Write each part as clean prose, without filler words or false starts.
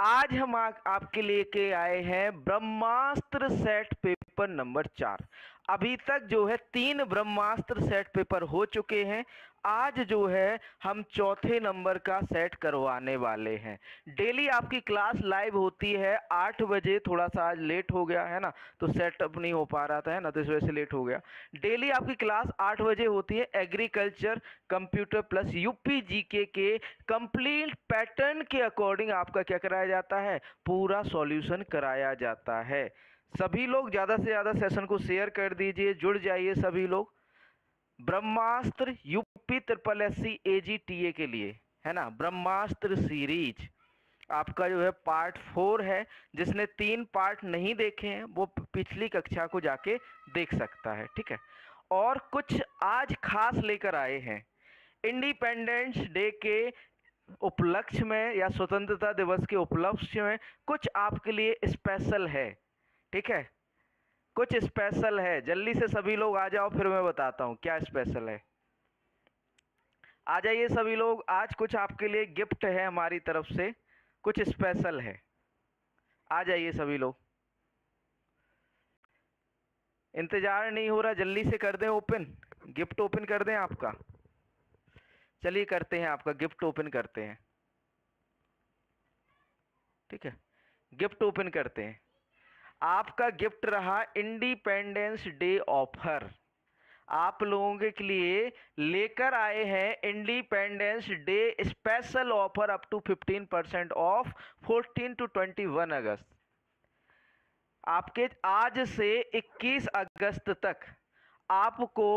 आज हम आपके लिए के आए हैं ब्रह्मास्त्र सेट पेपर नंबर 4। अभी तक जो है 3 ब्रह्मास्त्र सेट पेपर हो चुके हैं। आज जो है हम चौथे नंबर का सेट करवाने वाले हैं। डेली आपकी क्लास लाइव होती है 8 बजे, थोड़ा सा आज लेट हो गया है ना, तो सेटअप नहीं हो पा रहा था है ना, तो इस वजह से लेट हो गया। डेली आपकी क्लास 8 बजे होती है। Agriculture, computer plus UP GK के कंप्लीट पैटर्न के अकॉर्डिंग आपका क्या कराया जाता है, पूरा सॉल्यूशन कराया जाता है। सभी लोग ज़्यादा से ज़्यादा सेशन को शेयर कर दीजिए, जुड़ जाइए सभी लोग Brahmastra UP SSC AG TA के लिए, है ना। ब्रह्मास्त्र सीरीज आपका जो है पार्ट 4 है। जिसने 3 पार्ट नहीं देखे हैं वो पिछली कक्षा को जाके देख सकता है, ठीक है। और कुछ आज खास लेकर आए हैं इंडिपेंडेंस डे के उपलक्ष्य में या स्वतंत्रता दिवस के उपलक्ष्य में। कुछ आपके लिए स्पेशल है, ठीक है, कुछ स्पेशल है। जल्दी से सभी लोग आ जाओ, फिर मैं बताता हूँ क्या स्पेशल है। आ जाइए सभी लोग, आज कुछ आपके लिए गिफ्ट है हमारी तरफ से, कुछ स्पेशल है। आ जाइए सभी लोग, इंतज़ार नहीं हो रहा, जल्दी से कर दें ओपन, गिफ्ट ओपन कर दें आपका। चलिए करते हैं, आपका गिफ्ट ओपन करते हैं, ठीक है, गिफ्ट ओपन करते हैं। आपका गिफ्ट रहा इंडिपेंडेंस डे ऑफर। आप लोगों के लिए लेकर आए हैं independence day special offer up to 15% off 14 to 21 अगस्त। आपके आज से 21 अगस्त तक आपको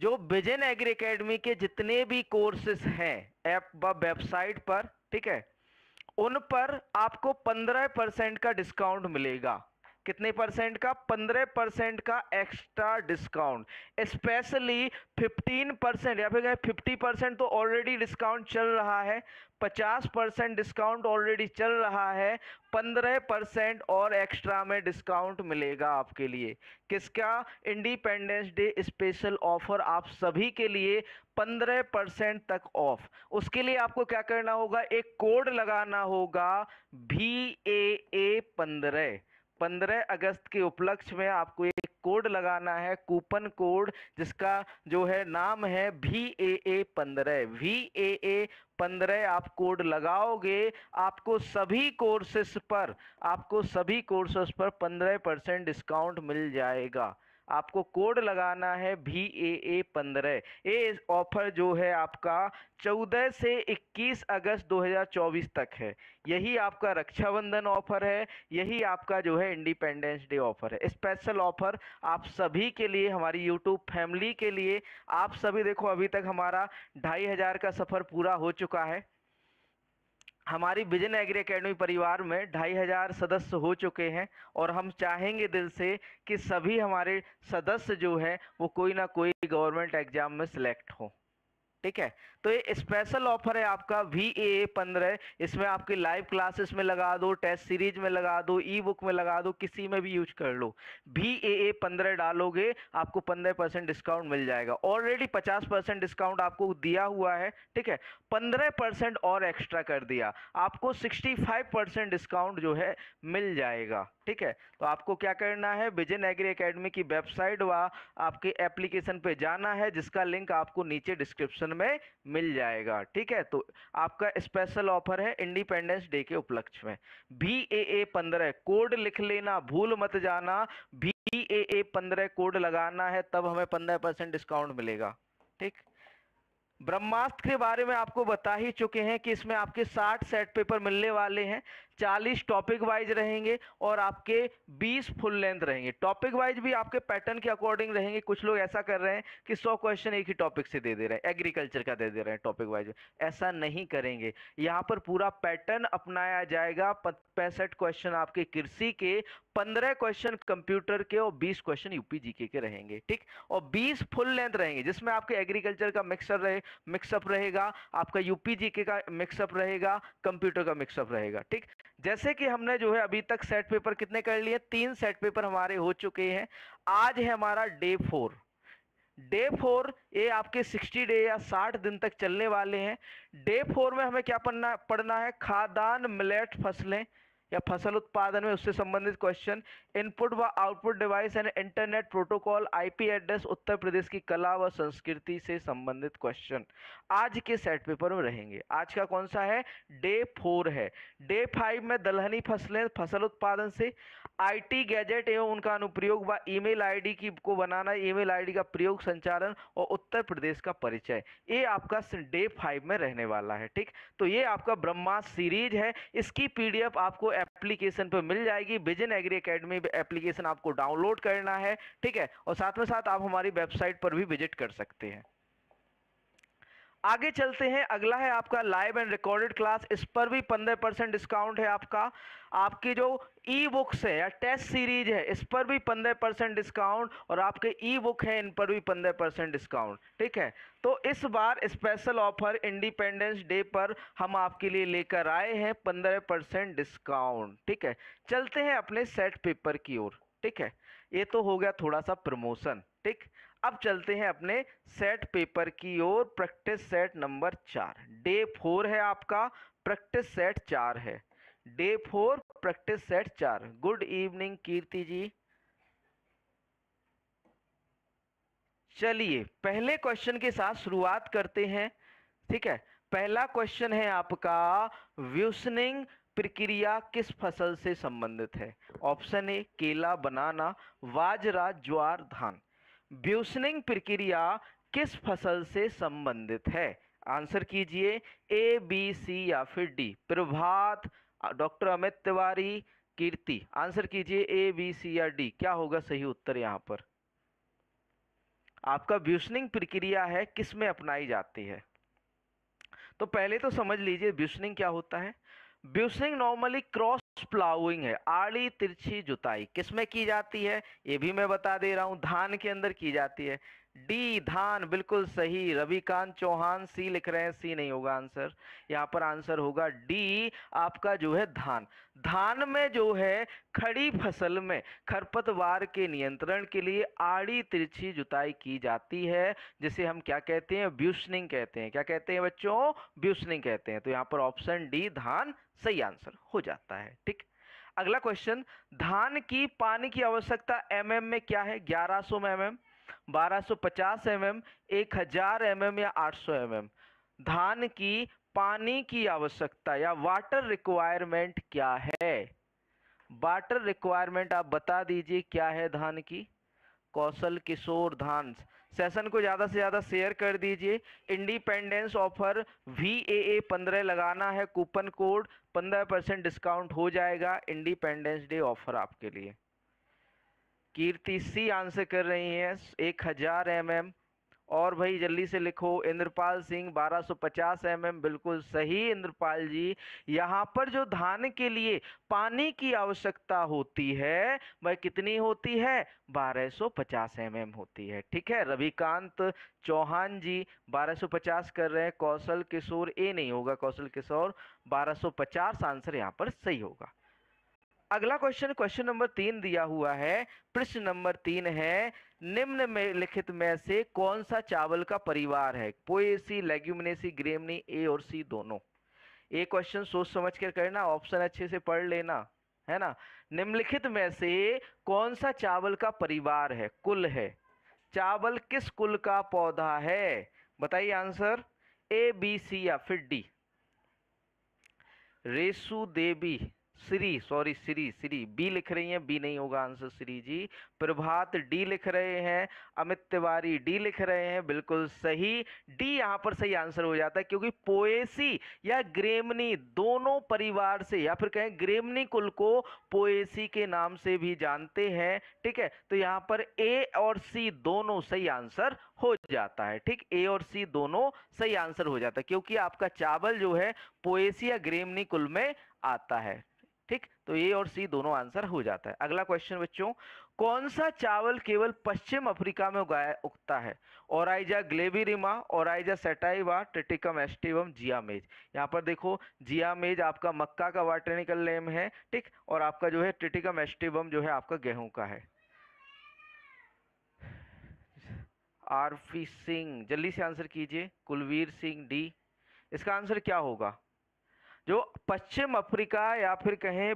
जो विजन एग्री एकेडमी के जितने भी कोर्सेस हैं ऐप व वेबसाइट पर, ठीक है, उन पर आपको 15% का डिस्काउंट मिलेगा। कितने परसेंट का? 15% का एक्स्ट्रा डिस्काउंट। स्पेशली 15% या फिर 50% तो ऑलरेडी डिस्काउंट चल रहा है, 50% डिस्काउंट ऑलरेडी चल रहा है, 15% और एक्स्ट्रा में डिस्काउंट मिलेगा आपके लिए। किसका? इंडिपेंडेंस डे स्पेशल ऑफर आप सभी के लिए 15% तक ऑफ। उसके लिए आपको क्या करना होगा, एक कोड लगाना होगा BAA 15। 15 अगस्त के उपलक्ष्य में आपको एक कोड लगाना है, कूपन कोड, जिसका जो है नाम है VAA 15। VAA 15 आप कोड लगाओगे, आपको सभी कोर्सेस पर 15% डिस्काउंट मिल जाएगा। आपको कोड लगाना है VAA 15। ये ऑफर जो है आपका 14 से 21 अगस्त 2024 तक है। यही आपका रक्षाबंधन ऑफर है, यही आपका जो है इंडिपेंडेंस डे ऑफर है। स्पेशल ऑफर आप सभी के लिए, हमारी यूट्यूब फैमिली के लिए। आप सभी देखो, अभी तक हमारा 2500 का सफ़र पूरा हो चुका है। हमारी विजन एग्री एकेडमी परिवार में 2500 सदस्य हो चुके हैं और हम चाहेंगे दिल से कि सभी हमारे सदस्य जो हैं वो कोई ना कोई गवर्नमेंट एग्जाम में सिलेक्ट हो, ठीक है। तो ये स्पेशल ऑफर है आपका VAA 15। इसमें आपकी लाइव क्लासेस में लगा दो, टेस्ट सीरीज में लगा दो, ई बुक में लगा दो, किसी में भी यूज कर लो। VAA 15 डालोगे, आपको 15% डिस्काउंट मिल जाएगा। ऑलरेडी 50% डिस्काउंट आपको दिया हुआ है, ठीक है, 15% और एक्स्ट्रा कर दिया, आपको 65% डिस्काउंट जो है मिल जाएगा, ठीक है। तो आपको क्या करना है, विजन एग्री एकेडमी की वेबसाइट व आपके एप्लीकेशन पे जाना है, जिसका लिंक आपको नीचे डिस्क्रिप्शन में मिल जाएगा, ठीक है। तो आपका स्पेशल ऑफर है इंडिपेंडेंस डे के उपलक्ष्य में। VAA 15 कोड लिख लेना, भूल मत जाना। VAA 15 कोड लगाना है, तब हमें 15% डिस्काउंट मिलेगा, ठीक। ब्रह्मास्त्र के बारे में आपको बता ही चुके हैं कि इसमें आपके 60 सेट पेपर मिलने वाले हैं। 40 टॉपिक वाइज रहेंगे और आपके 20 फुल लेंथ रहेंगे। टॉपिक वाइज भी आपके पैटर्न के अकॉर्डिंग रहेंगे। कुछ लोग ऐसा कर रहे हैं कि 100 क्वेश्चन एक ही टॉपिक से दे दे रहे हैं, एग्रीकल्चर का दे दे रहे हैं टॉपिक वाइज। ऐसा नहीं करेंगे, यहाँ पर पूरा पैटर्न अपनाया जाएगा। 65 क्वेश्चन आपके कृषि के, 15 क्वेश्चन कंप्यूटर के और 20 क्वेश्चन UPGK के रहेंगे, ठीक। और 20 फुल लेंथ रहेंगे, जिसमें आपके एग्रीकल्चर का मिक्सअप रहेगा, आपका UPGK का मिक्सअप रहेगा, कंप्यूटर का मिक्सअप रहेगा, ठीक। जैसे कि हमने जो है अभी तक सेट पेपर कितने कर लिए, 3 सेट पेपर हमारे हो चुके हैं। आज है हमारा डे 4। डे 4 ये आपके 60 डे या 60 दिन तक चलने वाले हैं। डे 4 में हमें क्या पढ़ना है? खाद्यान्न, मिलेट, फसलें या फसल उत्पादन में उससे संबंधित क्वेश्चन, इनपुट व output device and internet protocol, IP address, Uttar Pradesh की कला व संस्कृति से संबंधित क्वेश्चन आज के सेट पेपर में रहेंगे। आज का कौन सा है? डे 4 है। डे 5 में दलहनी फसलें, फसल उत्पादन से आईटी गैजेट एवं उनका अनुप्रयोग व ईमेल आईडी को बनाना, ईमेल आईडी का प्रयोग, संचालन और उत्तर प्रदेश का परिचय, ये आपका डे 5 में रहने वाला है। ठीक, तो ये आपका ब्रह्मास्त्र सीरीज है। इसकी PDF आपको एप्लीकेशन पर मिल जाएगी। विजन एग्री एकेडमी एप्लीकेशन आपको डाउनलोड करना है, ठीक है, और साथ में साथ आप हमारी वेबसाइट पर भी विजिट कर सकते हैं। आगे चलते हैं। अगला है आपका लाइव एंड रिकॉर्डेड क्लास। इस पर भी 15% डिस्काउंट है आपका। आपके जो ई बुक्स है या टेस्ट सीरीज है, इस पर भी 15% डिस्काउंट, और आपके ई बुक है, इन पर भी 15% डिस्काउंट। ठीक है, तो इस बार स्पेशल ऑफर इंडिपेंडेंस डे पर हम आपके लिए लेकर आए हैं 15% डिस्काउंट। ठीक है, चलते हैं अपने सेट पेपर की ओर। ठीक है, ये तो हो गया थोड़ा सा प्रमोशन। ठीक, अब चलते हैं अपने सेट पेपर की ओर। प्रैक्टिस सेट नंबर 4, डे 4 है आपका, प्रैक्टिस सेट 4 है। Day 4 practice set 4। Good evening Kirti ji. चलिए पहले क्वेश्चन के साथ शुरुआत करते हैं। ठीक है, पहला क्वेश्चन है आपका व्यूसनिंग प्रक्रिया किस फसल से संबंधित है? ऑप्शन ए केला, बनाना, बाजरा, ज्वार, धान। ब्यूसनिंग प्रक्रिया किस फसल से संबंधित है? आंसर कीजिए ए, बी, सी या फिर D. Prabhat, doctor Amit Tiwari, Kirti, answer कीजिए ए, बी, सी या डी। क्या होगा सही उत्तर? यहाँ पर आपका ब्यूसनिंग प्रक्रिया है किस में अपनाई जाती है? तो पहले तो समझ लीजिए ब्यूसनिंग क्या होता है। ब्यूसनिंग नॉर्मली क्रॉस प्लाउइंग है, आड़ी तिरछी जुताई। किसमें की जाती है? ये भी मैं बता दे रहा हूं, धान के अंदर की जाती है। डी धान बिल्कुल सही। रविकांत चौहान सी लिख रहे हैं, सी नहीं होगा आंसर। यहाँ पर आंसर होगा डी आपका जो है धान। धान में जो है खड़ी फसल में खरपतवार के नियंत्रण के लिए आड़ी तिरछी जुताई की जाती है, जिसे हम क्या कहते हैं? ब्यूसनिंग कहते हैं। क्या कहते हैं बच्चों? ब्यूसनिंग कहते हैं। तो यहाँ पर ऑप्शन डी धान सही आंसर हो जाता है। ठीक, अगला क्वेश्चन। धान की पानी की आवश्यकता MM में क्या है? 1100 mm, 1250 mm, 1000 mm या 800 mm। धान की पानी की आवश्यकता या वाटर रिक्वायरमेंट क्या है? वाटर रिक्वायरमेंट आप बता दीजिए क्या है धान की। कौशल किशोर धान, सेशन को ज़्यादा से ज़्यादा शेयर कर दीजिए। इंडिपेंडेंस ऑफर VAA 15 लगाना है, कूपन कोड 15% डिस्काउंट हो जाएगा। इंडिपेंडेंस डे ऑफर आपके लिए। कीर्ति सी आंसर कर रही हैं, 1000 mm। और भाई जल्दी से लिखो। इंद्रपाल सिंह 1250 mm बिल्कुल सही इंद्रपाल जी। यहाँ पर जो धान के लिए पानी की आवश्यकता होती है भाई कितनी होती है? 1250 mm होती है। ठीक है, रविकांत चौहान जी 1250 कर रहे हैं। कौशल किशोर, ए नहीं होगा कौशल किशोर, 1250 आंसर यहाँ पर सही होगा। अगला क्वेश्चन, क्वेश्चन नंबर 3 दिया हुआ है, प्रश्न नंबर 3 है, निम्न में लिखित में से कौन सा चावल का परिवार है? पोएसी, लेग्यूमिनेसी, ग्रेमनी, ए और सी दोनों। ये क्वेश्चन सोच समझ कर करना, ऑप्शन अच्छे से पढ़ लेना, है ना। निम्नलिखित में से कौन सा चावल का परिवार है? कुल है। चावल किस कुल का पौधा है? बताइए आंसर, ए, बी, सी या फिर डी। रेसु देवी श्री बी लिख रही हैं, बी नहीं होगा आंसर श्री जी। प्रभात डी लिख रहे हैं, अमित तिवारी डी लिख रहे हैं, बिल्कुल सही डी यहाँ पर सही आंसर हो जाता है, क्योंकि पोएसी या ग्रेमनी दोनों परिवार से, या फिर कहें ग्रेमनी कुल को पोएसी के नाम से भी जानते हैं। ठीक है, तो यहाँ पर ए और सी दोनों सही आंसर हो जाता है। ठीक, ए और सी दोनों सही आंसर हो जाता है, क्योंकि आपका चावल जो है पोएसी या ग्रेमनी कुल में आता है। ठीक, तो ए और सी दोनों आंसर हो जाता है। अगला क्वेश्चन बच्चों, कौन सा चावल केवल पश्चिम अफ्रीका में उगता है? Oryza glaberrima, Oryza sativa, Triticum aestivum, Zea mays. यहाँ पर देखो जियामेज आपका मक्का का बॉटनिकल नेम है। ठीक, और आपका जो है टिटिकम एस्टिवम जो है आपका गेहूं का है। आरपी सिंह, जल्दी से आंसर कीजिए, कुलवीर सिंह डी। इसका आंसर क्या होगा? जो पश्चिम अफ्रीका या फिर कहें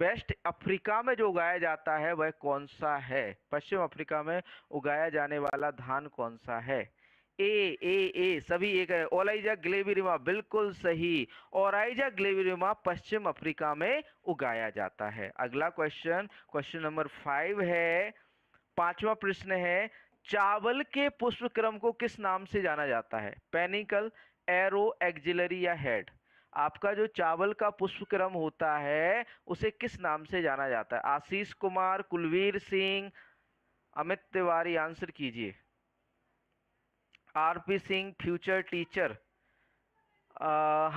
वेस्ट अफ्रीका में जो उगाया जाता है वह कौन सा है? पश्चिम अफ्रीका में उगाया जाने वाला धान कौन सा है? ए सभी एक है। ओलाइजा ग्लेबिरिमा बिल्कुल सही, ओराइजा ग्लेबिरिमा पश्चिम अफ्रीका में उगाया जाता है। अगला क्वेश्चन, क्वेश्चन नंबर 5 है, पांचवा प्रश्न है, चावल के पुष्प क्रम को किस नाम से जाना जाता है? पेनिकल, एरो, एक्जिलरी या हेड? आपका जो चावल का पुष्प क्रम होता है उसे किस नाम से जाना जाता है? आशीष कुमार, कुलवीर सिंह, अमित तिवारी, आंसर कीजिए। RP Singh future teacher.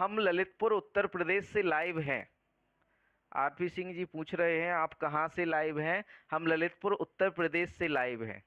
हम ललितपुर उत्तर प्रदेश से लाइव हैं। आरपी सिंह जी पूछ रहे हैं आप कहाँ से लाइव हैं। हम ललितपुर उत्तर प्रदेश से लाइव हैं।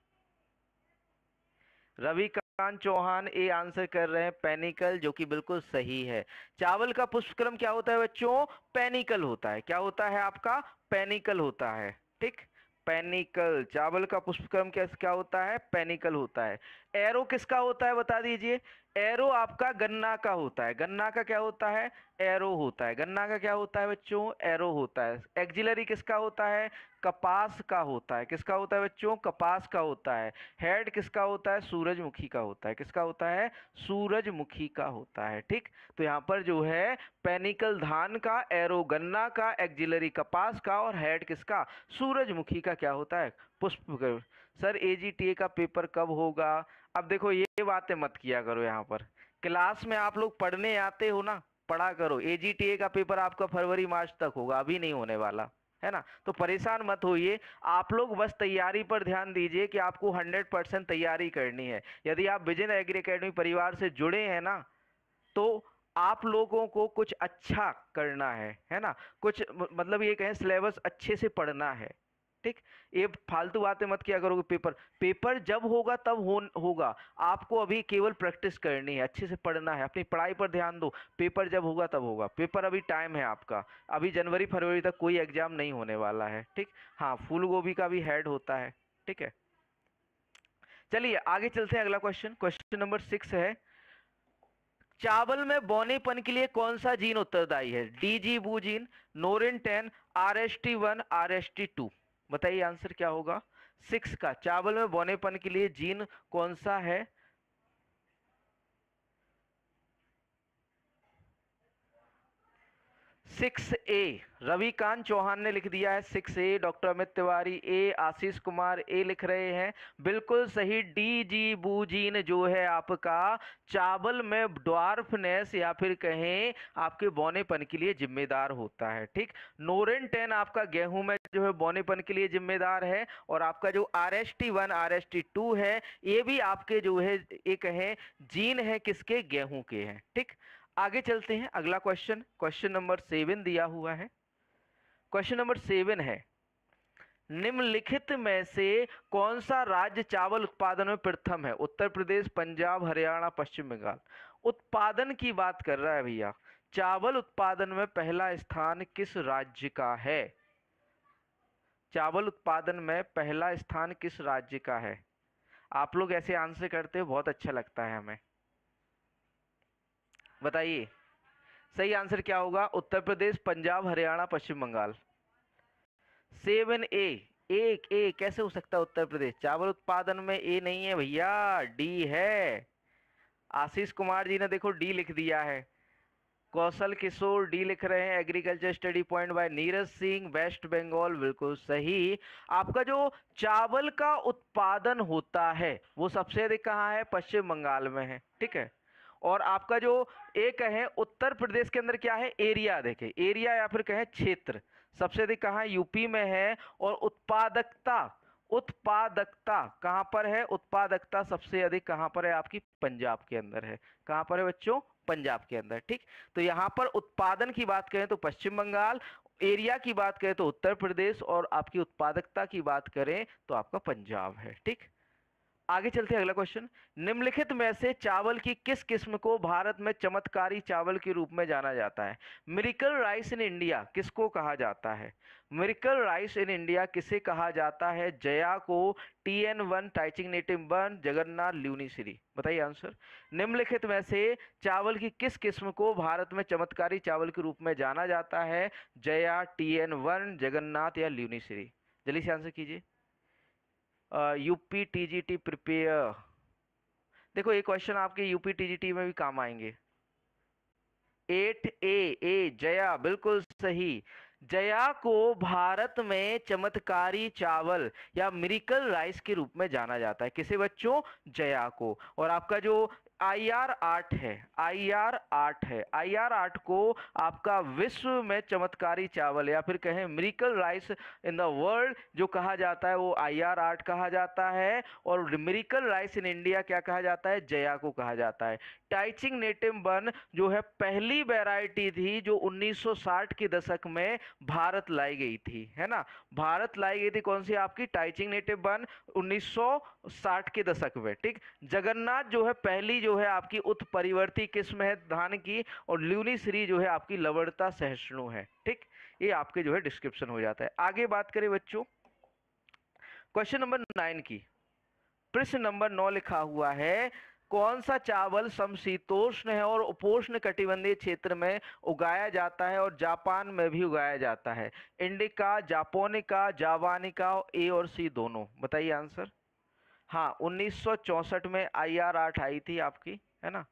रविकांत चौहान ए आंसर कर रहे हैं, पेनिकल, जो कि बिल्कुल सही है। चावल का पुष्पक्रम क्या होता है बच्चों? पेनिकल होता है। क्या होता है आपका? पेनिकल होता है। ठीक, पेनिकल। चावल का पुष्पक्रम क्या होता है? पेनिकल होता है। एरो किसका होता है बता दीजिए? एरो आपका गन्ना का होता है। गन्ना का क्या होता है? एरो होता है। गन्ना का क्या होता है बच्चों? एरो होता है। एक्जिलरी किसका होता है? कपास का होता है। किसका होता है बच्चों? कपास का होता है। हेड किसका होता है? सूरजमुखी का होता है। किसका होता है? सूरजमुखी का होता है। ठीक, तो यहाँ पर जो है पेनिकल धान का, एरो गन्ना का, एक्जिलरी कपास का और हेड किसका? सूरजमुखी का क्या होता है? पुष्प। सर एजीटीए का पेपर कब होगा? अब देखो ये बातें मत किया करो, यहाँ पर क्लास में आप लोग पढ़ने आते हो ना, पढ़ा करो। एजीटीए का पेपर आपका फरवरी मार्च तक होगा, अभी नहीं होने वाला है ना, तो परेशान मत होइए। आप लोग बस तैयारी पर ध्यान दीजिए कि आपको 100% तैयारी करनी है। यदि आप विजन एग्री एकेडमी परिवार से जुड़े हैं ना, तो आप लोगों को कुछ अच्छा करना है ना, कुछ मतलब ये कहें सिलेबस अच्छे से पढ़ना है। ठीक, ये फालतू बातें मत किया करोगे। पेपर जब होगा तब होगा, आपको अभी केवल प्रैक्टिस करनी है, अच्छे से पढ़ना है, अपनी पढ़ाई पर ध्यान दो। पेपर जब होगा तब होगा, पेपर अभी टाइम है आपका, अभी जनवरी फरवरी तक कोई एग्जाम नहीं होने वाला है। ठीक, हाँ फूल गोभी का भी हेड होता है। ठीक है, चलिए आगे चलते हैं। अगला क्वेश्चन, क्वेश्चन नंबर 6 है, चावल में बौनेपन के लिए कौन सा जीन उत्तरदायी है? डीजीबू जीन, नोरिन 10, RST1, RST2। बताइए आंसर क्या होगा? 6 का, चावल में बौनेपन के लिए जीन कौन सा है? सिक्स ए, रविकांत चौहान ने लिख दिया है 6A, doctor Amit Tiwari A, Ashish Kumar A लिख रहे हैं। बिल्कुल सही, डीजीबू जीन जो है आपका चावल में ड्वार्फनेस या फिर कहें आपके बौनेपन के लिए जिम्मेदार होता है। ठीक, नोरिन 10 आपका गेहूं में जो है बौनेपन के लिए जिम्मेदार है, और आपका जो RST1 RST2 है ये भी आपके जो है ये कहें जीन है किसके? गेहूं के हैं। ठीक, आगे चलते हैं। अगला क्वेश्चन, क्वेश्चन नंबर 7 दिया हुआ है। क्वेश्चन नंबर 7 है, निम्नलिखित में से कौन सा राज्य चावल उत्पादन में प्रथम है? उत्तर प्रदेश, पंजाब, हरियाणा, पश्चिम बंगाल। उत्पादन की बात कर रहा है भैया, चावल उत्पादन में पहला स्थान किस राज्य का है? चावल उत्पादन में पहला स्थान किस राज्य का है? आप लोग ऐसे आंसर करते हो, बहुत अच्छा लगता है हमें। बताइए सही आंसर क्या होगा? उत्तर प्रदेश, पंजाब, हरियाणा, पश्चिम बंगाल। 7A, एक कैसे हो सकता है? उत्तर प्रदेश चावल उत्पादन में ए नहीं है भैया, डी है। आशीष कुमार जी ने देखो डी लिख दिया है, कौशल किशोर डी लिख रहे हैं। Agriculture study point by Neeraj Singh, waste Bengal, बिल्कुल सही। आपका जो चावल का उत्पादन होता है वो सबसे अधिक कहाँ है? पश्चिम बंगाल में है। ठीक है, और आपका जो एक है उत्तर प्रदेश के अंदर क्या है? एरिया देखें, एरिया या फिर कहें क्षेत्र सबसे अधिक कहाँ? यूपी में है। और उत्पादकता, उत्पादकता कहाँ पर है? उत्पादकता सबसे अधिक कहाँ पर है? आपकी पंजाब के अंदर है। कहाँ पर है बच्चों? पंजाब के अंदर। ठीक, तो यहाँ पर उत्पादन की बात करें तो पश्चिम बंगाल, एरिया की बात करें तो उत्तर प्रदेश, और आपकी उत्पादकता की बात करें तो आपका पंजाब है। ठीक, आगे चलते हैं। अगला क्वेश्चन, निम्नलिखित में से चावल की किस किस्म को भारत में चमत्कारी चावल के रूप में जाना जाता है? मिरेकल राइस इन इंडिया किसको कहा जाता है? मिरेकल राइस इन इंडिया किसे कहा जाता है? जया को, TN1, टाइचिंग नेटिव 1, जगन्नाथ ल्यूनिश्री। बताइए आंसर। निम्नलिखित में से चावल की किस किस्म को भारत में चमत्कारी चावल के रूप में जाना जाता है? जया, TN1, जगन्नाथ या ल्यूनिश्री। जल्दी से आंसर कीजिए। यूपी TGT प्रिपेयर, देखो ये क्वेश्चन आपके यूपी TGT में भी काम आएंगे। 8A जया बिल्कुल सही। जया को भारत में चमत्कारी चावल या मिरेकल राइस के रूप में जाना जाता है। किसे बच्चों? जया को। और आपका जो IR8 है, IR8 है, IR8 को आपका विश्व में चमत्कारी चावल या फिर कहें miracle rice in the world जो कहा जाता है वो IR8 कहा जाता है। और मिरेकल राइस इन इंडिया क्या कहा जाता है? जया को कहा जाता है। टाइचिंग नेटिव 1 जो है पहली वैरायटी थी जो 1960 के दशक में भारत लाई गई थी, है ना, भारत लाई गई थी। कौन सी? आपकी टाइचिंग नेटिव 1 1960 के दशक में। ठीक। जगन्नाथ जो है पहली जो है आपकी उत्परिवर्ती किस्म है धान की, और ल्यूनिश्री जो है आपकी लवणता सहिष्णु है। ठीक, ये आपके जो है डिस्क्रिप्शन हो जाता है। आगे बात करें बच्चों क्वेश्चन नंबर 9 की, प्रश्न नंबर 9 लिखा हुआ है, कौन सा चावल समशीतोष्ण है और उपोष्ण कटिबंधीय क्षेत्र में उगाया जाता है और जापान में भी उगाया जाता है? इंडिका, जापोनिका, जावानिका, A और C दोनों। बताइए आंसर। हाँ, 1964 में IR8 आई थी आपकी, है ना।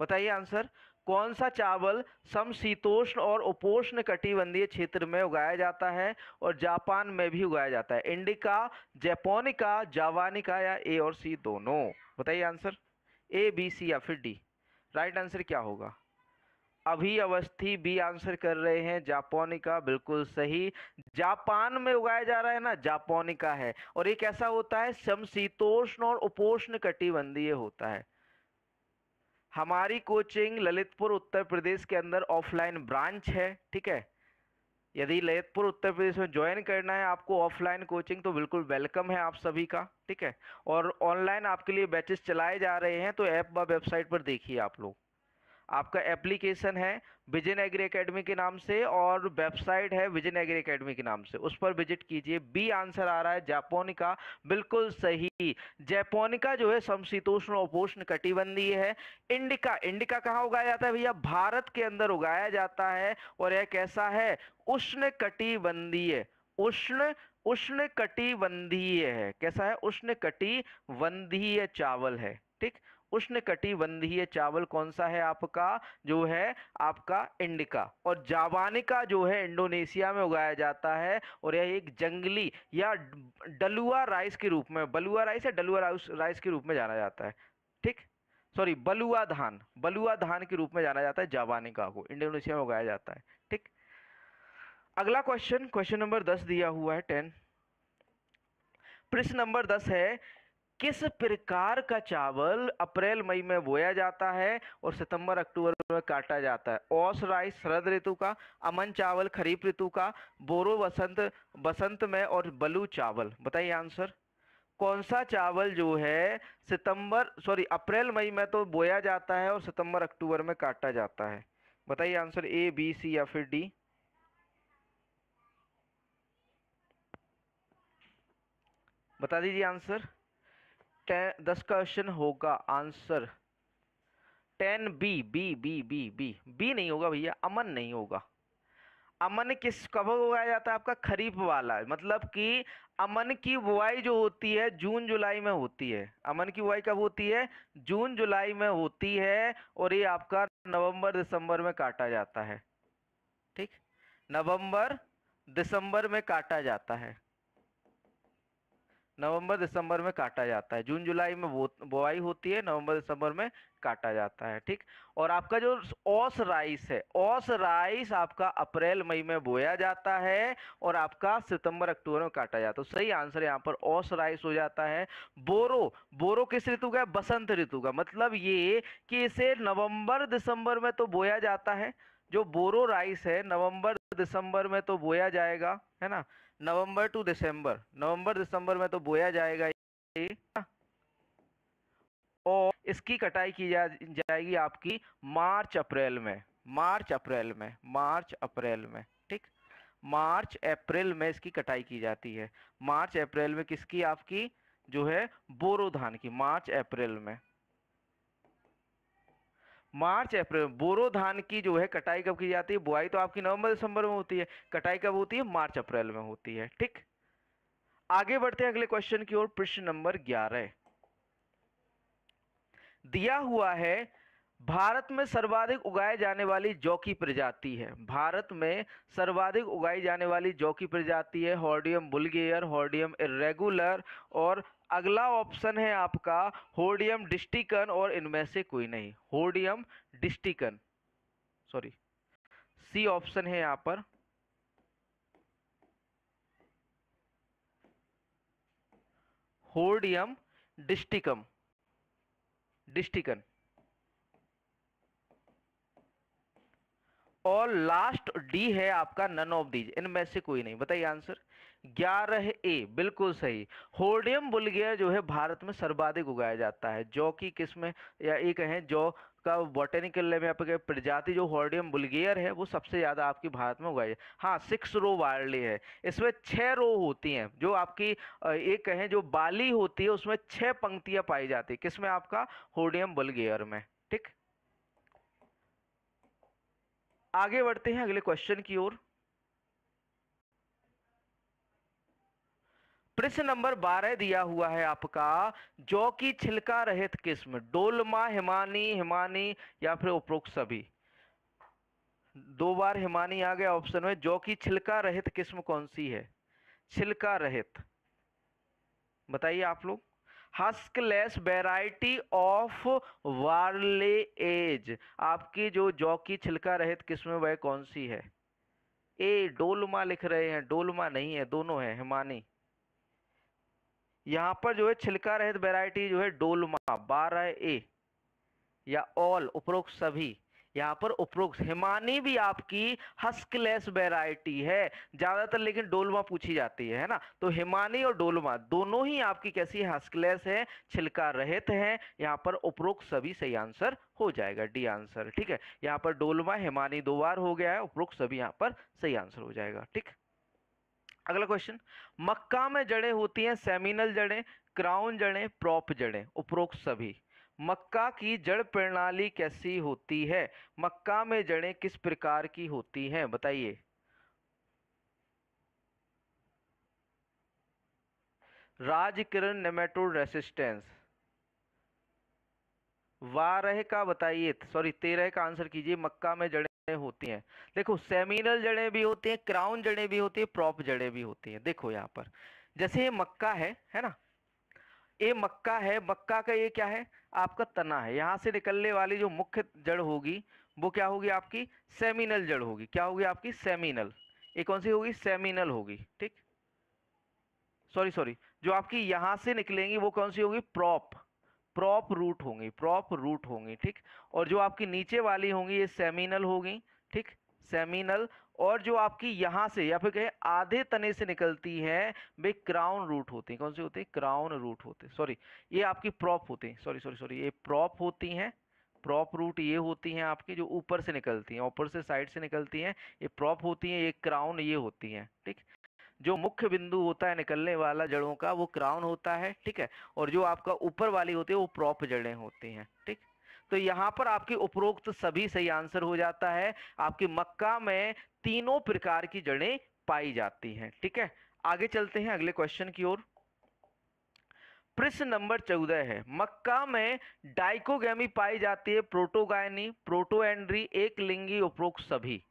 बताइए आंसर, कौन सा चावल समशीतोष्ण और उपोष्ण कटिबंधीय क्षेत्र में उगाया जाता है और जापान में भी उगाया जाता है? इंडिका, जैपोनिका, जावानिका या A और C दोनों। बताइए आंसर, A, B, C या फिर D। राइट आंसर क्या होगा? अभी अवस्थी B आंसर कर रहे हैं, जापोनिका बिल्कुल सही। जापान में उगाया जा रहा है ना, जापोनिका है। और ये कैसा होता है? समशीतोष्ण और उपोष्ण कटिबंधीय होता है। हमारी कोचिंग ललितपुर उत्तर प्रदेश के अंदर ऑफलाइन ब्रांच है, ठीक है। यदि ललितपुर उत्तर प्रदेश में ज्वाइन करना है आपको ऑफलाइन कोचिंग तो बिल्कुल वेलकम है आप सभी का, ठीक है। और ऑनलाइन आपके लिए बैचेस चलाए जा रहे हैं तो ऐप व वेबसाइट पर देखिए आप लोग। आपका एप्लीकेशन है विजन एग्री एकेडमी के नाम से और वेबसाइट है विजन एग्री एकेडमी के नाम से, उस पर विजिट कीजिए। B आंसर आ रहा है, जापोनिका बिल्कुल सही। जैपोनिका जो है समशीतोष्ण उपोष्ण कटिबंधीय है। इंडिका, इंडिका कहाँ उगाया जाता है भैया? भारत के अंदर उगाया जाता है। और यह कैसा है? उष्ण कटिबंधीय, उष्ण कटिबंधीय है। कैसा है? उष्ण कटिबंधीय चावल है। ठीक, उष्ण कटिबंधीय चावल कौन सा है आपका? जो है आपका इंडिका। और जावानिका जो है इंडोनेशिया में उगाया जाता है और यह एक जंगली या डलुआ राइस के रूप में, बलुआ राइस या डलुआ राइस के रूप में जाना जाता है। ठीक, सॉरी, बलुआ धान के रूप में जाना जाता है जावानिका को, इंडोनेशिया में उगाया जाता है। ठीक, अगला क्वेश्चन, क्वेश्चन नंबर 10 दिया हुआ है, 10, प्रश्न नंबर 10 है, किस प्रकार का चावल अप्रैल मई में बोया जाता है और सितंबर अक्टूबर में काटा जाता है? ओस राइस शरद ऋतु का, अमन चावल खरीफ ऋतु का, बोरो बसंत में और बलू चावल। बताइए आंसर, कौन सा चावल जो है अप्रैल मई में तो बोया जाता है और सितंबर अक्टूबर में काटा जाता है? बताइए आंसर, A, B, C या फिर D। बता दीजिए आंसर। 10 का क्वेश्चन होगा आंसर 10 B नहीं होगा भैया, अमन नहीं होगा। अमन किस कब उगाया जाता है? आपका खरीफ वाला, मतलब कि अमन की बुआई जो होती है जून जुलाई में होती है। अमन की बुआई कब होती है? जून जुलाई में होती है। और ये आपका नवंबर दिसंबर में काटा जाता है। ठीक, नवंबर दिसंबर में काटा जाता है, नवंबर दिसंबर में काटा जाता है। जून जुलाई में बुआई होती है, नवंबर दिसंबर में काटा जाता है। ठीक, और आपका जो ओस राइस है, ओस राइस आपका अप्रैल मई में बोया जाता है और आपका सितंबर अक्टूबर में काटा जाता है। सही आंसर यहाँ पर ओस राइस हो जाता है। बोरो किस ऋतु का है? बसंत ऋतु का। मतलब ये कि इसे नवंबर दिसंबर में तो बोया जाता है, जो बोरो राइस है नवंबर दिसंबर में तो बोया जाएगा, है ना, नवंबर टू दिसंबर, नवंबर दिसंबर में तो बोया जाएगा और इसकी कटाई की जाएगी आपकी मार्च अप्रैल में। ठीक, मार्च अप्रैल में इसकी कटाई की जाती है। मार्च अप्रैल में किसकी? आपकी जो है बोरो धान की। मार्च अप्रैल बोरो धान की जो है कटाई कब की जाती है? बुआई तो आपकी नवंबर दिसंबर में होती है, कटाई कब होती है? मार्च अप्रैल में होती है। ठीक, आगे बढ़ते हैं अगले क्वेश्चन की ओर। प्रश्न नंबर 11 दिया हुआ है, भारत में सर्वाधिक उगाए जाने वाली जौ की प्रजाति है। हॉर्डियम बुल्गेयर, हॉर्डियम इरेगुलर और अगला ऑप्शन है आपका हॉर्डियम डिस्टिकन, और इनमें से कोई नहीं। हॉर्डियम डिस्टिकन, सॉरी सी ऑप्शन है यहाँ पर। हॉर्डियम डिस्टिकन और लास्ट डी है आपका नन ऑफ दीज, इनमें से कोई नहीं। बताइए आंसर। 11A बिल्कुल सही। हॉर्डियम बुल्गेयर जो है भारत में सर्वाधिक उगाया जाता है। जौ की किस्में या एक है जौ का बॉटेनिकल में आपके प्रजाति जो हॉर्डियम बुल्गेयर है वो सबसे ज़्यादा आपकी भारत में उगाई है। हाँ, 6 रो वार्ले है, इसमें 6 रो होती हैं। जो आपकी एक कहें जो बाली होती है उसमें 6 पंक्तियाँ पाई जाती है। किसमें? आपका हॉर्डियम बुल्गेयर में। ठीक, आगे बढ़ते हैं अगले क्वेश्चन की ओर। प्रश्न नंबर 12 दिया हुआ है आपका जौ की छिलका रहित किस्म डोलमा, हिमानी या फिर उपरोक्त सभी। 2 बार हिमानी आ गया ऑप्शन में। जौ की छिलका रहित किस्म कौन सी है? छिलका रहित बताइए आप लोग। Huskless variety of barley as, आपकी जो जौ की छिलका रहित किस्म वह कौन सी है? ए डोलमा लिख रहे हैं, डोलमा नहीं है, दोनों है हिमानी। यहाँ पर जो है छिलका रहित वेराइटी जो है डोलमा 12A या ऑल उपरोक्त सभी। यहाँ पर उपरोक्त हिमानी भी आपकी हस्कलेस वेराइटी है ज्यादातर, लेकिन डोलमा पूछी जाती है ना। तो हिमानी और डोलमा दोनों ही आपकी कैसी हस्कलेस है, छिलका रहित है। यहाँ पर उपरोक्त सभी सही आंसर हो जाएगा, डी आंसर। ठीक है, यहाँ पर डोलमा हिमानी 2 बार हो गया है, उपरोक्त सभी यहाँ पर सही आंसर हो जाएगा। ठीक, अगला क्वेश्चन। मक्का में जड़ें होती हैं सेमिनल जड़ें, क्राउन जड़ें, प्रॉप जड़ें, उपरोक्त सभी। मक्का की जड़ प्रणाली कैसी होती है? मक्का में जड़ें किस प्रकार की होती हैं? बताइए। Rajkiran, nematode resistance. 12 का बताइए, सॉरी 13 का आंसर कीजिए। मक्का में जड़ें होती हैं, देखो सेमिनल जड़ें भी होती हैं, क्राउन जड़ें भी होती हैं, प्रॉप जड़ें भी होती हैं। देखो यहाँ पर जैसे ये मक्का है ना, ये मक्का है, मक्का का ये क्या है आपका तना है। यहाँ से निकलने वाली जो मुख्य जड़ होगी वो क्या होगी? आपकी सेमिनल जड़ होगी। क्या होगी आपकी? सेमिनल। ये कौन सी होगी? सेमिनल होगी। ठीक, सॉरी जो आपकी यहाँ से निकलेंगी वो कौन सी होगी? प्रॉप रूट होंगी। ठीक, और जो आपकी नीचे वाली होंगी ये सेमिनल होगी। ठीक, सेमिनल। और जो आपकी यहाँ से या फिर कहें आधे तने से निकलती है वे क्राउन रूट होती हैं। कौन सी होती है? क्राउन रूट होते हैं। सॉरी, ये आपकी प्रॉप होती हैं। सॉरी ये प्रॉप होती हैं। प्रॉप रूट ये होती हैं आपकी जो ऊपर से निकलती हैं, ऊपर से साइड से निकलती हैं, ये प्रॉप होती हैं। ये क्राउन ये होती हैं। ठीक, जो मुख्य बिंदु होता है निकलने वाला जड़ों का वो क्राउन होता है। ठीक है, और जो आपका ऊपर वाली होती है वो प्रॉप जड़ें होती हैं। ठीक, तो यहाँ पर आपके उपरोक्त सभी सही आंसर हो जाता है। आपकी मक्का में 3 प्रकार की जड़ें पाई जाती हैं। ठीक है, आगे चलते हैं अगले क्वेश्चन की ओर। प्रश्न नंबर 14 है, मक्का में डाइकोगैमी पाई जाती है, प्रोटोगायनी, प्रोटोएंड्री, एक लिंगी, उपरोक्त सभी।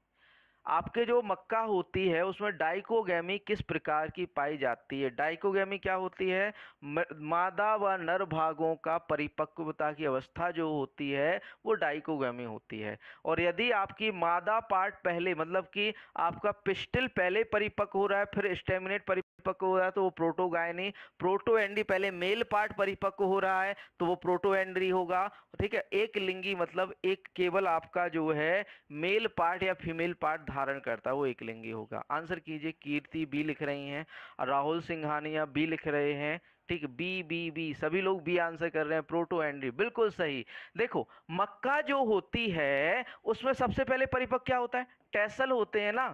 आपके जो मक्का होती है उसमें डाइकोगैमी किस प्रकार की पाई जाती है? डाइकोगैमी क्या होती है? मादा व नर भागों का परिपक्वता की अवस्था जो होती है वो डाइकोगैमी होती है। और यदि आपकी मादा पार्ट पहले, मतलब कि आपका पिस्टिल पहले परिपक्व हो रहा है, फिर स्टैमिनेट परिपक्व हो रहा है तो वो प्रोटोगायनी, प्रोटोएंडी पहले मेल पार्ट परिपक्व हो रहा है तो वो प्रोटोएंड्री होगा, ठीक है। एक लिंगी मतलब एक केवल आपका जो है मेल पार्ट या फीमेल पार्ट धारण करता है, वो एक लिंगी होगा। आंसर कीजिए, कीर्ति बी लिख रही हैं, राहुल सिंघानिया बी लिख रहे हैं, ठीक, बी बी बी सभी लोग बी आंसर कर रहे हैं, प्रोटोएंड्री बिल्कुल सही। देखो मक्का जो होती है उसमें सबसे पहले परिपक्व क्या होता है, टैसल होते हैं ना,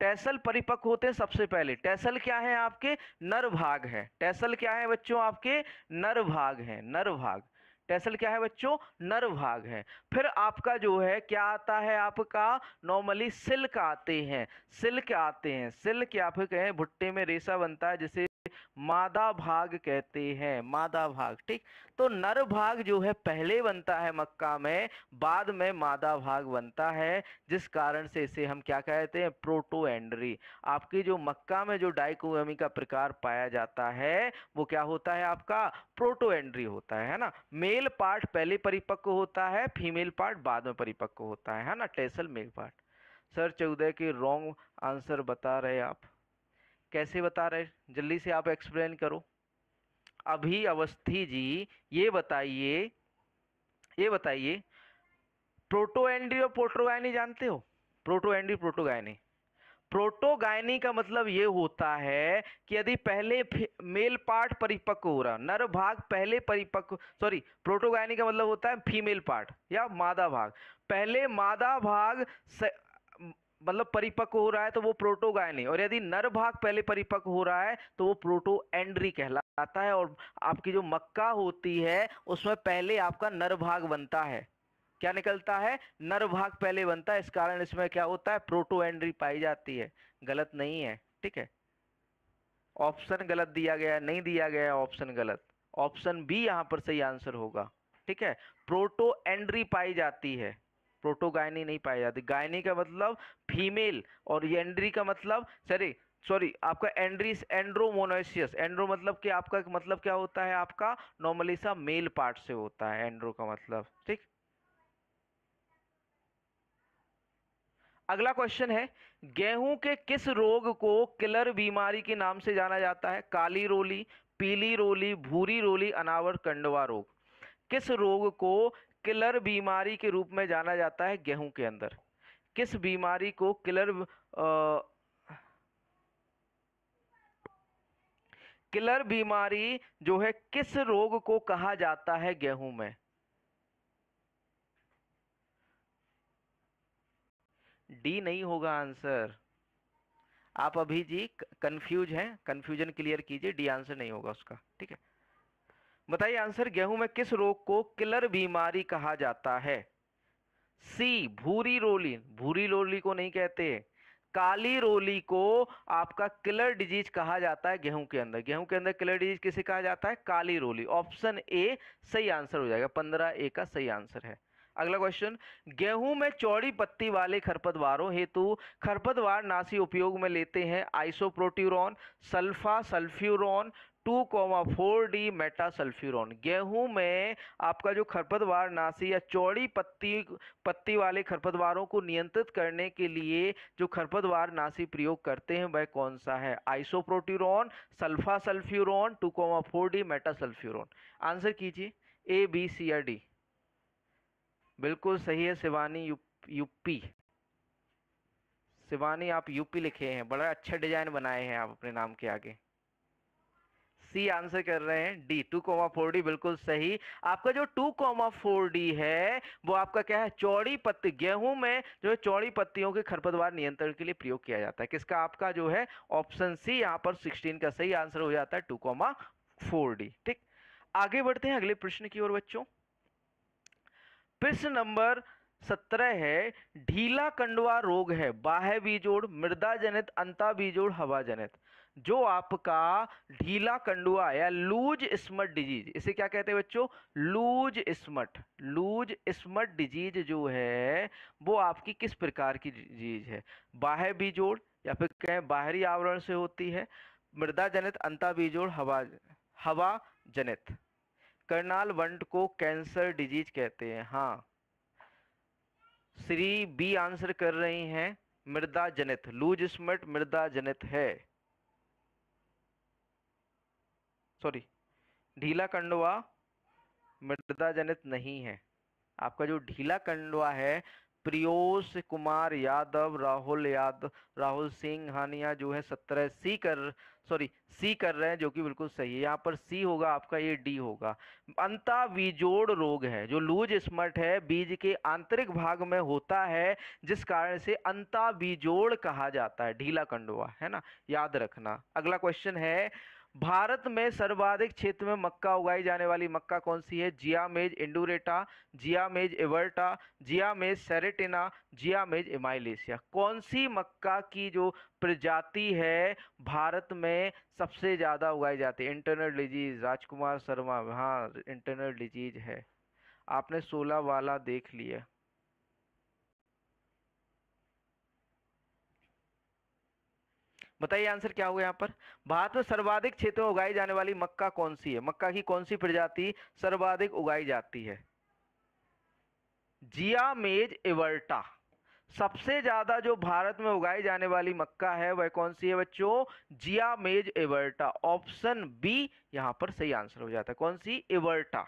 टैसल परिपक्व होते हैं सबसे पहले। टैसल क्या है, आपके नर भाग है। टैसल क्या है बच्चों, आपके नर भाग है, नर भाग। टैसल क्या है बच्चों, नर भाग है। फिर आपका जो है क्या आता है, आपका नॉर्मली सिल्क आते हैं, सिल्क आते हैं। सिल्क आप कहें भुट्टे में रेशा बनता है जिसे मादा भाग कहते हैं, मादा भाग, ठीक। तो नर भाग जो है पहले बनता है मक्का में, बाद में मादा भाग बनता है, जिस कारण से इसे हम क्या कहते हैं, प्रोटोएंड्री। आपकी जो मक्का में जो डाइकोटमी का प्रकार पाया जाता है वो क्या होता है, आपका प्रोटोएंड्री होता है ना। मेल पार्ट पहले परिपक्व होता है, फीमेल पार्ट बाद में परिपक्व होता है ना, टेसल मेल पार्ट। सर 14 के रॉन्ग आंसर बता रहे, आप कैसे बता रहे, जल्दी से आप एक्सप्लेन करो। अभी अवस्थी जी ये बताइए, प्रोटोएंड्री और प्रोटोगायनी जानते हो, प्रोटोएंड्री प्रोटोगायनी। प्रोटोगायनी का मतलब ये होता है कि यदि पहले मेल पार्ट परिपक्व हो रहा, नर भाग पहले परिपक्व, सॉरी प्रोटोगायनी का मतलब होता है फीमेल पार्ट या मादा भाग, पहले मादा भाग मतलब परिपक्व हो रहा है तो वो प्रोटोगायनी, और यदि नर भाग पहले परिपक्व हो रहा है तो वो प्रोटोएंड्री कहलाता है। और आपकी जो मक्का होती है उसमें पहले आपका नर भाग बनता है, क्या निकलता है, नर भाग पहले बनता है, इस कारण इसमें क्या होता है, प्रोटोएंड्री पाई जाती है। गलत नहीं है, ठीक है, ऑप्शन गलत दिया गया है, नहीं दिया गया है ऑप्शन गलत, ऑप्शन बी यहाँ पर सही आंसर होगा, ठीक है। प्रोटोएंड्री पाई जाती है, प्रोटोगायनी नहीं पाई जाती। गायनी का मतलब फीमेल और एंड्री का मतलब सॉरी आपका एंड्रीस, एंड्रोमोनोसियस, एंड्रो मतलब कि आपका मतलब क्या होता है, आपका नॉर्मली सा मेल पार्ट से होता है एंड्रो का मतलब, ठीक। अगला क्वेश्चन है, गेहूं के किस रोग को किलर बीमारी के नाम से जाना जाता है, काली रोली, पीली रोली, भूरी रोली, अनावर कंडवा रोग। किस रोग को किलर बीमारी के रूप में जाना जाता है गेहूं के अंदर, किस बीमारी को किलर बीमारी जो है किस रोग को कहा जाता है गेहूं में। डी नहीं होगा आंसर, आप अभी जी कंफ्यूज हैं, कंफ्यूजन क्लियर कीजिए, डी आंसर नहीं होगा उसका, ठीक है। बताइए आंसर, गेहूं में किस रोग को किलर बीमारी कहा जाता है। सी भूरी रोली, भूरी रोली को नहीं कहते, काली रोली को आपका किलर डिजीज कहा जाता है गेहूं के अंदर। गेहूं के अंदर किलर डिजीज किसे कहा जाता है, काली रोली। ऑप्शन ए सही आंसर हो जाएगा, 15A का सही आंसर है। अगला क्वेश्चन, गेहूं में चौड़ी पत्ती वाले खरपतवारों हेतु खरपतवार नाशी उपयोग में लेते हैं, आइसोप्रोट्यूरॉन, सल्फा सल्फ्यूरॉन, 2,4-D मेटासल्फ्यूरॉन। गेहूं में आपका जो खरपतवार नाशी या चौड़ी पत्ती वाले खरपतवारों को नियंत्रित करने के लिए जो खरपतवार नाशी प्रयोग करते हैं वह कौन सा है, isoproturon, sulfosulfuron, 2,4-D metsulfuron. Answer कीजिए, ए बी सी या डी। बिल्कुल सही है शिवानी, यूपी। शिवानी आप यूपी लिखे हैं, बड़ा अच्छा डिजाइन बनाए हैं आप अपने नाम के आगे। सी आंसर कर रहे हैं, डी 2,4-D बिल्कुल सही। आपका जो 2,4-D है वो आपका क्या है, चौड़ी पत्ती। गेहूं में जो है चौड़ी पत्तियों के खरपतवार नियंत्रण के लिए प्रयोग किया जाता है, किसका, आपका जो है ऑप्शन सी यहाँ पर 16 का सही आंसर हो जाता है, 2,4-D, ठीक। आगे बढ़ते हैं अगले प्रश्न की ओर बच्चों। प्रश्न नंबर 17 है, ढीला कंडवा रोग है, बाह्य बीजोड़, मृदा जनित, अंता बीजोड़, हवा जनित। जो आपका ढीला कंडवा या लूज स्मट डिजीज, इसे क्या कहते हैं बच्चों, loose smut. Loose smut disease जो है वो आपकी किस प्रकार की डिजीज है, बाह्य बीजोड़ या फिर कहें बाहरी आवरण से होती है, मृदा जनित, अंता बीजोड़, हवा जनित। करनाल वंट को कैंसर डिजीज कहते हैं, हाँ। श्री बी आंसर कर रही हैं, मृदा जनित। लूज स्मट मृदा जनित है। सॉरी ढीला कंडवा मृदा जनित नहीं है। आपका जो ढीला कंडवा है पीयूष कुमार यादव, राहुल सिंघानिया जो है 17 सी कर रहे हैं, जो कि बिल्कुल सही है। यहाँ पर सी होगा आपका, ये डी होगा। अंता बीजोड़ रोग है जो लूज स्मट है, बीज के आंतरिक भाग में होता है, जिस कारण से अंता बीजोड़ कहा जाता है ढीला कंडवा, है ना, याद रखना। अगला क्वेश्चन है, भारत में सर्वाधिक क्षेत्र में मक्का उगाई जाने वाली मक्का कौन सी है? Zea mays indurata, Zea mays everta, Zea mays ceratina, Zea mays amylacea. कौन सी मक्का की जो प्रजाति है भारत में सबसे ज़्यादा उगाई जाती है? इंटरनल डिजीज, राजकुमार शर्मा, हाँ इंटरनल डिजीज है। आपने 16 वाला देख लिया। बताइए आंसर क्या होगा यहाँ पर। भारत में सर्वाधिक क्षेत्र में उगाई जाने वाली मक्का कौन सी है? मक्का की कौन सी प्रजाति सर्वाधिक उगाई जाती है? Zea mays everta. सबसे ज्यादा जो भारत में उगाई जाने वाली मक्का है वह कौन सी है बच्चों? जियामेज एवर्टा। ऑप्शन बी यहाँ पर सही आंसर हो जाता है। कौन सी? एवर्टा।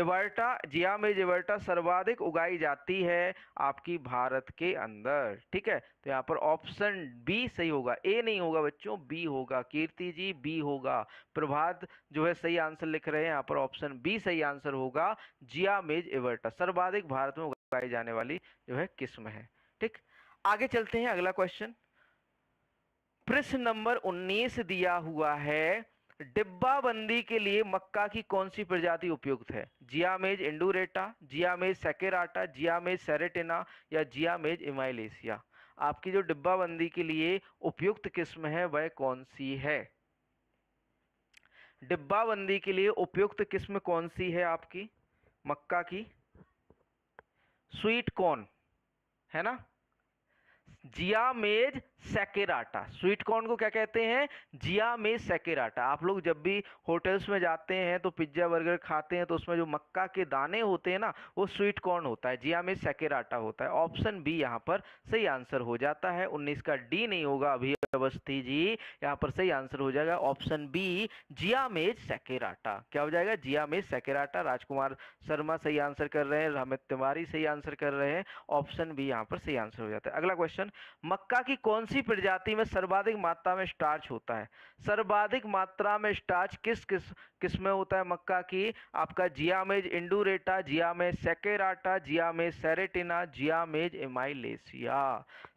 एवर्टा, जियामेज एवर्टा सर्वाधिक उगाई जाती है आपकी भारत के अंदर। ठीक है, तो यहाँ पर ऑप्शन बी सही होगा। ए नहीं होगा बच्चों, बी होगा। कीर्ति जी बी होगा। प्रभात जो है सही आंसर लिख रहे हैं। यहाँ पर ऑप्शन बी सही आंसर होगा, जियामेज एवर्टा सर्वाधिक भारत में उगाई जाने वाली जो है किस्म है। ठीक, आगे चलते हैं। अगला क्वेश्चन प्रश्न नंबर 19 दिया हुआ है, डिब्बाबंदी के लिए मक्का की कौन सी प्रजाति उपयुक्त है? जियामेज इंडोरेटा, जियामेज सेकेराटा, जियामेज सेरेटिना या जियामेज इमाइलेशिया। आपकी जो डिब्बाबंदी के लिए उपयुक्त किस्म है वह कौन सी है? डिब्बाबंदी के लिए उपयुक्त किस्म कौन सी है आपकी मक्का की? स्वीट कॉर्न है ना, जियामेज सेकेराटा। स्वीट कॉर्न को क्या कहते हैं? जियामेज सेकेराटा। आप लोग जब भी होटल्स में जाते हैं तो पिज्जा बर्गर खाते हैं तो उसमें जो मक्का के दाने होते हैं ना, वो स्वीट कॉर्न होता है, जियामेज सेकेराटा होता है। ऑप्शन बी यहाँ पर सही आंसर हो जाता है। 19 का डी नहीं होगा अभी अवस्थी जी, यहाँ पर सही आंसर हो जाएगा ऑप्शन बी, जियामेज सेकेराटा। क्या हो जाएगा? जियामेज सेकेराटा। राजकुमार शर्मा सही आंसर कर रहे हैं, अमित तिवारी सही आंसर कर रहे हैं। ऑप्शन बी यहाँ पर सही आंसर हो जाता है। अगला क्वेश्चन, मक्का की कौन सी प्रजाति में सर्वाधिक मात्रा में स्टार्च होता है? सर्वाधिक मात्रा में स्टार्च किस में होता है मक्का की? आपका जियामेज इंडोरेटा, जियामेज सेकेराटा, जियामेज सेरेटिना, जियामेज इमाइलेशिया।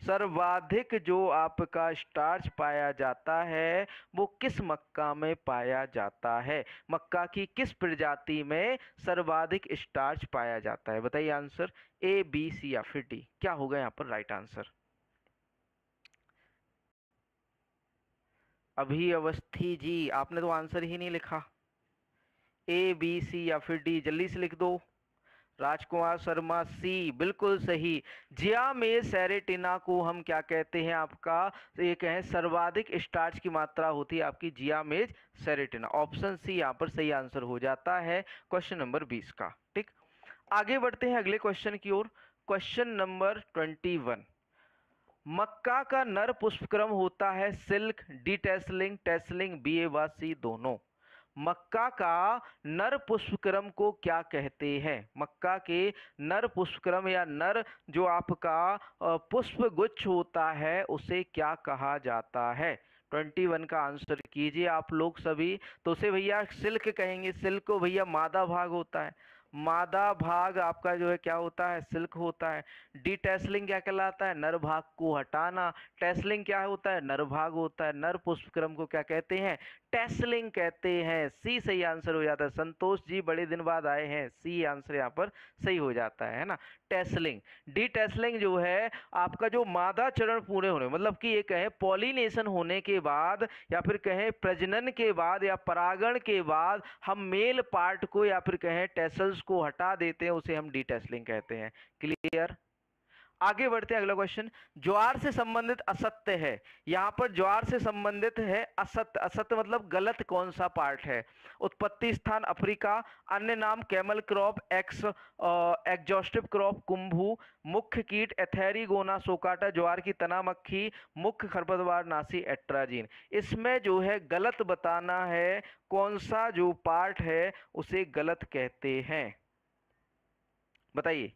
सर्वाधिक जो आपका स्टार्च पाया जाता है वो किस मक्का में पाया जाता है? मक्का की किस प्रजाति में सर्वाधिक स्टार्च पाया जाता है? बताइए आंसर, ए, बी, सी या फिर डी। क्या होगा यहाँ पर राइट आंसर? अभी अवस्थी जी आपने तो आंसर ही नहीं लिखा। ए, बी, सी या फिर डी, जल्दी से लिख दो। राजकुमार शर्मा सी बिल्कुल सही। जियामेज सेरेटिना को हम क्या कहते हैं? आपका एक है सर्वाधिक स्टार्च की मात्रा होती है आपकी जियामेज सेरेटिना। ऑप्शन सी यहाँ पर सही आंसर हो जाता है क्वेश्चन नंबर 20 का। ठीक, आगे बढ़ते हैं अगले क्वेश्चन की ओर। क्वेश्चन नंबर 21, मक्का का नर पुष्पक्रम होता है silk, detasseling, tasseling, B A व सी दोनों। मक्का का नर पुष्पक्रम को क्या कहते हैं? मक्का के नर पुष्पक्रम या नर जो आपका पुष्प गुच्छ होता है उसे क्या कहा जाता है? 21 का आंसर कीजिए आप लोग सभी। तो उसे भैया सिल्क कहेंगे। सिल्क को भैया मादा भाग होता है, मादा भाग आपका जो है क्या होता है? सिल्क होता है। डी टेसलिंग क्या कहलाता है? नर भाग को हटाना। टेसलिंग क्या होता है? नर भाग होता है। नर पुष्पक्रम को क्या कहते हैं? टेसलिंग कहते हैं। सी सही आंसर हो जाता है। संतोष जी बड़े दिन बाद आए हैं, सी आंसर यहाँ पर सही हो जाता है ना, टेसलिंग। डी टेसलिंग जो है आपका जो मादा चरण पूरे होने, मतलब कि ये कहें पॉलिनेशन होने के बाद या फिर कहें प्रजनन के बाद या परागण के बाद हम मेल पार्ट को या फिर कहें टेसल्स को हटा देते हैं, उसे हम डी टेसलिंग कहते हैं। क्लियर? आगे बढ़ते हैं। अगला क्वेश्चन, ज्वार से संबंधित असत्य है। यहाँ पर ज्वार से संबंधित है असत्य, असत्य मतलब गलत कौन सा पार्ट है। उत्पत्ति स्थान अफ्रीका, अन्य नाम कैमल क्रॉप, एग्जॉस्टिव क्रॉप कुंभू, मुख्य कीट एथेरिगोना सोकाटा, ज्वार की तना मक्खी, मुख्य खरपतवार नासी एट्राजीन। इसमें जो है गलत बताना है, कौन सा जो पार्ट है उसे गलत कहते हैं। बताइए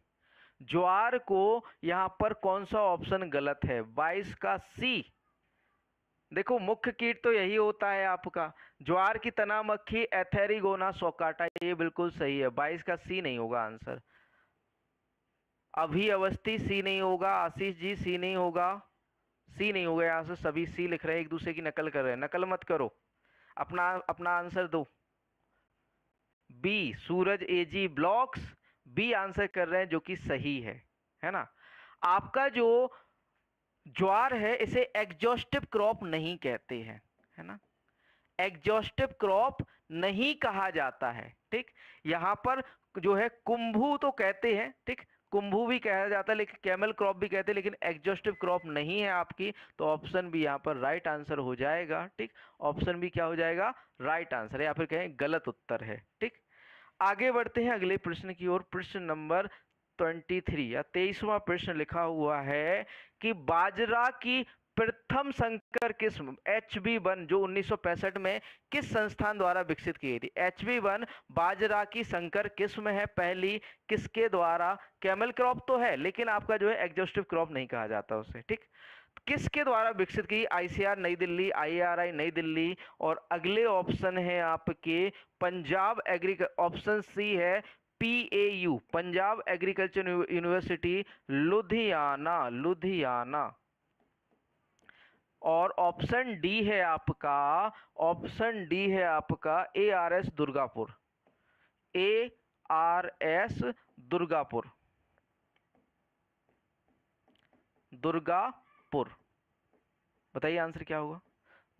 ज्वार को यहां पर कौन सा ऑप्शन गलत है? 22 का सी। देखो मुख्य कीट तो यही होता है आपका, ज्वार की तना मक्खी एथेरिगोना सोकाटा, ये बिल्कुल सही है। 22 का सी नहीं होगा आंसर। अभी अवस्थी सी नहीं होगा, आशीष जी सी नहीं होगा, सी नहीं होगा। यहाँ से सभी सी लिख रहे हैं, एक दूसरे की नकल कर रहे हैं। नकल मत करो, अपना आंसर दो। B Suraj AG blocks B answer कर रहे हैं जो कि सही है ना। आपका जो ज्वार है इसे एग्जॉस्टिव क्रॉप नहीं कहते हैं, है ना, एग्जॉस्टिव क्रॉप नहीं कहा जाता है। ठीक, यहाँ पर जो है कुंभू तो कहते हैं, ठीक, कुंभू भी कहा जाता है, लेकिन कैमल क्रॉप भी कहते हैं, लेकिन एग्जॉस्टिव क्रॉप नहीं है आपकी। तो ऑप्शन भी यहाँ पर राइट आंसर हो जाएगा। ठीक, ऑप्शन भी क्या हो जाएगा? राइट आंसर, या फिर कहें गलत उत्तर है। ठीक, आगे बढ़ते हैं अगले प्रश्न की ओर। प्रश्न नंबर 23 या 23वां प्रश्न लिखा हुआ है कि बाजरा की प्रथम संकर किस्म HB1 जो 1965 में किस संस्थान द्वारा विकसित की गई थी? HB1 बाजरा की संकर किस्म है पहली, किसके द्वारा? कैमल क्रॉप तो है, लेकिन आपका जो है एग्जॉस्टिव क्रॉप नहीं कहा जाता उसे। ठीक, किसके द्वारा विकसित की? ICR नई दिल्ली, IRI नई दिल्ली, और अगले ऑप्शन है आपके पंजाब एग्रीकल्चर, ऑप्शन सी है PAU Punjab agriculture university Ludhiana, Ludhiana, और ऑप्शन डी है आपका, ऑप्शन डी है आपका ARS दुर्गापुर, ARS दुर्गापुर, दुर्गापुर। बताइए आंसर क्या होगा?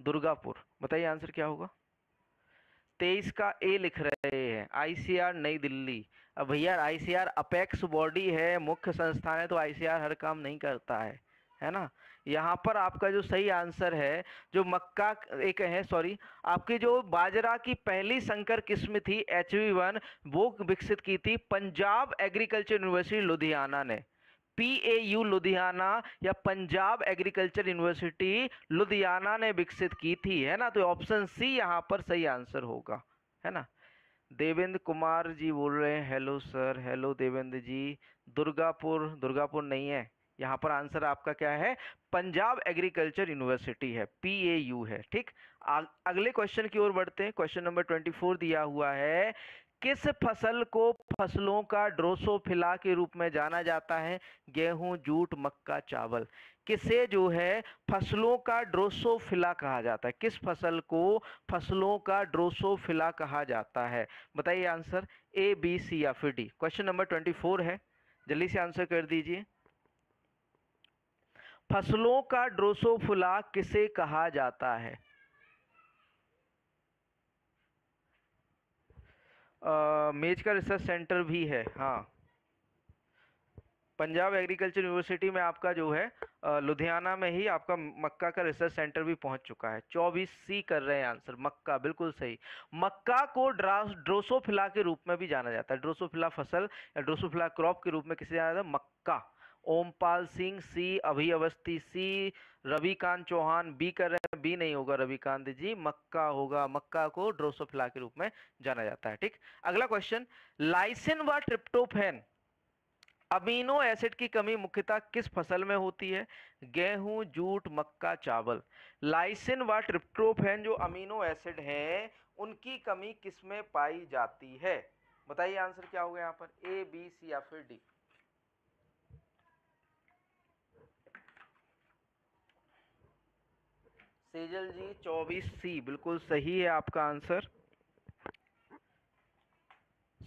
दुर्गापुर। बताइए आंसर क्या होगा? 23 का ए लिख रहे हैं, ICR नई दिल्ली। अब भैया ICR अपेक्स बॉडी है, मुख्य संस्थान है, तो ICR हर काम नहीं करता है ना। यहाँ पर आपका जो सही आंसर है, जो मक्का एक है, सॉरी, आपकी जो बाजरा की पहली संकर किस्म थी HB1, वो विकसित की थी पंजाब एग्रीकल्चर यूनिवर्सिटी लुधियाना ने, PAU लुधियाना या पंजाब एग्रीकल्चर यूनिवर्सिटी लुधियाना ने विकसित की थी, है ना। तो ऑप्शन सी यहाँ पर सही आंसर होगा, है ना। देवेंद्र कुमार जी बोल रहे हैं, hello sir, hello Devendra ji. Durgapur, Durgapur नहीं है, यहाँ पर आंसर आपका क्या है? पंजाब एग्रीकल्चर यूनिवर्सिटी है, PAU है। ठीक, अगले क्वेश्चन की ओर बढ़ते हैं। क्वेश्चन नंबर 24 दिया हुआ है, किस फसल को फसलों का ड्रोसोफिला के रूप में जाना जाता है? गेहूं, जूट, मक्का, चावल। किसे जो है फसलों का ड्रोसोफिला कहा जाता है? किस फसल को फसलों का ड्रोसोफिला कहा जाता है? बताइए आंसर, A, B, C या फिर D। क्वेश्चन नंबर 24 है, जल्दी से आंसर कर दीजिए। फसलों का ड्रोसोफिला किसे कहा जाता है? मेज का रिसर्च सेंटर भी है, हाँ, पंजाब एग्रीकल्चर यूनिवर्सिटी में आपका जो है लुधियाना में ही आपका मक्का का रिसर्च सेंटर भी पहुंच चुका है। 24C कर रहे हैं आंसर, मक्का, बिल्कुल सही। मक्का को ड्रोसोफिला के रूप में भी जाना जाता है, ड्रोसोफिला फसल या ड्रोसोफिला क्रॉप के रूप में किसे जाना जाता है? मक्का। ओमपाल सिंह C, अभी अवस्थी C, रविकांत चौहान B कर रहे हैं, B नहीं होगा रविकांत जी, मक्का होगा। मक्का को ड्रोसोफिला के रूप में जाना जाता है। ठीक, अगला क्वेश्चन, लाइसिन व ट्रिप्टोफैन अमीनो एसिड की कमी मुख्यतः किस फसल में होती है? गेहूं, जूट, मक्का, चावल। लाइसिन व ट्रिप्टोफैन जो अमीनो एसिड हैं उनकी कमी किस में पाई जाती है? बताइए आंसर क्या होगा यहाँ पर, A, B, C या फिर D। सेजल जी 24C बिल्कुल सही है आपका आंसर।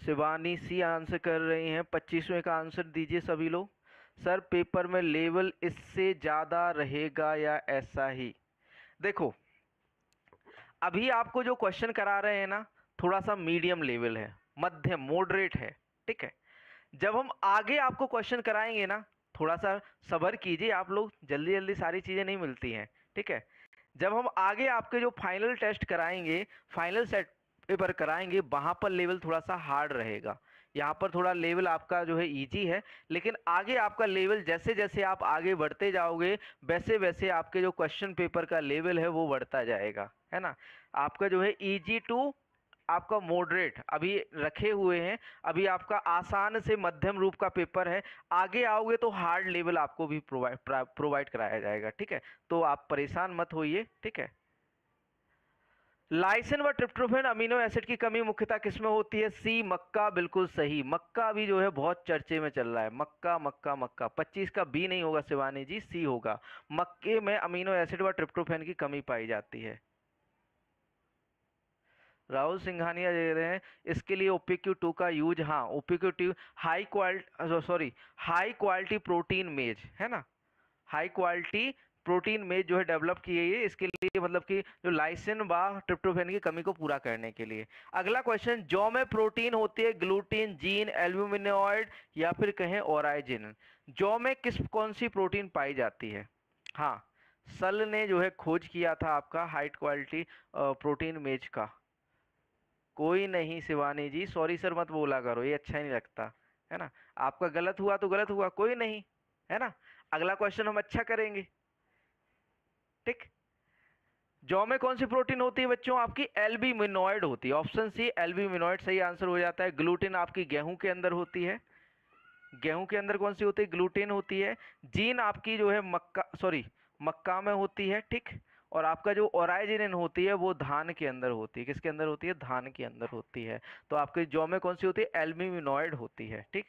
शिवानी C आंसर कर रही हैं। 25वें का आंसर दीजिए सभी लोग। सर पेपर में लेवल इससे ज़्यादा रहेगा या ऐसा ही? देखो अभी आपको जो क्वेश्चन करा रहे हैं ना, थोड़ा सा मीडियम लेवल है, मध्यम, मॉडरेट है। ठीक है, जब हम आगे आपको क्वेश्चन कराएंगे ना, थोड़ा सा सब्र कीजिए आप लोग, जल्दी जल्दी सारी चीज़ें नहीं मिलती हैं, ठीक है। जब हम आगे आपके जो फाइनल टेस्ट कराएंगे, फाइनल सेट पेपर कराएंगे, वहाँ पर लेवल थोड़ा सा हार्ड रहेगा। यहाँ पर थोड़ा लेवल आपका जो है इजी है, लेकिन आगे आपका लेवल जैसे जैसे आप आगे बढ़ते जाओगे वैसे वैसे आपके जो क्वेश्चन पेपर का लेवल है वो बढ़ता जाएगा, है ना। आपका जो है इजी टू आपका मॉडरेट अभी रखे हुए हैं, अभी आपका आसान से मध्यम रूप का पेपर है, आगे आओगे तो हार्ड लेवल आपको भी प्रोवाइड कराया जाएगा, ठीक है। तो आप परेशान मत होइए, ठीक है। लाइसिन व ट्रिप्टोफैन अमीनो एसिड की कमी मुख्यतः किसमें होती है? सी मक्का, बिल्कुल सही। मक्का भी जो है बहुत चर्चे में चल रहा है, मक्का मक्का मक्का। 25 का बी नहीं होगा शिवानी जी, सी होगा। मक्के में अमीनो एसिड व ट्रिप्टोफैन की कमी पाई जाती है। राहुल सिंघानिया दे रहे हैं इसके लिए OPQ2 का यूज। हाँ, OPQ2 high quality protein maize, है ना, हाई क्वालिटी प्रोटीन मेज जो है डेवलप की गई है इसके लिए, मतलब कि जो लाइसिन व ट्रिप्टोफैन की कमी को पूरा करने के लिए। अगला क्वेश्चन, जौ में प्रोटीन होती है ग्लूटीन, जीन, एल्ब्यूमिनॉइड या फिर कहें ओराइजिन, जौ में कौन सी प्रोटीन पाई जाती है? हाँ, सल ने जो है खोज किया था आपका हाई क्वालिटी प्रोटीन मेज का। कोई नहीं शिवानी जी, सॉरी सर मत बोला करो, ये अच्छा नहीं लगता, है ना। आपका गलत हुआ तो गलत हुआ, कोई नहीं, है ना। अगला क्वेश्चन हम अच्छा करेंगे, ठीक। जौ में कौन सी प्रोटीन होती है बच्चों? आपकी एल्ब्यूमिनॉइड होती है। ऑप्शन सी एल्ब्यूमिनॉइड सही आंसर हो जाता है। ग्लूटेन आपकी गेहूं के अंदर होती है, गेहूं के अंदर कौन सी होती है? ग्लूटेन होती है। जीन आपकी जो है मक्का में होती है, ठीक। और आपका जो ओराइजिन होती है वो धान के अंदर होती है। किसके अंदर होती है? धान के अंदर होती है। तो आपके जौ में कौन सी होती है? एल्ब्यूमिनॉइड होती है, ठीक।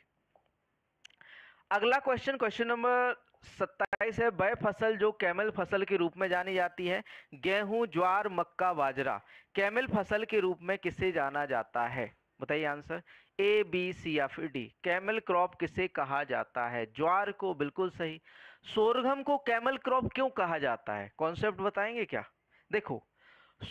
अगला क्वेश्चन, क्वेश्चन नंबर 27 है, वह फसल जो कैमल फसल के रूप में जानी जाती है, गेहूं, ज्वार, मक्का, बाजरा, कैमल फसल के रूप में किसे जाना जाता है? बताइए आंसर, A, B, C या फिर D। कैमल क्रॉप किसे कहा जाता है? ज्वार को, बिल्कुल सही। सोरगम को कैमल क्रॉप क्यों कहा जाता है? कॉन्सेप्ट बताएंगे क्या? देखो,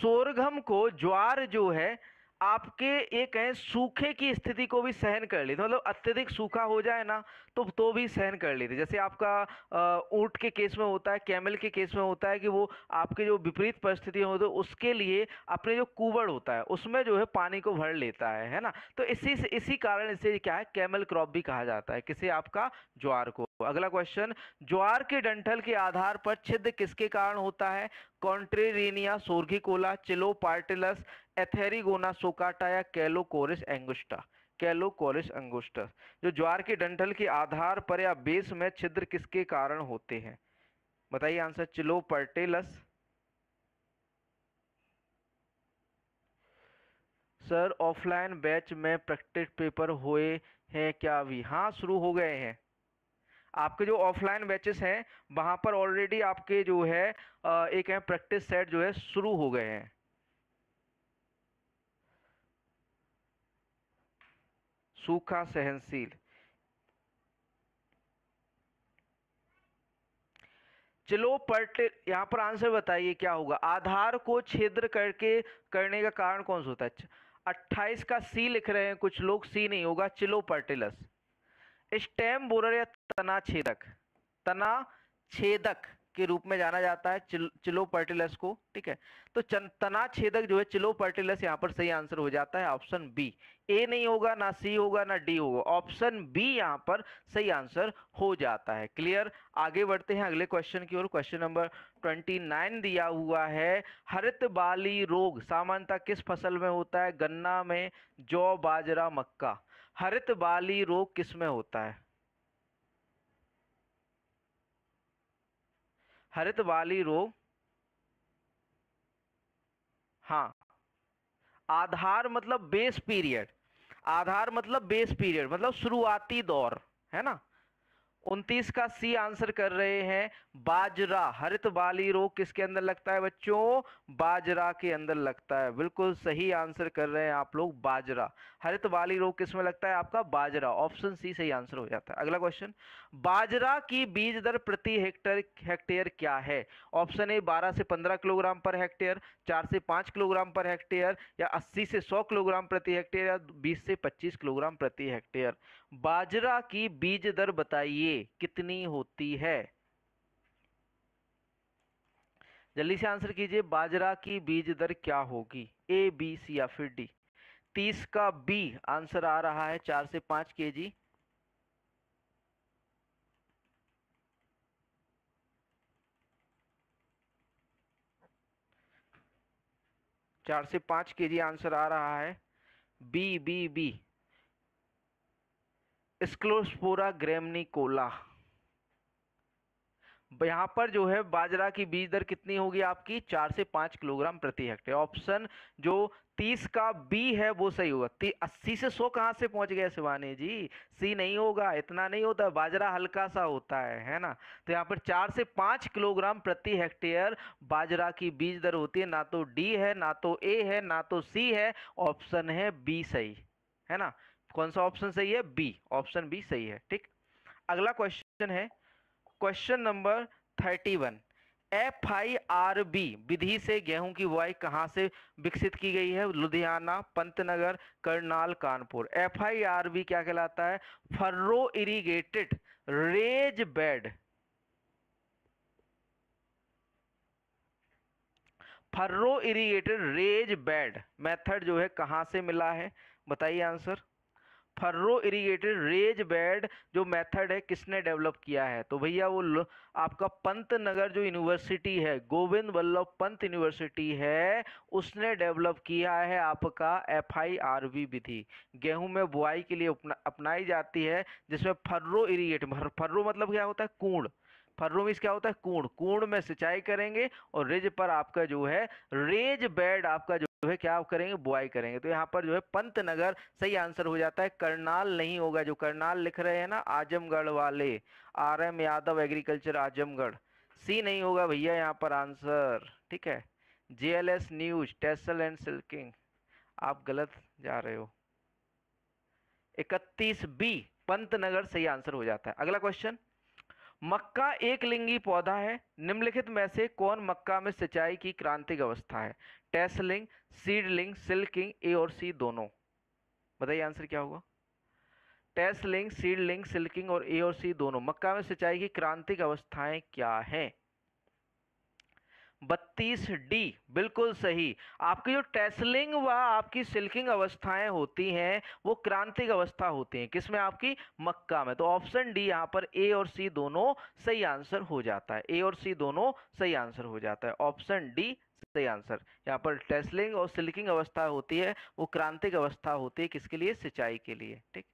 सोरगम को ज्वार जो है आपके एक है सूखे की स्थिति को भी सहन कर लेते, मतलब अत्यधिक सूखा हो जाए ना तो भी सहन कर लेते। जैसे आपका ऊँट के केस में होता है, कैमल के केस में होता है कि वो आपके जो विपरीत परिस्थितियाँ हो तो उसके लिए अपने जो कूबड़ होता है उसमें जो है पानी को भर लेता है ना। तो इसी कारण इसे क्या है, कैमल क्रॉप भी कहा जाता है। किसे? आपका ज्वार को। अगला क्वेश्चन, ज्वार के डंठल के आधार पर छिद्र किसके कारण होता है? कॉन्ट्रेरिनिया सोर्गिकोला, चिलोपार्टिलस, एथेरिगोना सोकाटा या कैलोकोरिस एंगुस्टा, कैलोकोरिस एंगुस्टा। जो ज्वार के डंठल के आधार पर या बेस में छिद्र किसके कारण होते हैं? बताइए आंसर, चिलोपार्टिलस। सर ऑफलाइन बैच में प्रैक्टिस पेपर हुए हैं क्या अभी? हाँ, शुरू हो गए हैं। आपके जो ऑफलाइन बैचेस हैं वहाँ पर ऑलरेडी आपके जो है एक है प्रैक्टिस सेट जो है शुरू हो गए हैं। सूखा सहनशील, चलो पर्टे, यहाँ पर आंसर बताइए क्या होगा? आधार को छिद्र करने का कारण कौन सा होता है? 28 का सी लिख रहे हैं कुछ लोग, सी नहीं होगा, चिलोपर्टिलस। स्टेम बोरर या तना छेदक के रूप में जाना जाता है चिलोपर्टिलस को, ठीक है। तो तना छेदक जो है चिलोपर्टिलस यहाँ पर सही आंसर हो जाता है। ऑप्शन बी, ए नहीं होगा, ना सी होगा, ना डी होगा, ऑप्शन बी यहाँ पर सही आंसर हो जाता है। क्लियर, आगे बढ़ते हैं अगले क्वेश्चन की ओर। क्वेश्चन नंबर 29 दिया हुआ है, हरित बाली रोग सामान्यतः किस फसल में होता है? गन्ना में, जौ, बाजरा, मक्का। हरित बाली रोग किस में होता है? हरित बाली रोग, हाँ, आधार मतलब बेस पीरियड मतलब शुरुआती दौर, है ना। 29 का सी आंसर कर रहे हैं, बाजरा। हरित बाली रोग किसके अंदर लगता है बच्चों? बाजरा के अंदर लगता है, बिल्कुल सही आंसर कर रहे हैं आप लोग, बाजरा। हरित बाली रोग किसमें लगता है? आपका बाजरा, ऑप्शन सी सही आंसर हो जाता है। अगला क्वेश्चन, बाजरा की बीज दर प्रति हेक्टेयर क्या है? ऑप्शन ए 12 से 15 किलोग्राम पर हेक्टेयर, 4 से 5 किलोग्राम पर हेक्टेयर, या 80 से 100 किलोग्राम प्रति हेक्टेयर, या 20 से 25 किलोग्राम प्रति हेक्टेयर। बाजरा की बीज दर बताइए कितनी होती है। जल्दी से आंसर कीजिए, बाजरा की बीज दर क्या होगी, ए बी सी या फिर डी। 30 का बी आंसर आ रहा है 4 से 5 केजी। चार से पांच केजी आंसर आ रहा है बी बी बी। स्क्लोस्पोरा ग्रेमनिकोला, यहाँ पर जो है बाजरा की बीज दर कितनी होगी आपकी 4 से 5 किलोग्राम प्रति हेक्टेयर। ऑप्शन जो 30 का बी है वो सही होगा। 80 से 100 कहाँ से पहुंच गया शिवानी जी, सी नहीं होगा, इतना नहीं होता, बाजरा हल्का सा होता है ना। तो यहाँ पर 4 से 5 किलोग्राम प्रति हेक्टेयर बाजरा की बीज दर होती है। ना तो डी है, ना तो ए है, ना तो सी है, ऑप्शन है बी सही है ना। कौन सा ऑप्शन सही है, बी, ऑप्शन बी सही है। ठीक, अगला क्वेश्चन है क्वेश्चन नंबर 31। FIRB विधि से गेहूं की बुआई कहां से विकसित की गई है, लुधियाना, पंतनगर, करनाल, कानपुर। FIRB क्या कहलाता है, furrow irrigated raised bed. Furrow irrigated raised bed method जो है कहां से मिला है, बताइए answer. Furrow irrigated raised bed जो मेथड है किसने डेवलप किया है, तो भैया वो आपका पंतनगर जो यूनिवर्सिटी है, गोविंद वल्लभ पंत यूनिवर्सिटी है, उसने डेवलप किया है आपका FIRB विधि। गेहूं में बुआई के लिए अपनाई जाती है, जिसमें फर्रो इरिगेट, फर्रो मतलब क्या होता है, कूड़। फर्रो में क्या होता है, कूड़। कूड़ में सिंचाई करेंगे और रिज पर आपका जो है रेज बेड आपका जो है क्या आप करेंगे, बुआई करेंगे। तो यहाँ पर जो है पंतनगर सही आंसर हो जाता है, करनाल नहीं होगा। जो करनाल लिख रहे हैं ना आजमगढ़ वाले, RM Yadav agriculture Azamgarh, C नहीं होगा भैया यहाँ पर आंसर। ठीक है, JLS news, tassel and silking, आप गलत जा रहे हो। 31B पंतनगर सही आंसर हो जाता है। अगला क्वेश्चन, मक्का एक लिंगी पौधा है, निम्नलिखित में से कौन मक्का में सिंचाई की क्रांतिक अवस्था है, टेसलिंग, सीडलिंग, सिल्किंग, ए और सी दोनों। बताइए आंसर क्या होगा, टेसलिंग, सीडलिंग, सिल्किंग और ए और सी दोनों। मक्का में सिंचाई की क्रांतिक अवस्थाएं क्या हैं। 32D बिल्कुल सही। आपकी जो टेसलिंग व आपकी सिल्किंग अवस्थाएं होती हैं वो क्रांतिक अवस्था होती हैं, किसमें आपकी, मक्का में। तो ऑप्शन डी यहाँ पर ए और सी दोनों सही आंसर हो जाता है, ए और सी दोनों सही आंसर हो जाता है, ऑप्शन डी सही आंसर। यहाँ पर टेसलिंग और सिल्किंग अवस्था होती है वो क्रांतिक अवस्था होती है, किसके लिए, सिंचाई के लिए। ठीक,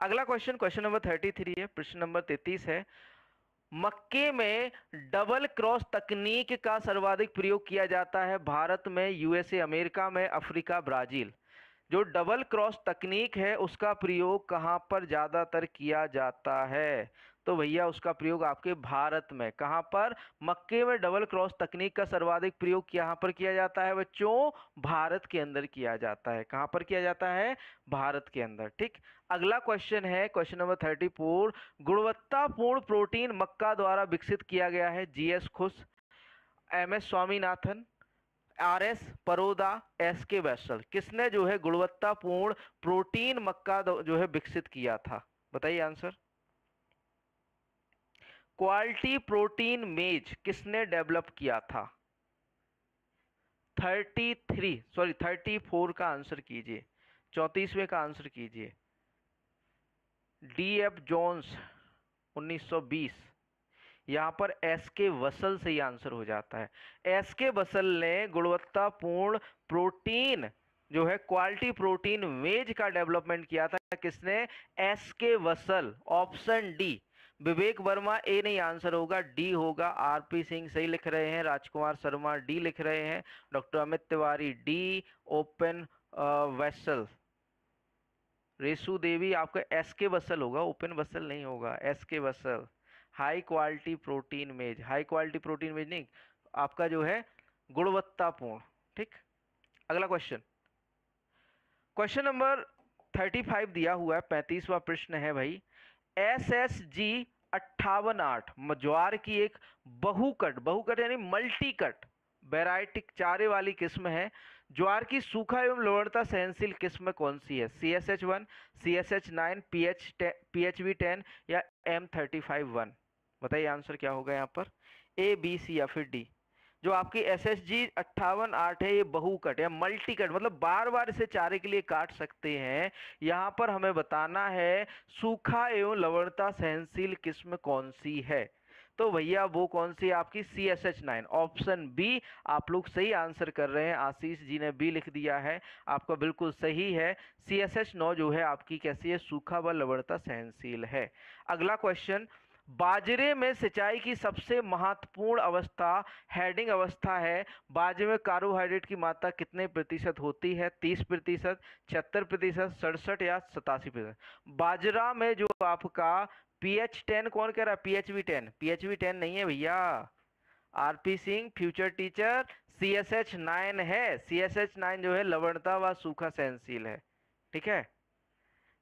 अगला क्वेश्चन, क्वेश्चन नंबर 33 है, प्रश्न नंबर 33 है, मक्के में डबल क्रॉस तकनीक का सर्वाधिक प्रयोग किया जाता है भारत में, USA अमेरिका में, अफ्रीका, ब्राजील। जो डबल क्रॉस तकनीक है उसका प्रयोग कहां पर ज़्यादातर किया जाता है, तो भैया उसका प्रयोग आपके भारत में। कहां पर, मक्के में डबल क्रॉस तकनीक का सर्वाधिक प्रयोग यहाँ पर किया जाता है बच्चों, भारत के अंदर किया जाता है। कहां पर किया जाता है, भारत के अंदर। ठीक, अगला क्वेश्चन है क्वेश्चन नंबर 34, गुणवत्तापूर्ण प्रोटीन मक्का द्वारा विकसित किया गया है, GS खुश, MS Swaminathan, RS Paroda, SK वैश्वल। किसने जो है गुणवत्तापूर्ण प्रोटीन मक्का जो है विकसित किया था, बताइए आंसर। क्वालिटी प्रोटीन मेज किसने डेवलप किया था। 34 का आंसर कीजिए, 34वें का आंसर कीजिए, DF जोन्स 1920। यहाँ पर SK वसल सही आंसर हो जाता है। SK वसल ने गुणवत्तापूर्ण प्रोटीन जो है क्वालिटी प्रोटीन मेज का डेवलपमेंट किया था, किसने, SK Vasal, option D. Vivek Verma A नहीं आंसर होगा, डी होगा। RP सिंह सही लिख रहे हैं, राजकुमार शर्मा डी लिख रहे हैं, doctor Amit Tiwari D, open vessel, रेसु देवी आपका SK वसल होगा, ओपन वसल नहीं होगा, SK वसल। High quality protein maize, high quality protein maize नहीं, आपका जो है गुणवत्तापूर्ण। ठीक, अगला क्वेश्चन, क्वेश्चन नंबर 35 दिया हुआ है, 35वां प्रश्न है भाई। SSG 58 ज्वार की एक बहुकट, बहुकट यानी मल्टी कट वैरायटी चारे वाली किस्म है ज्वार की सूखा एवं लवणता सहनशील किस्म कौन सी है? CSH1, CSH9, PHV10 या M35-1? बताइए आंसर क्या होगा यहाँ पर, A, B, C या फिर D। जो आपकी SHG 58-8 है ये बहुकट या मल्टी कट, मतलब बार बार इसे चारे के लिए काट सकते हैं। यहाँ पर हमें बताना है सूखा एवं लवणता सहनशील किस्म कौन सी है, तो भैया वो कौन सी है आपकी CSH9, ऑप्शन बी। आप लोग सही आंसर कर रहे हैं, आशीष जी ने बी लिख दिया है, आपका बिल्कुल सही है। CSH9 जो है आपकी कैसी है, सूखा व लवणता सहनशील है। अगला क्वेश्चन, बाजरे में सिंचाई की सबसे महत्वपूर्ण अवस्था हेडिंग अवस्था है। बाजरे में कार्बोहाइड्रेट की मात्रा कितने प्रतिशत होती है? 30%, 76%, 67 या 87%? बाजरा में जो आपका PH10 कौन कह रहा है, PHV10 नहीं है भैया, RP Singh future teacher, CSH9 है। CSH9 जो है लवणता व सूखा सहनशील है, ठीक है।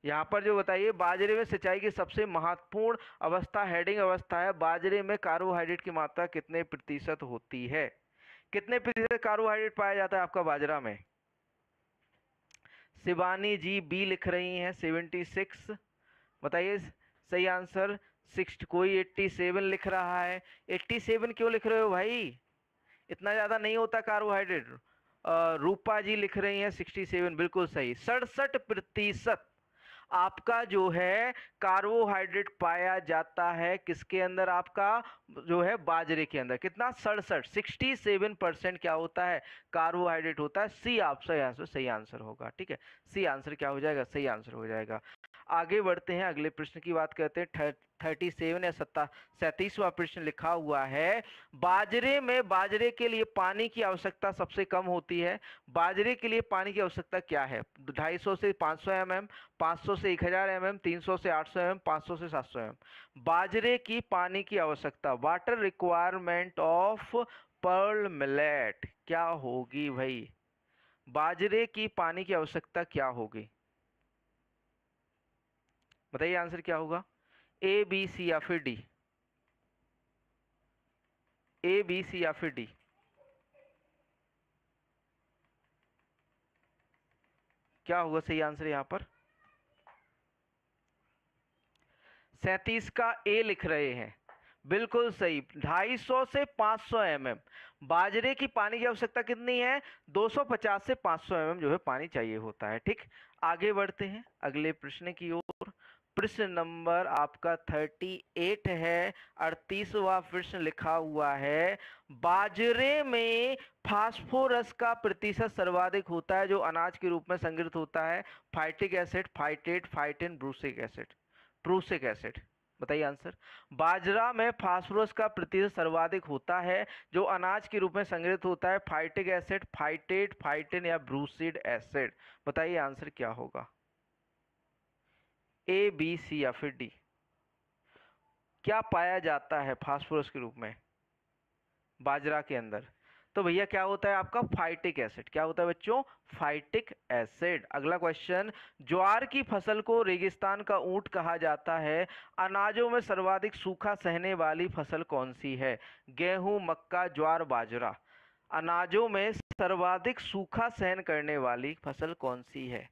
यहाँ पर जो बताइए, बाजरे में सिंचाई की सबसे महत्वपूर्ण अवस्था हेडिंग अवस्था है। बाजरे में कार्बोहाइड्रेट की मात्रा कितने प्रतिशत होती है? कितने प्रतिशत कार्बोहाइड्रेट पाया जाता है आपका बाजरा में? शिवानी जी बी लिख रही हैं 76, बताइए सही आंसर। 60 कोई 87 लिख रहा है। 87 क्यों लिख रहे हो भाई, इतना ज़्यादा नहीं होता कार्बोहाइड्रेट। रूपा जी लिख रही हैं 67, बिल्कुल सही। 67% आपका जो है कार्बोहाइड्रेट पाया जाता है किसके अंदर, आपका जो है बाजरे के अंदर। कितना? 67, 67% क्या होता है, कार्बोहाइड्रेट होता है। सी आपका सही आंसर होगा, ठीक है। सी आंसर क्या हो जाएगा, सही आंसर हो जाएगा। आगे बढ़ते हैं, अगले प्रश्न की बात करते हैं। 37 या 37वां प्रश्न लिखा हुआ है, बाजरे में बाजरे के लिए पानी की आवश्यकता सबसे कम होती है। बाजरे के लिए पानी की आवश्यकता क्या है? 250 से 500 mm, 500 से 1000 mm, 300 से 800 mm, 500 से 700 mm। बाजरे की पानी की आवश्यकता, water requirement of pearl millet क्या होगी भाई? बाजरे की पानी की आवश्यकता क्या होगी, बताइए आंसर क्या होगा। ए, बी, सी या फिर डी, ए, बी, सी या फिर डी? क्या होगा सही आंसर यहां पर? 37 का ए लिख रहे हैं, बिल्कुल सही। 250 से 500 mm बाजरे की पानी की आवश्यकता कितनी है? 250 से 500 mm जो है पानी चाहिए होता है, ठीक। आगे बढ़ते हैं अगले प्रश्न की ओर। प्रश्न नंबर आपका 38 है, 38वां प्रश्न लिखा हुआ है, बाजरे में फास्फोरस का प्रतिशत सर्वाधिक होता है जो अनाज के रूप में संग्रहित होता है। Phytic acid, phytate, phytin, prussic acid, prussic acid, बताइए आंसर। बाजरा में फास्फोरस का प्रतिशत सर्वाधिक होता है जो अनाज के रूप में संग्रहित होता है। फाइटिक एसिड, फाइटेट, फाइटिन या ब्रूसिड एसिड, बताइए आंसर क्या होगा। ए, बी, सी या फिर डी? क्या पाया जाता है फास्फोरस के रूप में बाजरा के अंदर? तो भैया क्या होता है आपका, फाइटिक एसिड। क्या होता है बच्चों, फाइटिक एसिड। अगला क्वेश्चन, ज्वार की फसल को रेगिस्तान का ऊंट कहा जाता है। अनाजों में सर्वाधिक सूखा सहने वाली फसल कौन सी है? गेहूं, मक्का, ज्वार, बाजरा। अनाजों में सर्वाधिक सूखा सहन करने वाली फसल कौन सी है?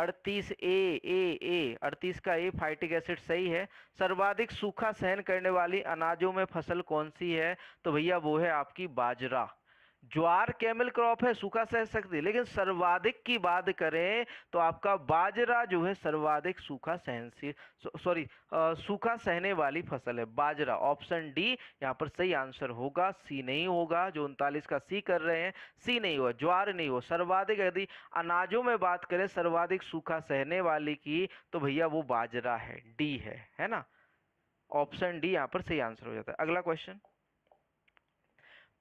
38 ए, 38 का ए फाइटिक एसिड सही है। सर्वाधिक सूखा सहन करने वाली अनाजों में फसल कौन सी है? तो भैया वो है आपकी बाजरा। ज्वार कैमल क्रॉप है, सूखा सह सकती है, लेकिन सर्वाधिक की बात करें तो आपका बाजरा जो है सर्वाधिक सूखा सूखा सहने वाली फसल है बाजरा। ऑप्शन डी यहाँ पर सही आंसर होगा, सी नहीं होगा। जो 39 का सी कर रहे हैं, सी नहीं होगा, ज्वार नहीं हो। सर्वाधिक यदि अनाजों में बात करें सर्वाधिक सूखा सहने वाली की, तो भैया वो बाजरा है, डी है ना। ऑप्शन डी यहाँ पर सही आंसर हो जाता है। अगला क्वेश्चन,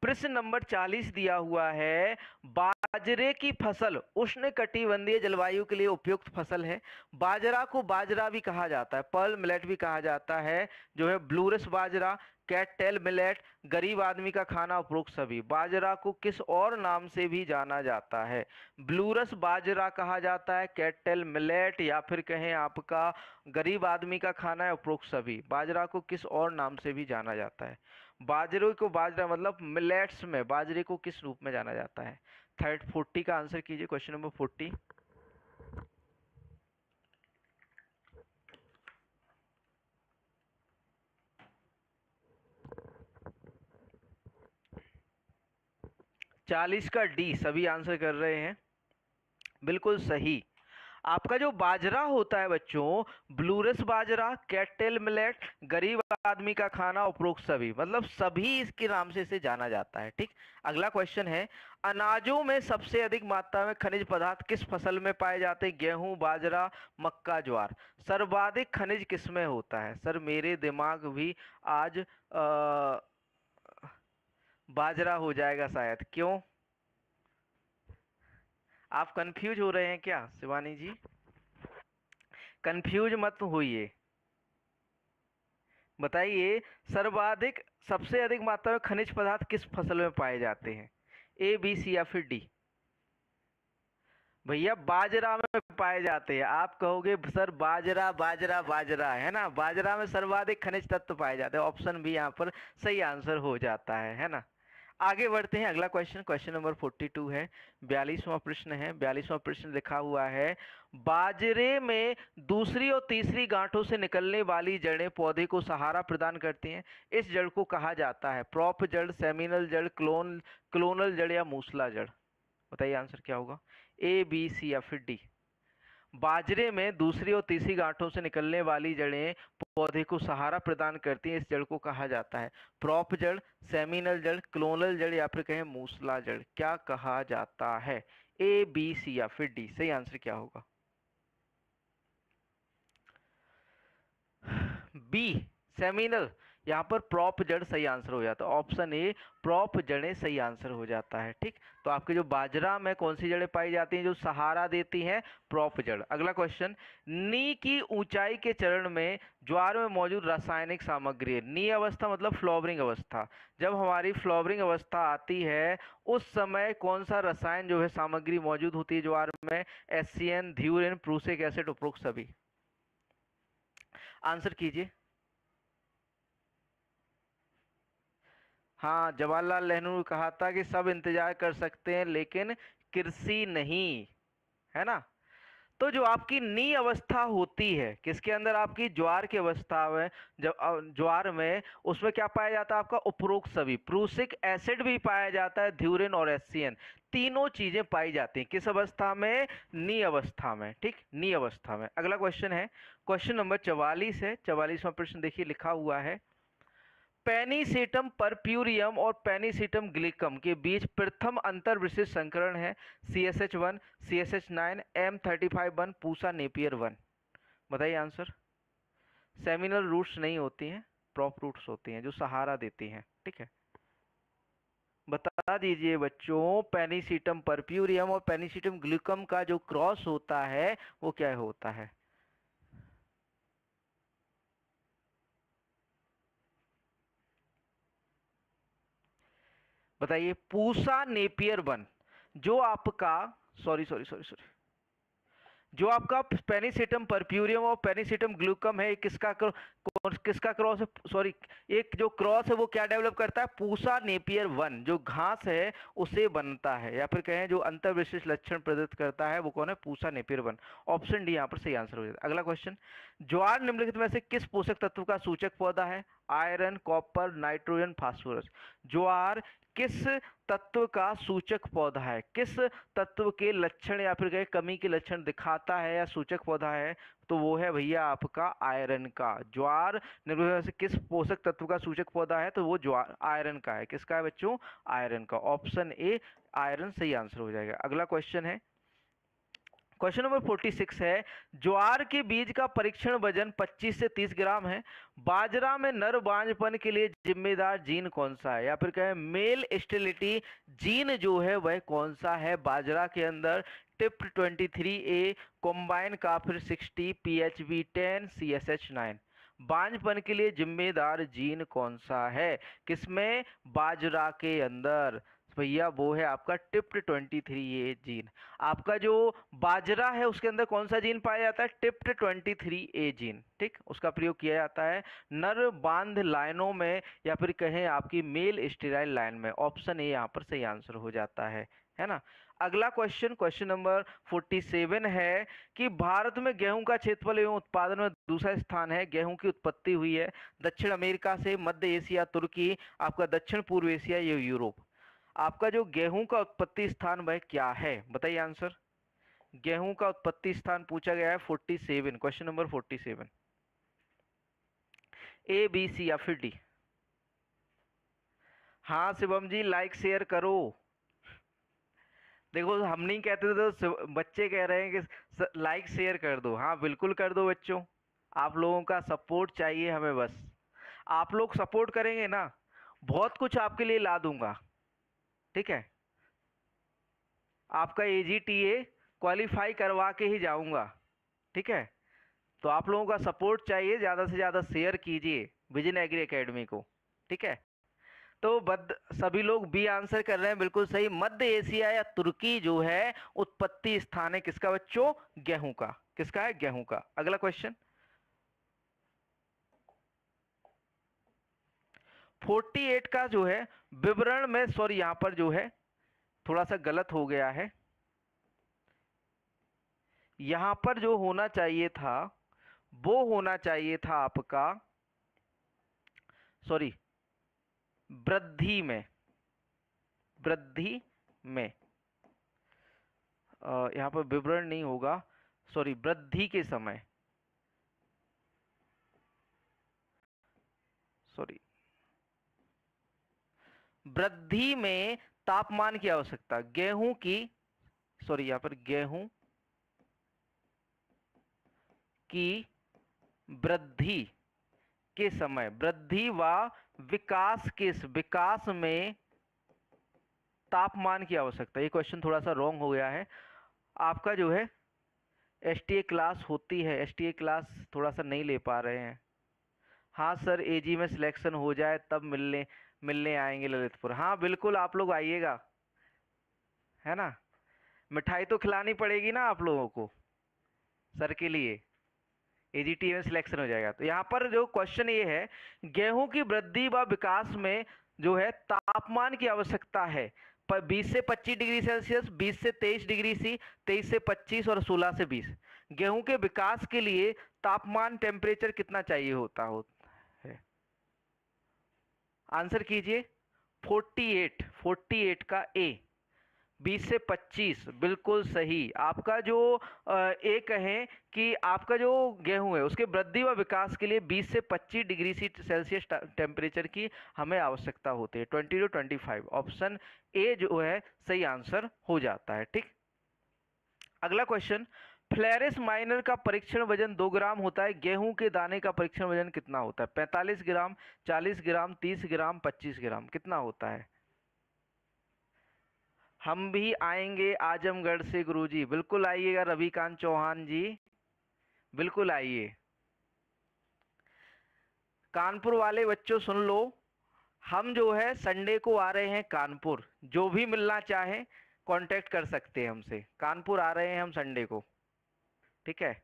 प्रश्न नंबर 40 दिया हुआ है, बाजरे की फसल उष्णकटिबंधीय जलवायु के लिए उपयुक्त फसल है। बाजरा को बाजरा भी कहा जाता है, पर्ल मिलेट भी कहा जाता है, जो है ब्लूरस बाजरा, कैटटेल मिलेट गरीब आदमी का खाना, उपरोक्त सभी। बाजरा को किस और नाम से भी जाना जाता है? ब्लूरस बाजरा कहा जाता है, कैटटेल मिलेट या फिर कहें आपका गरीब आदमी का खाना है, उपरोक्त सभी। बाजरा को किस और नाम से भी जाना जाता है? बाजरे को, बाजरा मतलब मिलेट्स में बाजरे को किस रूप में जाना जाता है? थर्ड 40 का आंसर कीजिए, क्वेश्चन नंबर 40। चालीस का डी सभी आंसर कर रहे हैं, बिल्कुल सही। आपका जो बाजरा होता है बच्चों, ब्लूरस बाजरा, कैटटेल मिलेट, गरीब आदमी का खाना, उपरोक्त सभी, मतलब सभी इसके नाम से इसे जाना जाता है। ठीक, अगला क्वेश्चन है, अनाजों में सबसे अधिक मात्रा में खनिज पदार्थ किस फसल में पाए जाते हैं? गेहूं, बाजरा, मक्का, ज्वार। सर्वाधिक खनिज किस में होता है? सर मेरे दिमाग भी आज बाजरा हो जाएगा शायद, क्यों आप कंफ्यूज हो रहे हैं क्या शिवानी जी? कंफ्यूज मत होइए, बताइए सर्वाधिक, सबसे अधिक मात्रा में खनिज पदार्थ किस फसल में पाए जाते हैं? ए, बी, सी या फिर डी? भैया बाजरा में पाए जाते हैं। आप कहोगे सर बाजरा बाजरा बाजरा है ना, बाजरा में सर्वाधिक खनिज तत्व पाए जाते हैं, ऑप्शन भी यहाँ पर सही आंसर हो जाता है ना। आगे बढ़ते हैं, अगला क्वेश्चन, क्वेश्चन नंबर 42 है, 42वां प्रश्न है। 42वां प्रश्न लिखा हुआ है, बाजरे में दूसरी और तीसरी गांठों से निकलने वाली जड़ें पौधे को सहारा प्रदान करती हैं, इस जड़ को कहा जाता है? प्रॉप जड़, सेमिनल जड़, क्लोनल जड़ या मूसला जड़? बताइए आंसर क्या होगा? ए, बी, सी या फिर डी? बाजरे में दूसरी और तीसरी गांठों से निकलने वाली जड़ें पौधे को सहारा प्रदान करती हैं, इस जड़ को कहा जाता है? प्रॉप जड़, सेमिनल जड़, क्लोनल जड़ या फिर कहें मूसला जड़? क्या कहा जाता है? ए, बी, सी या फिर डी? सही आंसर क्या होगा? B, seminal. यहाँ पर प्रॉप जड़ सही आंसर हो जाता है, ऑप्शन ए प्रॉप जड़ें सही आंसर हो जाता है। ठीक, तो आपके जो बाजरा में कौन सी जड़ें पाई जाती हैं जो सहारा देती हैं? प्रॉप जड़। अगला क्वेश्चन, नी की ऊंचाई के चरण में ज्वार में मौजूद रासायनिक सामग्री है। नी अवस्था मतलब फ्लावरिंग अवस्था, जब हमारी फ्लावरिंग अवस्था आती है उस समय कौन सा रसायन जो है सामग्री मौजूद होती है ज्वार में? एससीएन, ध्यूरिन, प्रूसिक एसिड, उपरोक्त सभी। आंसर कीजिए। हाँ, जवाहरलाल नेहरू ने कहा था कि सब इंतजार कर सकते हैं लेकिन कृषि नहीं, है ना। तो जो आपकी नी अवस्था होती है किसके अंदर? आपकी ज्वार की अवस्था में, जब ज्वार में, उसमें क्या पाया जाता है? आपका उपरोक्त सभी, प्रूसिक एसिड भी पाया जाता है, ध्यूरिन और एससीएन, तीनों चीजें पाई जाती हैं। किस अवस्था में? नी अवस्था में। ठीक, नी अवस्था में। अगला क्वेश्चन है, क्वेश्चन नंबर 44 है। 44वां प्रश्न देखिए, लिखा हुआ है, पेनीसीटम परप्यूरियम और पेनीसीटम ग्लिकम के बीच प्रथम अंतर विशिष्ट संकरण है CSH1, CSH9, M35-1, पूसा नेपियर-1। बताइए आंसर। सेमिनल रूट्स नहीं होती हैं, प्रॉप रूट्स होती हैं जो सहारा देती हैं। ठीक है, बता दीजिए बच्चों, पेनीसीटम परप्यूरियम और पेनीसीटम ग्लिकम का जो क्रॉस होता है वो क्या होता है? बताइए। पूसा नेपियर 1। जो आपका जो आपका पेनीसीटम परप्यूरियम और पेनीसीटम ग्लूकम है, किसका क्रॉस है? एक जो क्रॉस है वो क्या डेवलप करता है? पूसा नेपियर 1, जो घास है उसे बनता है, या फिर कहें जो अंतर विशिष्ट लक्षण प्रदर्शित करता है वो कौन है? पूसा नेपियर 1। ऑप्शन डी यहाँ पर सही आंसर हो जाता है। अगला क्वेश्चन, ज्वार निम्नलिखित में से किस पोषक तत्व का सूचक पौधा है? Iron, copper, nitrogen, phosphorus. ज्वार किस तत्व का सूचक पौधा है? किस तत्व के लक्षण या फिर कहीं कमी के लक्षण दिखाता है या सूचक पौधा है? तो वो है भैया आपका आयरन का। ज्वार निम्नलिखित से किस पोषक तत्व का सूचक पौधा है? तो वो ज्वार आयरन का है। किसका है बच्चों? आयरन का। ऑप्शन ए आयरन सही आंसर हो जाएगा। अगला क्वेश्चन है, क्वेश्चन नंबर 46 है, ज्वार के बीज का परीक्षण वजन 25 से 30 ग्राम है। बाजरा में नर बांझपन के लिए जिम्मेदार जीन कौन सा है? या फिर कहें मेल स्टेरिलिटी जीन जो है वह कौन सा है? बाजरा के अंदर टिप्ड 23A, कॉम्बाइन का फिर 60, PHB 10, CSH 9। बांझपन के लिए जिम्मेदार जीन कौन सा है? किसमें? बाजरा के अंदर भैया, वो है आपका टिप्ट 23 ए जीन। आपका जो बाजरा है उसके अंदर कौन सा जीन पाया जाता है? टिप्ट 23 ए जीन, ठीक। उसका प्रयोग किया जाता है नर बांध लाइनों में या फिर कहें आपकी मेल स्टेराइल लाइन में। ऑप्शन ए यहाँ पर सही आंसर हो जाता है ना। अगला क्वेश्चन, क्वेश्चन नंबर 47 है कि भारत में गेहूं का क्षेत्रफल एवं उत्पादन में दूसरा स्थान है। गेहूं की उत्पत्ति हुई है दक्षिण अमेरिका से, मध्य एशिया, तुर्की, आपका दक्षिण पूर्व एशिया या यूरोप। आपका जो गेहूं का उत्पत्ति स्थान वह क्या है, बताइए आंसर। गेहूं का उत्पत्ति स्थान पूछा गया है 47, question number 47। A, B, C या फिर डी? हाँ शिवम जी, लाइक शेयर करो। देखो हम नहीं कहते तो बच्चे कह रहे हैं कि लाइक शेयर कर दो। हाँ बिल्कुल कर दो बच्चों, आप लोगों का सपोर्ट चाहिए हमें। बस आप लोग सपोर्ट करेंगे ना, बहुत कुछ आपके लिए ला दूंगा, ठीक है। आपका AGTA क्वालिफाई करवा के ही जाऊंगा, ठीक है। तो आप लोगों का सपोर्ट चाहिए, ज़्यादा से ज़्यादा शेयर कीजिए विजन एग्री एकेडमी को, ठीक है। तो सभी लोग बी आंसर कर रहे हैं, बिल्कुल सही। मध्य एशिया या तुर्की जो है उत्पत्ति स्थान है किसका बच्चों? गेहूं का। किसका है? गेहूं का। अगला क्वेश्चन 48 का जो है विवरण में, सॉरी यहां पर जो है थोड़ा सा गलत हो गया है। यहां पर जो होना चाहिए था वो होना चाहिए था आपका, सॉरी, वृद्धि में, वृद्धि में। यहां पर विवरण नहीं होगा, सॉरी, वृद्धि के समय, सॉरी, वृद्धि में तापमान की आवश्यकता गेहूं की, सॉरी यहां पर गेहूं की वृद्धि के समय, वृद्धि व विकास के, विकास में तापमान की आवश्यकता। ये क्वेश्चन थोड़ा सा रॉन्ग हो गया है आपका जो है। STA क्लास होती है, STA क्लास थोड़ा सा नहीं ले पा रहे हैं। हाँ सर, AG में सिलेक्शन हो जाए तब मिलने आएंगे ललितपुर। हाँ बिल्कुल आप लोग आइएगा, है ना। मिठाई तो खिलानी पड़ेगी ना आप लोगों को सर के लिए, AGTA में सिलेक्शन हो जाएगा। तो यहाँ पर जो क्वेश्चन ये है, गेहूं की वृद्धि व विकास में जो है तापमान की आवश्यकता है 20 से 25 डिग्री सेल्सियस, 20 से 23 डिग्री सी, 23 से 25 और 16 से 20। गेहूं के विकास के लिए तापमान, टेम्परेचर कितना चाहिए होता हो? आंसर कीजिए 48 का ए, 20 से 25 बिल्कुल सही। आपका जो ए कहें कि आपका जो गेहूं है उसके वृद्धि व विकास के लिए 20 से 25 डिग्री सेल्सियस टेम्परेचर की हमें आवश्यकता होती है, 20 to 25। ऑप्शन ए जो है सही आंसर हो जाता है, ठीक। अगला क्वेश्चन, फ्लेरेस माइनर का परीक्षण वजन 2 ग्राम होता है, गेहूं के दाने का परीक्षण वजन कितना होता है? 45 ग्राम, 40 ग्राम, 30 ग्राम, 25 ग्राम, कितना होता है? हम भी आएंगे आजमगढ़ से गुरुजी, बिल्कुल आइएगा रविकांत चौहान जी, बिल्कुल आइए। कानपुर वाले बच्चों सुन लो, हम जो है संडे को आ रहे हैं कानपुर, जो भी मिलना चाहे कांटेक्ट कर सकते हैं हमसे। कानपुर आ रहे हैं हम संडे को, ठीक है।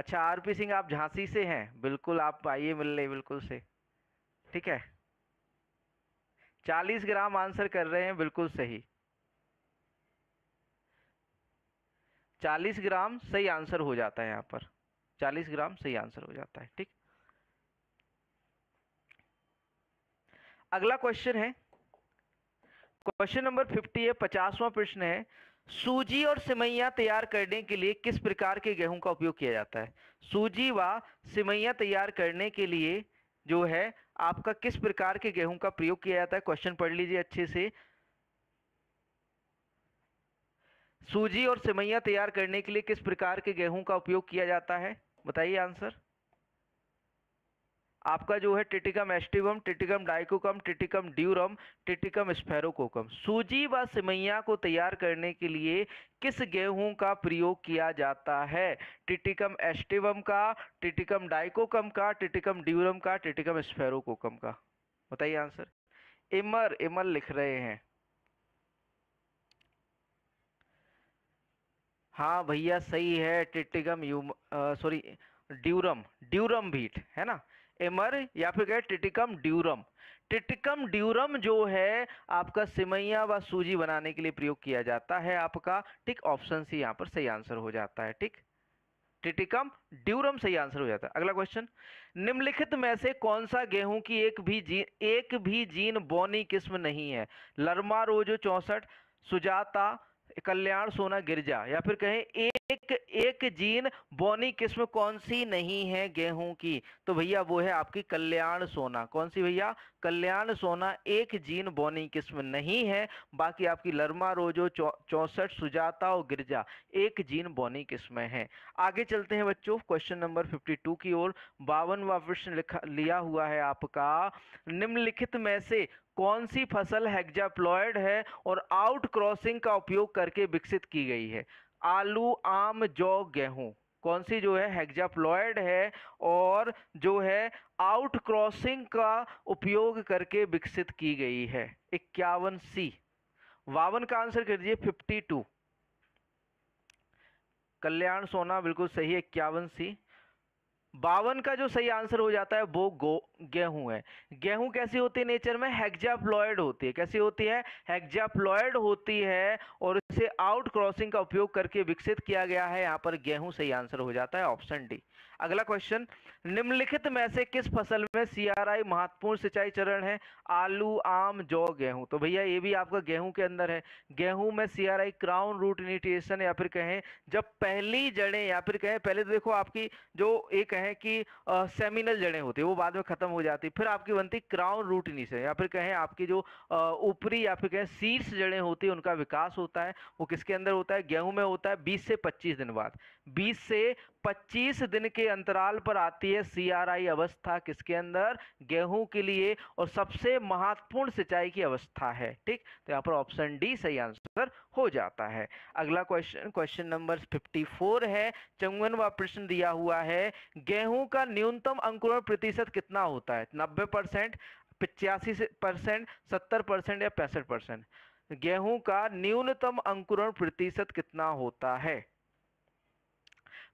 अच्छा आरपी सिंह आप झांसी से हैं, बिल्कुल आप आइए मिलने, बिल्कुल से, ठीक है। 40 ग्राम आंसर कर रहे हैं, बिल्कुल सही, 40 ग्राम सही आंसर हो जाता है। यहाँ पर 40 ग्राम सही आंसर हो जाता है, ठीक। अगला क्वेश्चन है, क्वेश्चन नंबर 50 है, 50वां प्रश्न है। सूजी और सिमैया तैयार करने के लिए किस प्रकार के गेहूं का उपयोग किया जाता है? सूजी व सिमैया तैयार करने के लिए जो है आपका किस प्रकार के गेहूं का प्रयोग किया जाता है? क्वेश्चन पढ़ लीजिए अच्छे से। सूजी और सिमैया तैयार करने के लिए किस प्रकार के गेहूं का उपयोग किया जाता है, बताइए आंसर। आपका जो है Triticum aestivum, Triticum dicoccum, Triticum durum, Triticum sphaerococcum. सूजी व सिमैया को तैयार करने के लिए किस गेहूं का प्रयोग किया जाता है? टिटिकम एस्टिवम का, टिटिकम डाइकोकम का, टिटिकम ड्यूरम का, टिटिकम स्फेरोकोकम का। बताइए आंसर। इमर इमर लिख रहे हैं। हाँ भैया सही है, triticum sorry durum, durum wheat है ना। एमर या फिर क्या, टिटिकम ड्यूरम। टिटिकम ड्यूरम जो है आपका सिमैया व सूजी बनाने के लिए प्रयोग किया जाता है आपका। ठीक, ऑप्शन सी यहाँ पर सही आंसर हो जाता है। ठीक, टिटिकम ड्यूरम सही आंसर हो जाता है। अगला क्वेश्चन, निम्नलिखित में से कौन सा गेहूं की एक भी जीन बोनी किस्म नहीं है? लरमा रोजो 64, सुजाता, कल्याण सोना गिरजा, या फिर कहें एक जीन बोनी किस्म कौन सी नहीं है गेहूं की? तो भैया वो है आपकी कल्याण सोना। कौन सी भैया? कल्याण सोना एक जीन बोनी किस्म नहीं है। बाकी आपकी लरमा रोजो 64, सुजाता और गिरजा एक जीन बोनी किस्म है। आगे चलते हैं बच्चों क्वेश्चन नंबर 52 की ओर। 52वां प्रश्न लिया हुआ है आपका, निम्नलिखित में से कौन सी फसल हेक्साप्लॉयड है और आउट क्रॉसिंग का उपयोग करके विकसित की गई है? आलू, आम, जौ, गेहूं। कौन सी जो है हेक्साप्लॉयड है और जो है आउट क्रॉसिंग का उपयोग करके विकसित की गई है? 51 सी। 52 का आंसर कर दीजिए 52। कल्याण सोना बिल्कुल सही है 51 सी। 52 का जो सही आंसर हो जाता है वो गेहूं है। गेहूं कैसी होती है नेचर में? हेक्साप्लॉयड होती है। कैसी होती है? हेक्साप्लॉयड होती है और इसे आउट क्रॉसिंग का उपयोग करके विकसित किया गया है। यहाँ पर गेहूं सही आंसर हो जाता है, ऑप्शन डी। अगला क्वेश्चन, निम्नलिखित में से किस फसल में CRI महत्वपूर्ण सिंचाई चरण है? आलू, आम, जौ, गेहूं। तो भैया ये भी आपका गेहूं के अंदर है। गेहूं में CRI क्राउन रूट इनिटिएशन, या फिर कहें जब पहली जड़ें, या फिर कहें पहले तो देखो आपकी जो एक है कि सेमिनल जड़ें होती है वो बाद में खत्म हो जाती है, फिर आपकी बनती क्राउन रूट इनिशिएशन, या फिर कहें आपकी जो ऊपरी या फिर कहें सीड्स जड़ें होती है उनका विकास होता है। वो किसके अंदर होता है? गेहूं में होता है 20 से 25 दिन बाद। 20 से 25 दिन के अंतराल पर आती है CRI अवस्था। किसके अंदर? गेहूं के लिए, और सबसे महत्वपूर्ण सिंचाई की अवस्था है। ठीक, तो यहाँ पर ऑप्शन डी सही आंसर हो जाता है। अगला क्वेश्चन, क्वेश्चन नंबर 54 है। 54वां प्रश्न दिया हुआ है, गेहूं का न्यूनतम अंकुरण प्रतिशत कितना होता है? 90%, 85%, 70% या 65%? गेहूं का न्यूनतम अंकुरण प्रतिशत कितना होता है?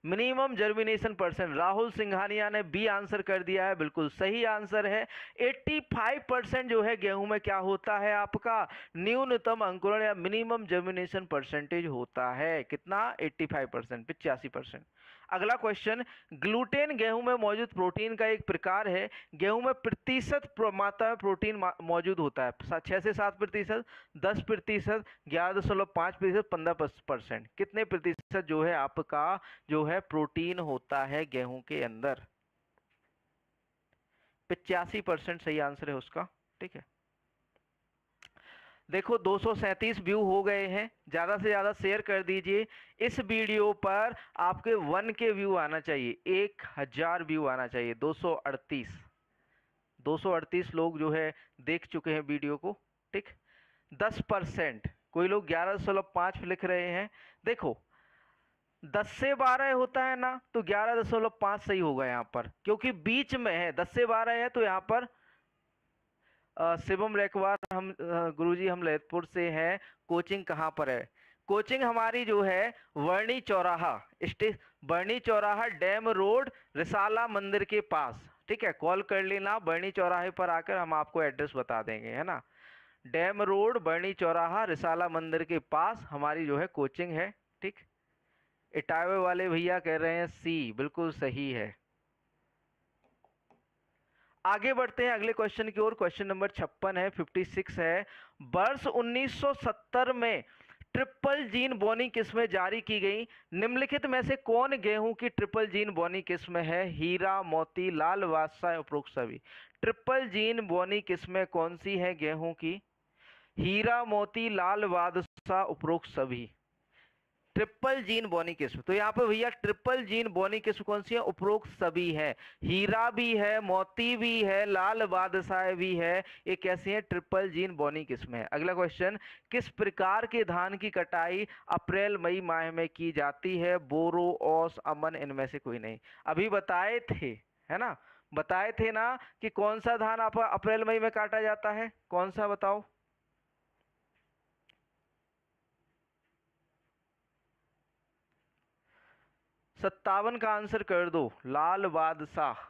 Minimum germination percent, Rahul Singhania ने बी आंसर कर दिया है, बिल्कुल सही आंसर है। 85% जो है गेहूं में क्या होता है आपका? न्यूनतम अंकुरण या मिनिमम जर्मिनेशन परसेंटेज होता है। कितना? 85%, 85%। अगला क्वेश्चन, ग्लूटेन गेहूं में मौजूद प्रोटीन का एक प्रकार है। गेहूं में प्रतिशत मात्रा में प्रोटीन मौजूद होता है? 6 से 7%, 10%, 11.5%, 15%। कितने प्रतिशत जो है आपका जो है प्रोटीन होता है गेहूं के अंदर? 85% सही आंसर है उसका। ठीक है, देखो 237 व्यू हो गए हैं, ज़्यादा से ज़्यादा शेयर कर दीजिए। इस वीडियो पर आपके 1K व्यू आना चाहिए, 1000 व्यू आना चाहिए। 238 लोग जो है देख चुके हैं वीडियो को। ठीक, 10%, कोई लोग 11.5 लिख रहे हैं। देखो 10 से 12 होता है ना, तो 11.5 सही होगा यहाँ पर, क्योंकि बीच में है। 10 से 12 है तो यहाँ पर शिवम रेखवार, हम गुरुजी हम ललितपुर से हैं, कोचिंग कहाँ पर है? कोचिंग हमारी जो है वर्णी चौराहा डैम रोड, रिसाला मंदिर के पास। ठीक है, कॉल कर लेना, वर्णी चौराहे पर आकर हम आपको एड्रेस बता देंगे, है ना। डैम रोड, वर्णी चौराहा, रिसाला मंदिर के पास हमारी जो है कोचिंग है। ठीक, इटावे वाले भैया कह रहे हैं सी, बिल्कुल सही है। आगे बढ़ते हैं अगले क्वेश्चन की ओर। क्वेश्चन नंबर 56 है, 56 है। वर्ष 1970 में ट्रिपल जीन बोनी किस्में जारी की गई। निम्नलिखित में से कौन गेहूं की ट्रिपल जीन बोनी किस्म है? हीरा, मोती, लाल, बादशाह, उपरोक्त सभी। ट्रिपल जीन बोनी किस्में कौन सी है गेहूं की? हीरा, मोती, लाल, बादशाह, उपरोक्त सभी। ट्रिपल जीन बोनी किस्म। तो यहाँ पे भैया ट्रिपल जीन बोनी किस्म कौन सी है? उपरोक्त सभी है, हीरा भी है, मोती भी है, लाल बादशाह भी है, ये कैसी है? ट्रिपल जीन बोनी किस्म है। अगला क्वेश्चन, किस प्रकार के धान की कटाई अप्रैल मई माह में की जाती है? बोरो, ओस, अमन, इनमें से कोई नहीं। अभी बताए थे, है ना, बताए थे ना कि कौन सा धान आप अप्रैल मई में काटा जाता है, कौन सा बताओ? सत्तावन का आंसर कर दो, लाल बादशाह।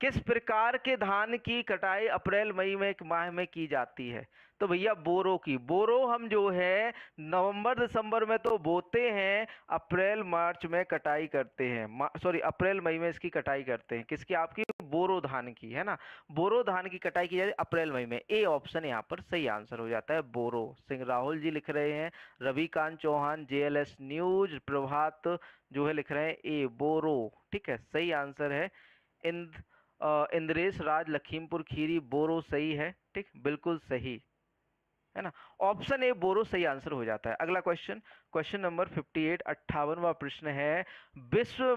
किस प्रकार के धान की कटाई अप्रैल मई में एक माह में की जाती है? तो भैया बोरो की। बोरो हम जो है नवंबर दिसंबर में तो बोते हैं, अप्रैल मार्च में कटाई करते हैं, सॉरी अप्रैल मई में इसकी कटाई करते हैं। किसकी? आपकी बोरो धान की, है ना। बोरो धान की कटाई की जाती है अप्रैल मई में। ए ऑप्शन यहाँ पर सही आंसर हो जाता है, बोरो सिंह। राहुल जी लिख रहे हैं, रविकांत चौहान, JLS न्यूज, प्रभात जो है लिख रहे हैं ए बोरो, ठीक है, सही आंसर है। इंद्रेश राज, लखीमपुर खीरी, बोरो सही है, ठीक, बिल्कुल सही है ना, ऑप्शन ए बोरो सही आंसर हो जाता है। अगला क्वेश्चन, क्वेश्चन नंबर 58, 58वां प्रश्न है, विश्व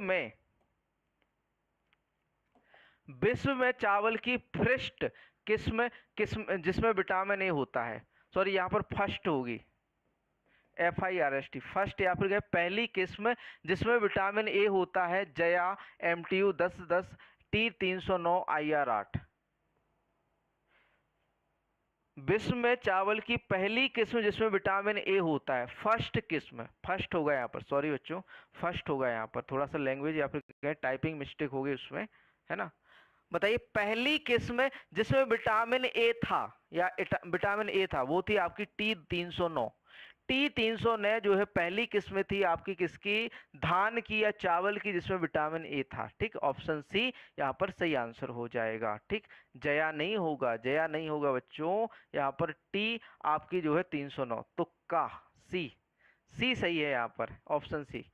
में चावल की फर्स्ट किस्म जिसमें विटामिन ए होता है, सॉरी यहाँ पर फर्स्ट होगी FIRST, फर्स्ट या फिर पहली किस्म जिसमें विटामिन ए होता है, जया, MTU 1010, T309, IR 8। विश्व में चावल की पहली किस्म जिसमें विटामिन ए होता है, फर्स्ट किस्म, फर्स्ट होगा यहाँ पर, सॉरी बच्चों फर्स्ट होगा यहाँ पर, थोड़ा सा लैंग्वेज या फिर टाइपिंग मिस्टेक होगी उसमें, है ना। बताइए पहली किस्म जिसमें विटामिन ए था या विटामिन ए था, वो थी आपकी T309। T309 जो है पहली किस्म थी आपकी किसकी? धान की या चावल की जिसमें विटामिन ए था, ठीक, ऑप्शन सी यहाँ पर सही आंसर हो जाएगा, ठीक, जया नहीं होगा, जया नहीं होगा बच्चों, यहाँ पर T आपकी जो है 309, तो का सी सही है यहाँ पर, ऑप्शन सी।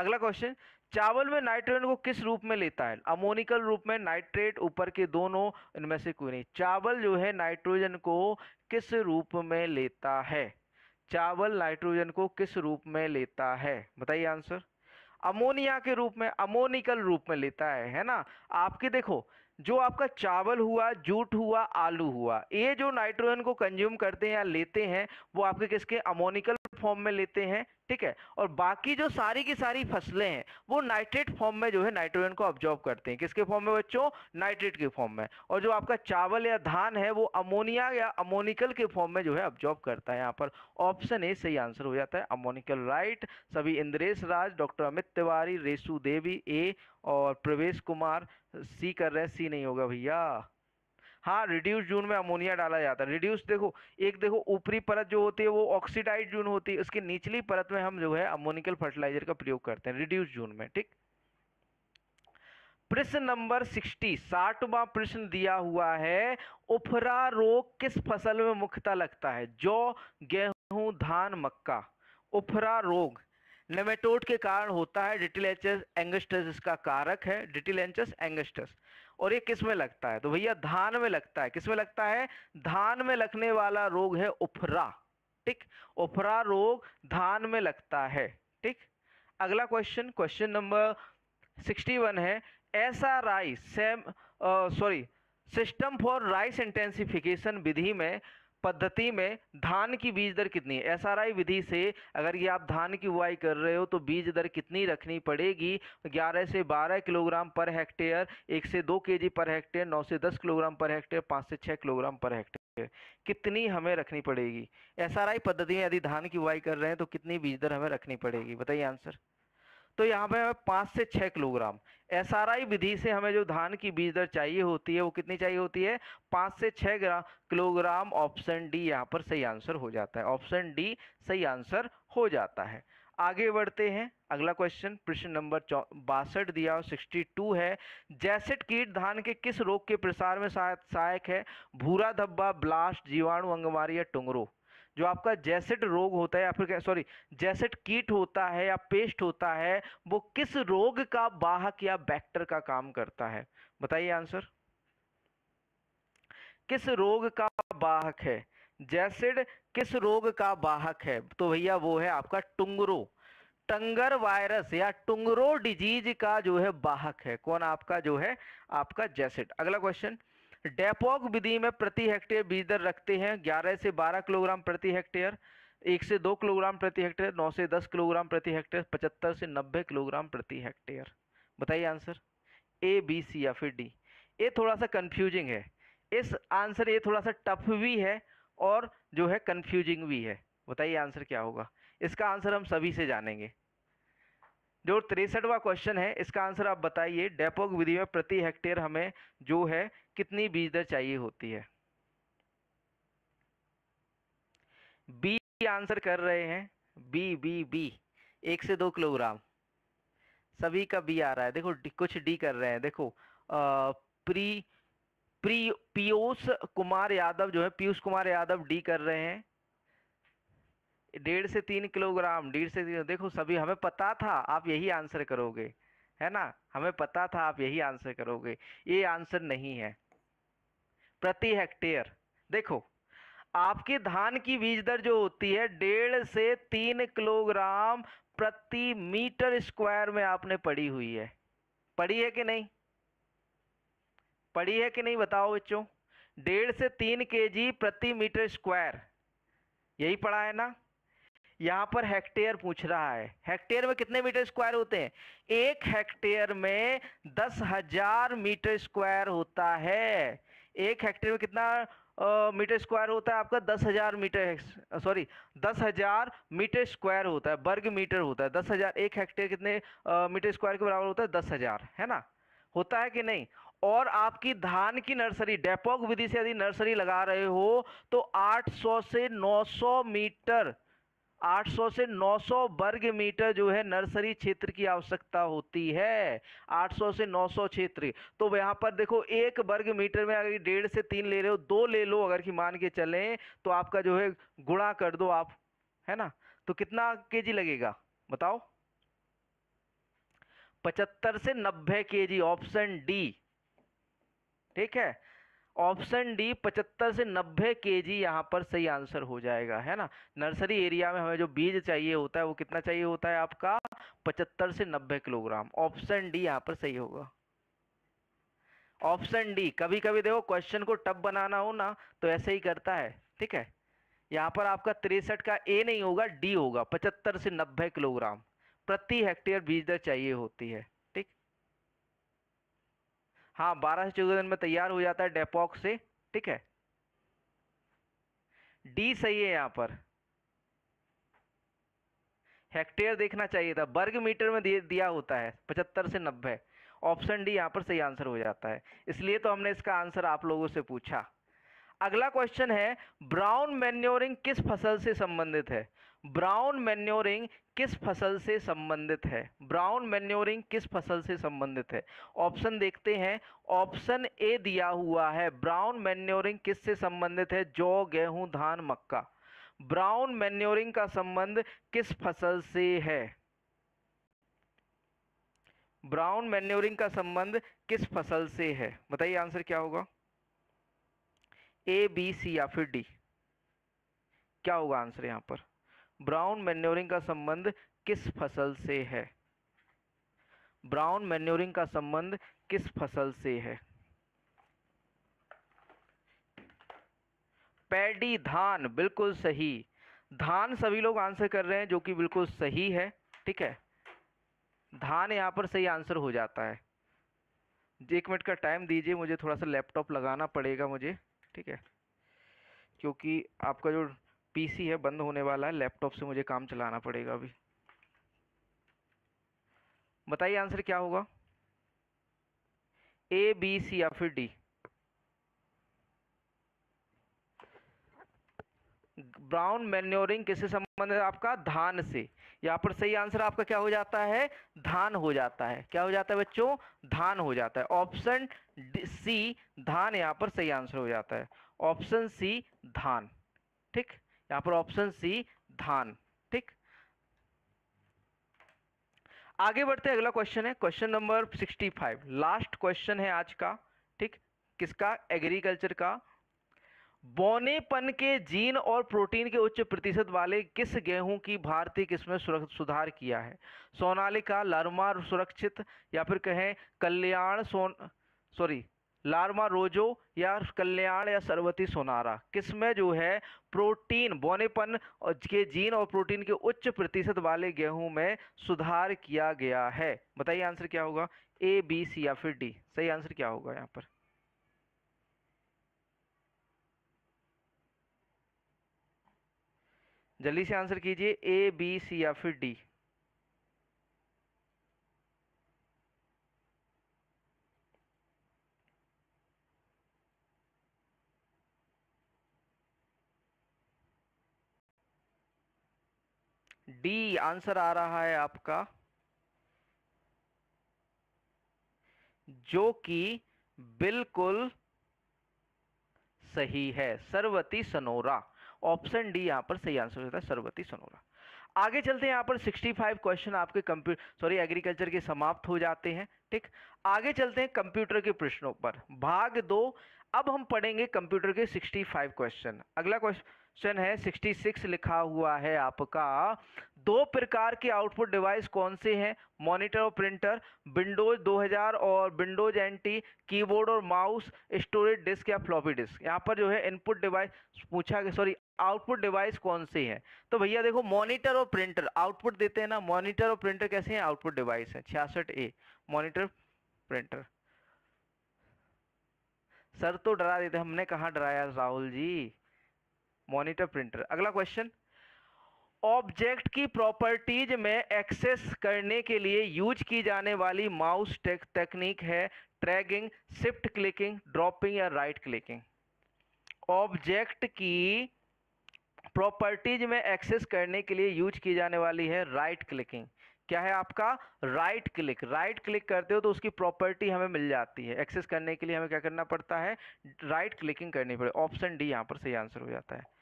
अगला क्वेश्चन, चावल में नाइट्रोजन को किस रूप में लेता है? अमोनिकल रूप में, नाइट्रेट, ऊपर के दोनों, इनमें से कोई नहीं। चावल जो है नाइट्रोजन को किस रूप में लेता है? चावल नाइट्रोजन को किस रूप में लेता है? बताइए आंसर। अमोनिया के रूप में, अमोनिकल रूप में लेता है ना। आपके देखो जो आपका चावल हुआ, जूट हुआ, आलू हुआ, ये जो नाइट्रोजन को कंज्यूम करते हैं या लेते हैं वो आपके किसके? अमोनिकल फॉर्म में लेते हैं, ठीक है। और बाकी जो सारी की सारी फसलें हैं वो नाइट्रेट फॉर्म में जो है नाइट्रोजन को अब्जॉर्ब करते हैं। किसके फॉर्म में बच्चों? नाइट्रेट के फॉर्म में। और जो आपका चावल या धान है वो अमोनिया या अमोनिकल के फॉर्म में जो है अब्जॉर्ब करता है। यहाँ पर ऑप्शन ए सही आंसर हो जाता है, अमोनिकल, राइट। सभी इंद्रेश राज, डॉक्टर अमित तिवारी, रेसु देवी ए, और प्रवेश कुमार सी कर रहे हैं, सी नहीं होगा भैया। हाँ, रिड्यूस जून में अमोनिया डाला जाता है। रिड्यूस देखो, एक देखो ऊपरी परत जो होती है वो ऑक्सीडाइज जून होती है, उसकी निचली परत में हम जो है अमोनिकल फर्टिलाइजर का प्रयोग करते हैं रिड्यूस जून में, ठीक। प्रश्न नंबर 60, 60वां प्रश्न दिया हुआ है, उफरा रोग किस फसल में मुख्यतः लगता है? जौ, गेहूं, धान, मक्का। उफरा रोग नेमेटोड के कारण होता है, डिटिलेंचस एंगस्टस इसका कारक है, डिटिलेंचस एंगस्टस। और ये किस में लगता है? तो भैया धान में लगता है। किस में लगता है? धान में लगने वाला रोग है उफरा, ठीक, उफरा रोग धान में लगता है, ठीक। अगला क्वेश्चन, क्वेश्चन नंबर 61 है, सिस्टम फॉर राइस इंटेंसिफिकेशन विधि में पद्धति में धान की बीज दर कितनी है? SRI विधि से अगर ये आप धान की बुआई कर रहे हो तो बीज दर कितनी रखनी पड़ेगी? 11 से 12 किलोग्राम पर हेक्टेयर, 1 से 2 केजी पर हेक्टेयर, 9 से 10 किलोग्राम पर हेक्टेयर, 5 से 6 किलोग्राम पर हेक्टेयर, कितनी हमें रखनी पड़ेगी? SRI पद्धति में यदि धान की बुआई कर रहे हैं तो कितनी बीज दर हमें रखनी पड़ेगी? बताइए आंसर। तो यहाँ पे हमें 5 से 6 किलोग्राम SRI विधि से हमें जो धान की बीज दर चाहिए होती है वो कितनी चाहिए होती है? 5 से 6 किलोग्राम। ऑप्शन डी यहाँ पर सही आंसर हो जाता है, ऑप्शन डी सही आंसर हो जाता है। आगे बढ़ते हैं, अगला क्वेश्चन, प्रश्न नंबर 62 दिया, 62 है, जैसेट कीट धान के किस रोग के प्रसार में सहायक है? भूरा धब्बा, ब्लास्ट, जीवाणु अंगमारी या टुंगरो। जो आपका जैसेट रोग होता है या फिर जैसेट कीट होता है या पेस्ट होता है वो किस रोग का वाहक या वेक्टर का काम करता है? बताइए आंसर, किस रोग का वाहक है? जैसिड किस रोग का वाहक है? तो भैया वो है आपका टुंगरो, टंगर वायरस या टुंगरो डिजीज का जो है वाहक है। कौन? आपका जो है आपका जैसिड। अगला क्वेश्चन, डेपोक विधि में प्रति हेक्टेयर बीज दर रखते हैं 11 से 12 किलोग्राम प्रति हेक्टेयर, 1 से 2 किलोग्राम प्रति हेक्टेयर, 9 से 10 किलोग्राम प्रति हेक्टेयर, 75 से 90 किलोग्राम प्रति हेक्टेयर। बताइए आंसर ए, बी, सी या फिर डी। ये थोड़ा सा कंफ्यूजिंग है इस आंसर, ये थोड़ा सा टफ भी है और जो है कंफ्यूजिंग भी है। बताइए आंसर क्या होगा इसका? आंसर हम सभी से जानेंगे। जो 63वां क्वेश्चन है इसका आंसर आप बताइए, डेपोक विधि में प्रति हेक्टेयर हमें जो है कितनी बीज दर चाहिए होती है? बी आंसर कर रहे हैं, बी बी बी 1 से 2 किलोग्राम। सभी का बी आ रहा है। देखो कुछ डी कर रहे हैं। देखो पीयूष कुमार यादव जो है पीयूष कुमार यादव डी कर रहे हैं 1.5 से 3 किलोग्राम, 1.5 से 3। देखो सभी, हमें पता था आप यही आंसर करोगे, है ना? हमें पता था आप यही आंसर करोगे। ये आंसर नहीं है प्रति हेक्टेयर। देखो आपके धान की बीज दर जो होती है 1.5 से 3 किलोग्राम प्रति मीटर स्क्वायर में आपने पड़ी हुई है। पड़ी है कि नहीं? पड़ी है कि नहीं बताओ बच्चों? 1.5 से 3 केजी प्रति मीटर स्क्वायर, यही पड़ा है ना? यहाँ पर हेक्टेयर पूछ रहा है। हेक्टेयर में कितने मीटर स्क्वायर होते हैं? 1 हेक्टेयर में 10,000 मीटर स्क्वायर होता है। 1 हेक्टेयर में कितना मीटर स्क्वायर होता है आपका? 10,000 मीटर, सॉरी 10,000 मीटर स्क्वायर होता है, वर्ग मीटर होता है। 10,000, 1 हेक्टेयर कितने मीटर स्क्वायर के बराबर होता है? 10,000, है ना? होता है कि नहीं? और आपकी धान की नर्सरी डेपोक विधि से यदि नर्सरी लगा रहे हो तो 800 से 900 मीटर, 800 से 900 वर्ग मीटर जो है नर्सरी क्षेत्र की आवश्यकता होती है। 800 से 900 क्षेत्र। तो यहाँ पर देखो 1 वर्ग मीटर में अगर 1.5 से 3 ले रहे हो, 2 ले लो अगर कि मान के चलें, तो आपका जो है गुणा कर दो आप, है ना? तो कितना केजी लगेगा बताओ? 75 से 90 केजी, ऑप्शन डी। ठीक है, ऑप्शन डी 75 से 90 केजी यहाँ पर सही आंसर हो जाएगा, है ना? नर्सरी एरिया में हमें जो बीज चाहिए होता है वो कितना चाहिए होता है आपका? 75 से 90 किलोग्राम। ऑप्शन डी यहाँ पर सही होगा, ऑप्शन डी। कभी कभी देखो क्वेश्चन को टफ बनाना हो ना तो ऐसे ही करता है। ठीक है, यहाँ पर आपका 63 का ए नहीं होगा, डी होगा। 75 से 90 किलोग्राम प्रति हेक्टेयर बीज दर चाहिए होती है। ठीक, हाँ 12 से 14 दिन में तैयार हो जाता है डेपोक से। ठीक है, डी सही है। यहाँ पर हेक्टेयर देखना चाहिए था, वर्ग मीटर में दिया होता है 75 से 90। ऑप्शन डी यहाँ पर सही आंसर हो जाता है, इसलिए तो हमने इसका आंसर आप लोगों से पूछा। अगला क्वेश्चन है, ब्राउन मैन्योरिंग किस फसल से संबंधित है? ब्राउन मैन्योरिंग किस फसल से संबंधित है? ब्राउन मैन्योरिंग किस फसल से संबंधित है? ऑप्शन देखते हैं। ऑप्शन ए दिया हुआ है, ब्राउन मैन्योरिंग किस से संबंधित है? जौ, गेहूं, धान, मक्का। ब्राउन मैन्योरिंग का संबंध किस फसल से है? ब्राउन मैन्योरिंग का संबंध किस फसल से है? बताइए आंसर क्या होगा? ए, बी, सी या फिर डी? क्या होगा आंसर यहाँ पर? ब्राउन मैन्योरिंग का संबंध किस फसल से है? ब्राउन मैन्योरिंग का संबंध किस फसल से है? पैडी, धान, बिल्कुल सही। धान सभी लोग आंसर कर रहे हैं, जो कि बिल्कुल सही है। ठीक है, धान यहाँ पर सही आंसर हो जाता है। 1 मिनट का टाइम दीजिए मुझे, थोड़ा सा लैपटॉप लगाना पड़ेगा मुझे। ठीक है, क्योंकि आपका जो पीसी है बंद होने वाला है, लैपटॉप से मुझे काम चलाना पड़ेगा अभी। बताइए आंसर क्या होगा? ए, बी, सी या फिर डी? ब्राउन मैन्योरिंग किससे संबंध है आपका? धान से। यहाँ पर सही आंसर आपका क्या हो जाता है? धान हो जाता है। क्या हो जाता है बच्चों? धान हो जाता है। ऑप्शन सी धान यहाँ पर सही आंसर हो जाता है। ऑप्शन सी धान। ठीक, यहाँ पर ऑप्शन सी धान। ठीक, आगे बढ़ते हैं। अगला क्वेश्चन है, क्वेश्चन नंबर 65, लास्ट क्वेश्चन है आज का। ठीक, किसका? एग्रीकल्चर का। बौनेपन के जीन और प्रोटीन के उच्च प्रतिशत वाले किस गेहूं की भारतीय किस्म में सुधार किया है? सोनालिका, लार्मा सुरक्षित, या फिर कहें कल्याण लार्मा रोजो, या कल्याण, या सरवती सोनारा? किसमें जो है प्रोटीन बौनेपन के जीन और प्रोटीन के उच्च प्रतिशत वाले गेहूं में सुधार किया गया है? बताइए आंसर क्या होगा, ए, बी, सी या फिर डी? सही आंसर क्या होगा यहाँ पर? जल्दी से आंसर कीजिए, ए, बी, सी या फिर डी। डी आंसर आ रहा है आपका, जो कि बिल्कुल सही है, सरवती सनोरा। ऑप्शन डी यहां पर सही आंसर होता है, सरवती सनोरा। आगे चलते हैं, यहाँ पर 65 क्वेश्चन आपके एग्रीकल्चर के समाप्त हो जाते हैं। ठीक, आगे चलते हैं कंप्यूटर के प्रश्नों पर, भाग दो। अब हम पढ़ेंगे कंप्यूटर के 65 क्वेश्चन। अगला क्वेश्चन है 66 लिखा हुआ है आपका, दो प्रकार के आउटपुट डिवाइस कौन से हैं? मॉनिटर और प्रिंटर, विंडोज 2000 और विंडोज एनटी, कीबोर्ड और माउस, स्टोरेज डिस्क या फ्लॉपी डिस्क? यहाँ पर जो है इनपुट डिवाइस पूछा गया, आउटपुट डिवाइस कौन से हैं? तो भैया देखो, मॉनिटर और प्रिंटर आउटपुट देते हैं ना, मॉनिटर और प्रिंटर कैसे हैं? आउटपुट डिवाइस है। 66A monitor printer. सर तो डरा देते, हमने कहाँ डराया राहुल जी, मॉनिटर प्रिंटर। अगला क्वेश्चन, ऑब्जेक्ट की प्रॉपर्टीज में एक्सेस करने के लिए यूज की जाने वाली माउस तकनीक है ट्रैगिंग, शिफ्ट क्लिकिंग, ड्रॉपिंग या राइट क्लिकिंग? ऑब्जेक्ट की प्रॉपर्टीज में एक्सेस करने के लिए यूज की जाने वाली है राइट क्लिकिंग। क्या है आपका? Right click. राइट क्लिक करते हो तो उसकी प्रॉपर्टी हमें मिल जाती है, एक्सेस करने के लिए हमें क्या करना पड़ता है? राइट क्लिकिंग करनी पड़े। ऑप्शन डी यहाँ पर सही आंसर हो जाता है।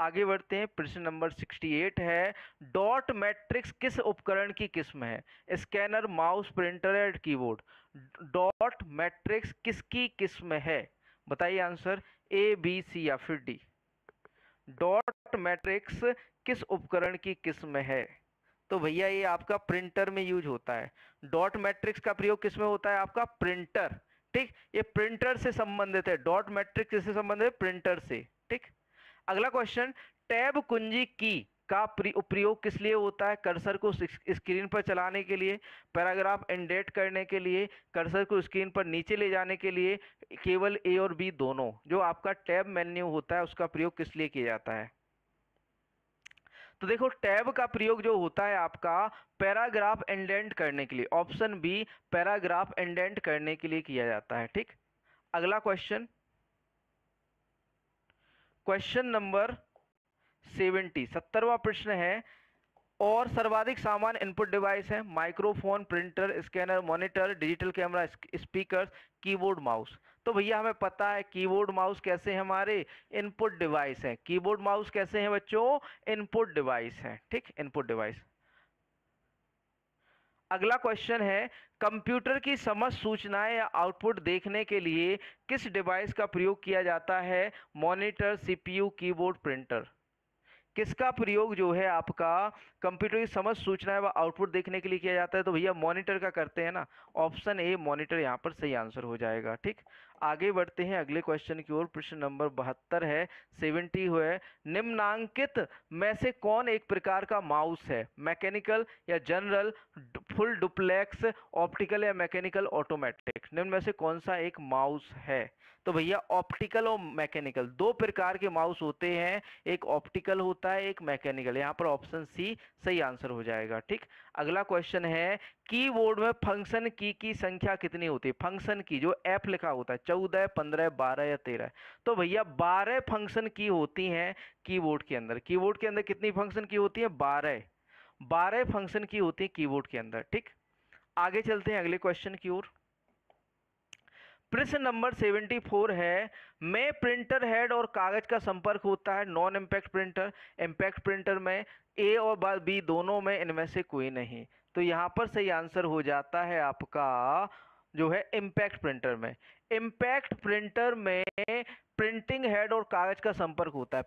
आगे बढ़ते हैं, प्रश्न नंबर 68 है, डॉट मैट्रिक्स किस उपकरण की किस्म है? स्कैनर, माउस, प्रिंटर या कीबोर्ड? डॉट मैट्रिक्स किसकी किस्म है? बताइए आंसर, ए, बी, सी या फिर डी? डॉट मैट्रिक्स किस उपकरण की किस्म है? तो भैया ये आपका प्रिंटर में यूज होता है। डॉट मैट्रिक्स का प्रयोग किसमें होता है आपका? प्रिंटर। ठीक, ये प्रिंटर से संबंधित है। डॉट मैट्रिक्स किससे संबंधित है? प्रिंटर से। ठीक, अगला क्वेश्चन, टैब कुंजी की का उपयोग किस लिए होता है? कर्सर को स्क्रीन पर चलाने के लिए, पैराग्राफ इंडेंट करने के लिए, कर्सर को स्क्रीन पर नीचे ले जाने के लिए, केवल ए और बी दोनों? जो आपका टैब मेन्यू होता है उसका प्रयोग किस लिए किया जाता है? तो देखो, टैब का प्रयोग जो होता है आपका पैराग्राफ इंडेंट करने के लिए। ऑप्शन बी, पैराग्राफ इंडेंट करने के लिए किया जाता है। ठीक, अगला क्वेश्चन, क्वेश्चन नंबर 70वां प्रश्न है, और सर्वाधिक सामान्य इनपुट डिवाइस है microphone, printer, scanner, monitor, digital camera, speaker, keyboard, mouse? तो भैया हमें पता है कीबोर्ड माउस कैसे हमारे इनपुट डिवाइस हैं। कीबोर्ड माउस कैसे हैं बच्चों? इनपुट डिवाइस हैं। ठीक, इनपुट डिवाइस। अगला क्वेश्चन है, कंप्यूटर की समस्त सूचनाएं या आउटपुट देखने के लिए किस डिवाइस का प्रयोग किया जाता है? Monitor, CPU, keyboard, printer? किसका प्रयोग जो है आपका कंप्यूटर की समस्त सूचनाएं व आउटपुट देखने के लिए किया जाता है? तो भैया मॉनिटर का करते हैं ना। ऑप्शन ए मॉनिटर यहाँ पर सही आंसर हो जाएगा। ठीक, आगे बढ़ते हैं अगले क्वेश्चन की ओर। प्रश्न नंबर 72 है, 70 है, निम्नांकित में से कौन एक प्रकार का माउस है? मैकेनिकल या जनरल, फुल डुप्लेक्स, ऑप्टिकल या मैकेनिकल ऑटोमेटिक? निम्न में से कौन सा एक माउस है? तो भैया ऑप्टिकल और मैकेनिकल, दो प्रकार के माउस होते हैं, एक ऑप्टिकल होता है, एक मैकेनिकल। यहाँ पर ऑप्शन सी सही आंसर हो जाएगा। ठीक, अगला क्वेश्चन है, कीबोर्ड में फंक्शन की संख्या कितनी होती है? फंक्शन की जो ऐप लिखा होता है, 14, 15, 12 या 13? तो भैया 12 फंक्शन की होती हैं कीबोर्ड के अंदर। कीबोर्ड के अंदर कितनी फंक्शन की होती है? 12 फंक्शन की होती है कीबोर्ड के अंदर। ठीक, आगे चलते हैं अगले क्वेश्चन की ओर। प्रश्न नंबर 74 है, में प्रिंटर हेड और कागज का संपर्क होता है, non impact printer, impact printer में? ए और बी दोनों में? इनमें से कोई नहीं? तो यहाँ पर सही आंसर हो जाता है आपका जो है इम्पैक्ट प्रिंटर में। इम्पैक्ट प्रिंटर में प्रिंटिंग हेड और कागज का संपर्क होता है।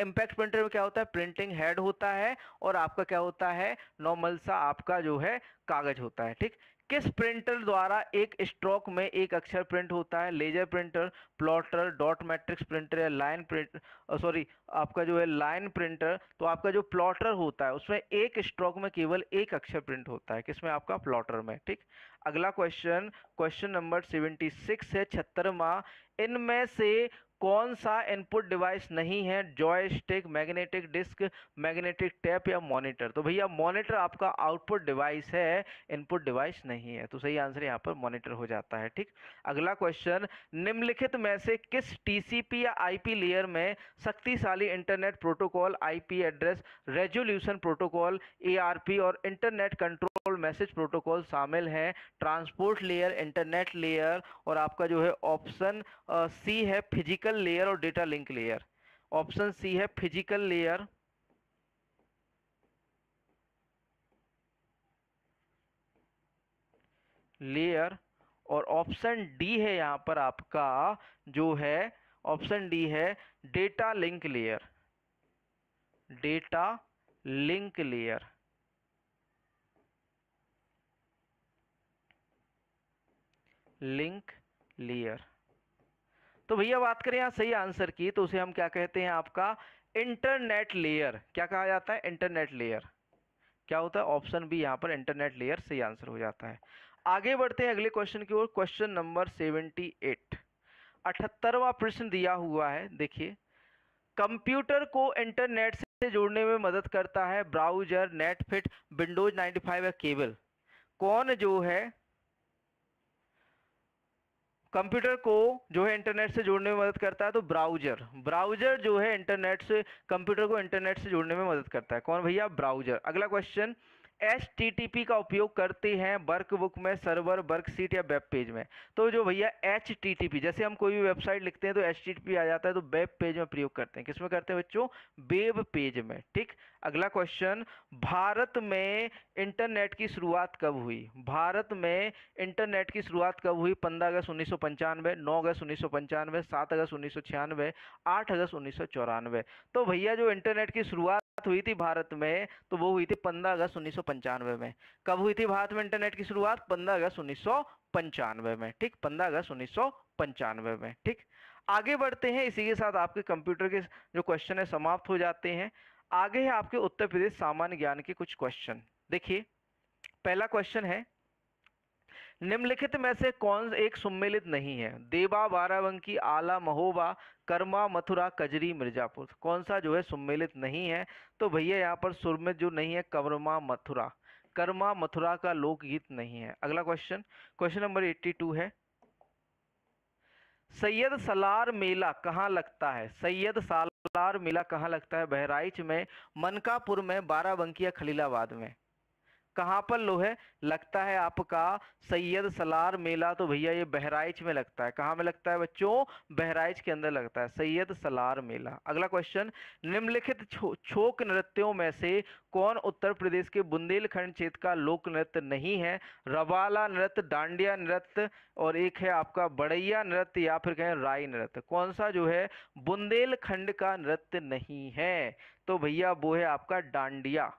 इम्पैक्ट प्रिंटर में क्या होता है, प्रिंटिंग हेड होता है और आपका क्या होता है, नॉर्मल सा आपका जो है कागज होता है। ठीक, किस प्रिंटर द्वारा एक स्ट्रोक में एक अक्षर प्रिंट होता है, laser printer, plotter, dot matrix printer या लाइन प्रिंटर, सॉरी आपका जो है लाइन प्रिंटर। तो आपका जो प्लॉटर होता है उसमें एक स्ट्रोक में केवल एक अक्षर प्रिंट होता है, किसमें, आपका प्लॉटर में। ठीक, अगला क्वेश्चन, क्वेश्चन नंबर 76 है 76वां। इनमें से कौन सा इनपुट डिवाइस नहीं है, joystick, magnetic disk, magnetic tape या मॉनिटर। तो भैया मॉनिटर आपका आउटपुट डिवाइस है, इनपुट डिवाइस नहीं है, तो सही आंसर यहाँ पर मॉनिटर हो जाता है। ठीक, अगला क्वेश्चन, निम्नलिखित में से किस टीसीपी या आईपी लेयर में शक्तिशाली internet protocol, IP address resolution protocol, ARP और इंटरनेट कंट्रोल मैसेज प्रोटोकॉल शामिल हैं। ट्रांसपोर्ट लेयर, इंटरनेट लेयर और आपका जो है ऑप्शन सी है फिजिकल लेयर और data link layer. Option C है फिजिकल लेयर, और ऑप्शन डी है यहां पर आपका जो है, ऑप्शन डी है डेटा लिंक लेयर, तो भैया बात करें यहाँ सही आंसर की तो उसे हम क्या कहते हैं, आपका इंटरनेट लेयर क्या कहा जाता है, इंटरनेट लेयर क्या होता है, ऑप्शन बी यहाँ पर इंटरनेट लेयर सही आंसर हो जाता है। आगे बढ़ते हैं अगले क्वेश्चन की ओर, क्वेश्चन नंबर 78, 78वां प्रश्न दिया हुआ है। देखिए, कंप्यूटर को इंटरनेट से जोड़ने में मदद करता है ब्राउजर, नेटफिट, विंडोज 95 या केबल। कौन जो है कंप्यूटर को जो है इंटरनेट से जोड़ने में मदद करता है, तो ब्राउजर, जो है इंटरनेट से, कंप्यूटर को इंटरनेट से जोड़ने में मदद करता है, कौन भैया, ब्राउजर। अगला क्वेश्चन, HTTP का उपयोग करते हैं वर्कबुक में, सर्वर, वर्कशीट या वेब पेज में। तो जो भैया HTTP, जैसे हम कोई भी वेबसाइट लिखते हैं तो HTTP आ जाता है, तो वेब पेज में प्रयोग करते हैं, किसमें करते हैं बच्चों, वेब पेज में। ठीक, अगला क्वेश्चन, भारत में इंटरनेट की शुरुआत कब हुई, 15 अगस्त 1995, 9 अगस्त 1995, 7 अगस्त 1996, 8 अगस्त 1994। तो भैया जो इंटरनेट की शुरुआत हुई थी भारत में तो वो हुई थी 15 अगस्त 1995 में। कब हुई थी भारत में इंटरनेट की शुरुआत, 15 अगस्त 1995 में। ठीक, 15 अगस्त 1995 में। ठीक, आगे बढ़ते हैं, इसी के साथ आपके कंप्यूटर के जो क्वेश्चन है समाप्त हो जाते हैं। आगे है आपके उत्तर प्रदेश सामान्य ज्ञान के कुछ क्वेश्चन। देखिए, पहला क्वेश्चन है, निम्नलिखित में से कौन एक सम्मिलित नहीं है, देवा, बाराबंकी, आला, महोबा, कर्मा, मथुरा, कजरी, मिर्जापुर। कौन सा जो है सम्मिलित नहीं है, तो भैया यहाँ पर सुरमित जो नहीं है, कर्मा, मथुरा, का लोकगीत नहीं है। अगला क्वेश्चन, क्वेश्चन नंबर 82 है, सैयद सालार मेला कहाँ लगता है, बहराइच में, मनकापुर में, बाराबंकी या खलीलाबाद में। कहाँ पर लो है लगता है आपका सैयद सालार मेला, तो भैया ये बहराइच में लगता है। कहाँ में लगता है बच्चों, बहराइच के अंदर लगता है सैयद सालार मेला। अगला क्वेश्चन, निम्नलिखित छोक नृत्यों में से कौन उत्तर प्रदेश के बुंदेलखंड क्षेत्र का लोक नृत्य नहीं है, रवाला नृत्य, डांडिया नृत्य और एक है आपका बड़ैया नृत्य या फिर कहें राई नृत्य। कौन सा जो है बुंदेलखंड का नृत्य नहीं है, तो भैया वो है आपका डांडिया।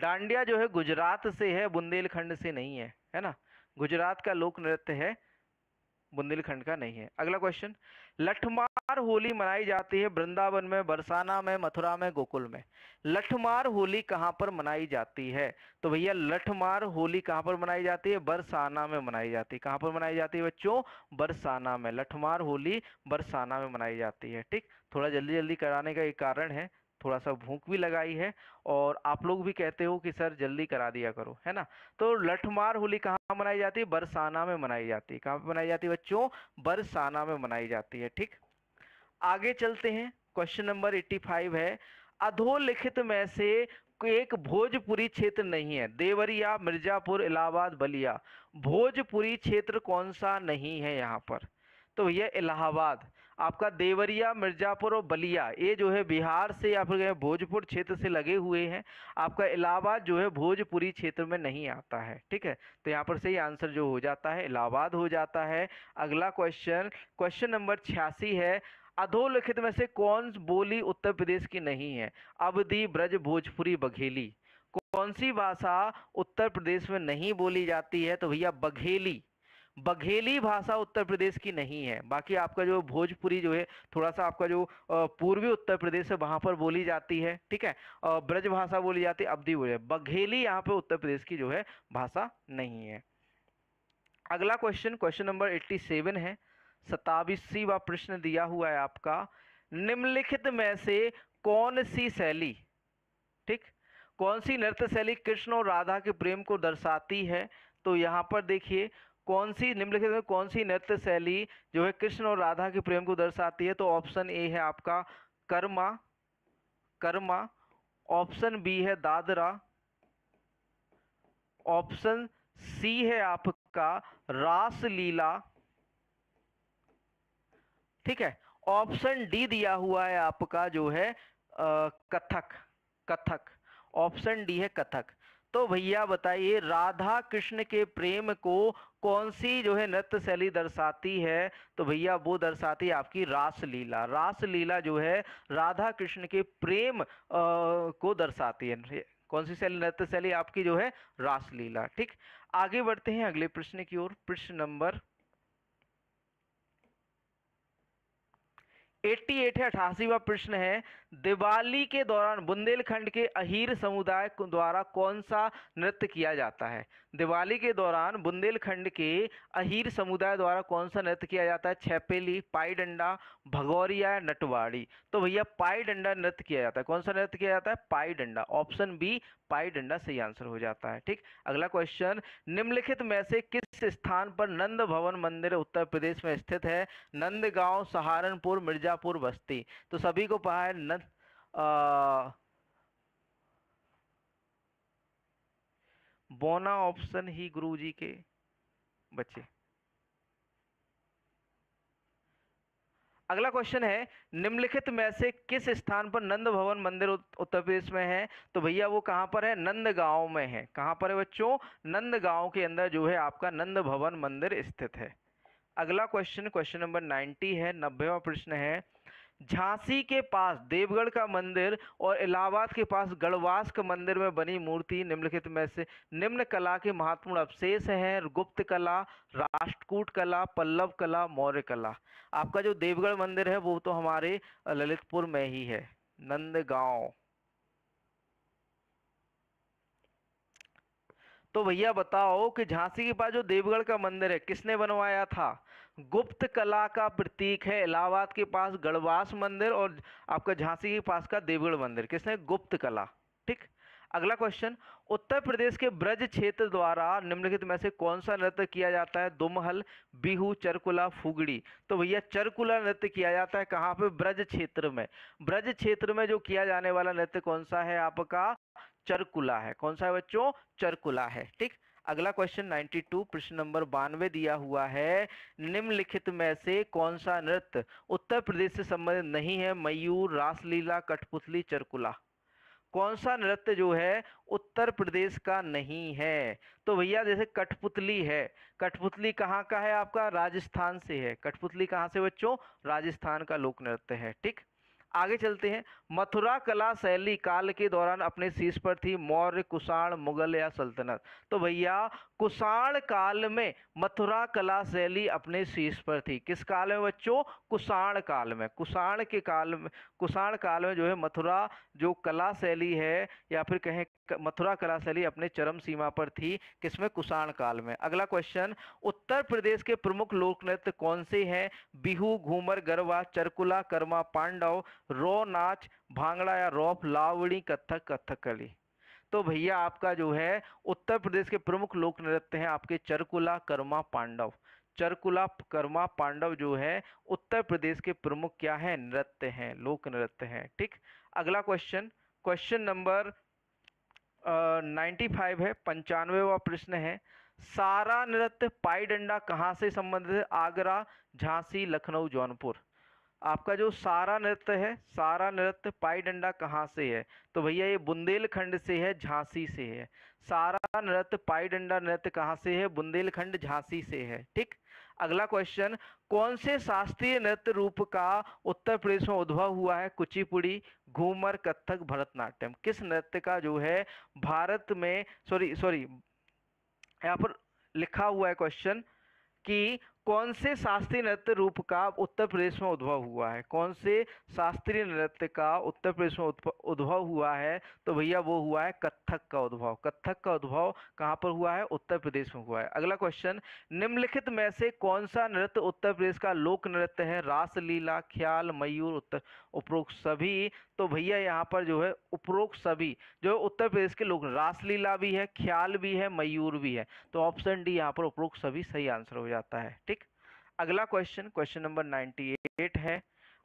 डांडिया जो है गुजरात से है, बुंदेलखंड से नहीं है, है ना, गुजरात का लोक नृत्य है, बुंदेलखंड का नहीं है। अगला क्वेश्चन, लठमार होली मनाई जाती है वृंदावन में, बरसाना में, मथुरा में, गोकुल में। लठमार होली कहाँ पर मनाई जाती है, तो भैया लठमार होली कहाँ पर मनाई जाती है, बरसाना में मनाई जाती है। कहाँ पर मनाई जाती है बच्चों, बरसाना में। लठमार होली बरसाना में मनाई जाती है। ठीक, थोड़ा जल्दी कराने का एक कारण है, थोड़ा सा भूख भी लगाई है और आप लोग भी कहते हो कि सर जल्दी करा दिया करो, है ना। तो लठमार होली कहाँ मनाई जाती है, बरसाना में मनाई जाती है। कहाँ पर मनाई जाती है बच्चों, बरसाना में मनाई जाती है। ठीक, आगे चलते हैं, क्वेश्चन नंबर 85 है, अधोलिखित में से एक भोजपुरी क्षेत्र नहीं है, देवरिया, मिर्जापुर, इलाहाबाद, बलिया। भोजपुरी क्षेत्र कौन सा नहीं है यहाँ पर, तो भैया इलाहाबाद आपका देवरिया, मिर्ज़ापुर और बलिया ये जो है बिहार से या फिर भोजपुर क्षेत्र से लगे हुए हैं। आपका इलाहाबाद जो है भोजपुरी क्षेत्र में नहीं आता है, ठीक है। तो यहाँ पर सही आंसर जो हो जाता है इलाहाबाद हो जाता है। अगला क्वेश्चन, क्वेश्चन नंबर 86 है, अधोलिखित में से कौन बोली उत्तर प्रदेश की नहीं है? अवधी, ब्रज, भोजपुरी, बघेली। कौन सी भाषा उत्तर प्रदेश में नहीं बोली जाती है? तो भैया बघेली, बघेली भाषा उत्तर प्रदेश की नहीं है। बाकी आपका जो भोजपुरी जो है थोड़ा सा आपका जो पूर्वी उत्तर प्रदेश है वहाँ पर बोली जाती है, ठीक है। ब्रज भाषा बोली जाती है, अवधी बोली जाती है, बघेली यहाँ पे उत्तर प्रदेश की जो है भाषा नहीं है। अगला क्वेश्चन, क्वेश्चन नंबर 87 है, 27वां प्रश्न दिया हुआ है आपका, निम्नलिखित में से कौन सी शैली, ठीक, कौन सी नृत्य शैली कृष्ण और राधा के प्रेम को दर्शाती है? तो यहाँ पर देखिए कौन सी, निम्नलिखित में कौन सी नृत्य शैली जो है कृष्ण और राधा के प्रेम को दर्शाती है? तो ऑप्शन ए है आपका कर्मा, कर्मा, ऑप्शन बी है दादरा, ऑप्शन सी है आपका रासलीला, ठीक है। ऑप्शन डी दिया हुआ है आपका जो है कथक, कथक, ऑप्शन डी है कथक। तो भैया बताइए राधा कृष्ण के प्रेम को कौन सी जो है नृत्य शैली दर्शाती है? तो भैया वो दर्शाती है आपकी रासलीला, रासलीला जो है राधा कृष्ण के प्रेम को दर्शाती है। कौन सी शैली, नृत्य शैली आपकी जो है रासलीला, ठीक। आगे बढ़ते हैं अगले प्रश्न की ओर, प्रश्न नंबर 88 है, 88वां प्रश्न है, दिवाली के दौरान बुंदेलखंड के अहीर समुदाय द्वारा कौन सा नृत्य किया जाता है? दिवाली के दौरान बुंदेलखंड के अहीर समुदाय द्वारा कौन सा नृत्य किया जाता है? छेपेली, पाई डंडा, भगौरिया, नटवाड़ी। तो भैया पाई डंडा नृत्य किया जाता है। कौन सा नृत्य किया जाता है? पाई डंडा, ऑप्शन बी पाई डंडा सही आंसर हो जाता है, ठीक। अगला क्वेश्चन, निम्नलिखित में से किस स्थान पर नंद भवन मंदिर उत्तर प्रदेश में स्थित है? नंदगांव, सहारनपुर, मिर्जापुर बस्ती। तो सभी को पता है बोना ऑप्शन ही गुरुजी के बच्चे। अगला क्वेश्चन है, निम्नलिखित में से किस स्थान पर नंद भवन मंदिर उत्तर प्रदेश में है? तो भैया वो कहाँ पर है? नंदगांव में है। कहाँ पर है बच्चों? नंदगांव के अंदर जो है आपका नंद भवन मंदिर स्थित है। अगला क्वेश्चन, क्वेश्चन नंबर 90 है, 90वां प्रश्न है, झांसी के पास देवगढ़ का मंदिर और इलाहाबाद के पास गढ़वास का मंदिर में बनी मूर्ति निम्नलिखित में से निम्न कला के महत्वपूर्ण अवशेष हैं? गुप्त कला, राष्ट्रकूट कला, पल्लव कला, मौर्य कला। आपका जो देवगढ़ मंदिर है वो तो हमारे ललितपुर में ही है, नंदगांव। तो भैया बताओ कि झांसी के पास जो देवगढ़ का मंदिर है किसने बनवाया था? गुप्त कला का प्रतीक है। इलाहाबाद के पास गढ़वास मंदिर और आपका झांसी के पास का देवगढ़ मंदिर किसने? गुप्त कला, ठीक। अगला क्वेश्चन, उत्तर प्रदेश के ब्रज क्षेत्र द्वारा निम्नलिखित में से कौन सा नृत्य किया जाता है? दुमहल, बिहू, चरकुला, फुगड़ी। तो भैया चरकुला नृत्य किया जाता है। कहाँ पे? ब्रज क्षेत्र में। ब्रज क्षेत्र में जो किया जाने वाला नृत्य कौन सा है? आपका चरकुला है। कौन सा है बच्चों? चरकुला है, ठीक। अगला क्वेश्चन 92, प्रश्न नंबर 92 दिया हुआ है, निम्नलिखित में से कौन सा नृत्य उत्तर प्रदेश से संबंधित नहीं है? मयूर, रासलीला, कठपुतली, चरकुला। कौन सा नृत्य जो है उत्तर प्रदेश का नहीं है? तो भैया जैसे कठपुतली है, कठपुतली कहाँ का है? आपका राजस्थान से है। कठपुतली कहाँ से बच्चों? राजस्थान का लोक नृत्य है, ठीक। आगे चलते हैं, मथुरा कला शैली काल के दौरान अपने शीर्ष पर थी? मौर्य, कुषाण, मुगल या सल्तनत। तो भैया कुषाण काल में मथुरा कला शैली अपने शीर्ष पर थी। किस काल में बच्चों? कुषाण काल में। कुषाण के काल में, कुषाण काल में जो है मथुरा जो कला शैली है या फिर कहें मथुरा कला शैली अपने चरम सीमा पर थी। किसमें? कुषाण काल में। अगला क्वेश्चन, उत्तर प्रदेश के प्रमुख लोक नृत्य कौन से हैं? बिहू, घूमर, गरबा, चरकुला, कर्मा, पांडव, रो नाच, भांगड़ा या रौफ, लावड़ी, कथक, कथकली। तो भैया आपका जो है उत्तर प्रदेश के प्रमुख लोक नृत्य हैं आपके चरकुला, कर्मा, पांडव। चरकुला, कर्मा, पांडव जो है उत्तर प्रदेश के प्रमुख क्या है? नृत्य हैं, लोक नृत्य हैं, ठीक। अगला क्वेश्चन, क्वेश्चन नंबर 95 है, 95वां प्रश्न है, सारा नृत्य पाई डंडा कहाँ से संबंधित है? आगरा, झांसी, लखनऊ, जौनपुर। आपका जो सारा नृत्य है, सारा नृत्य पाई डंडा कहाँ से है? तो भैया ये बुंदेलखंड से है, झांसी से है। सारा नृत्य पाई डंडा नृत्य कहाँ से है? बुंदेलखंड, झांसी से है। ठीक, अगला क्वेश्चन, कौन से शास्त्रीय नृत्य रूप का उत्तर प्रदेश में उद्भव हुआ है? कुचिपुड़ी, घूमर, कथक, भरतनाट्यम। किस नृत्य का जो है भारत में, सॉरी यहाँ पर लिखा हुआ है क्वेश्चन कि कौन से शास्त्रीय नृत्य रूप का उत्तर प्रदेश में उद्भव हुआ है? कौन से शास्त्रीय नृत्य का उत्तर प्रदेश में उद्भव हुआ है? तो भैया वो हुआ है कथक का उद्भव। कथक का उद्भव कहाँ पर हुआ है? उत्तर प्रदेश में हुआ है। अगला क्वेश्चन, निम्नलिखित में से कौन सा नृत्य उत्तर प्रदेश का लोक नृत्य है? रासलीला, ख्याल, मयूर, उपरोक्त सभी। तो भैया यहाँ पर जो है उपरोक्त सभी जो उत्तर प्रदेश के लोग, रासलीला भी है, ख्याल भी है, मयूर भी है। तो ऑप्शन डी यहाँ पर उपरोक्त सभी सही आंसर हो जाता है। ठीक, अगला क्वेश्चन, क्वेश्चन नंबर 98 है,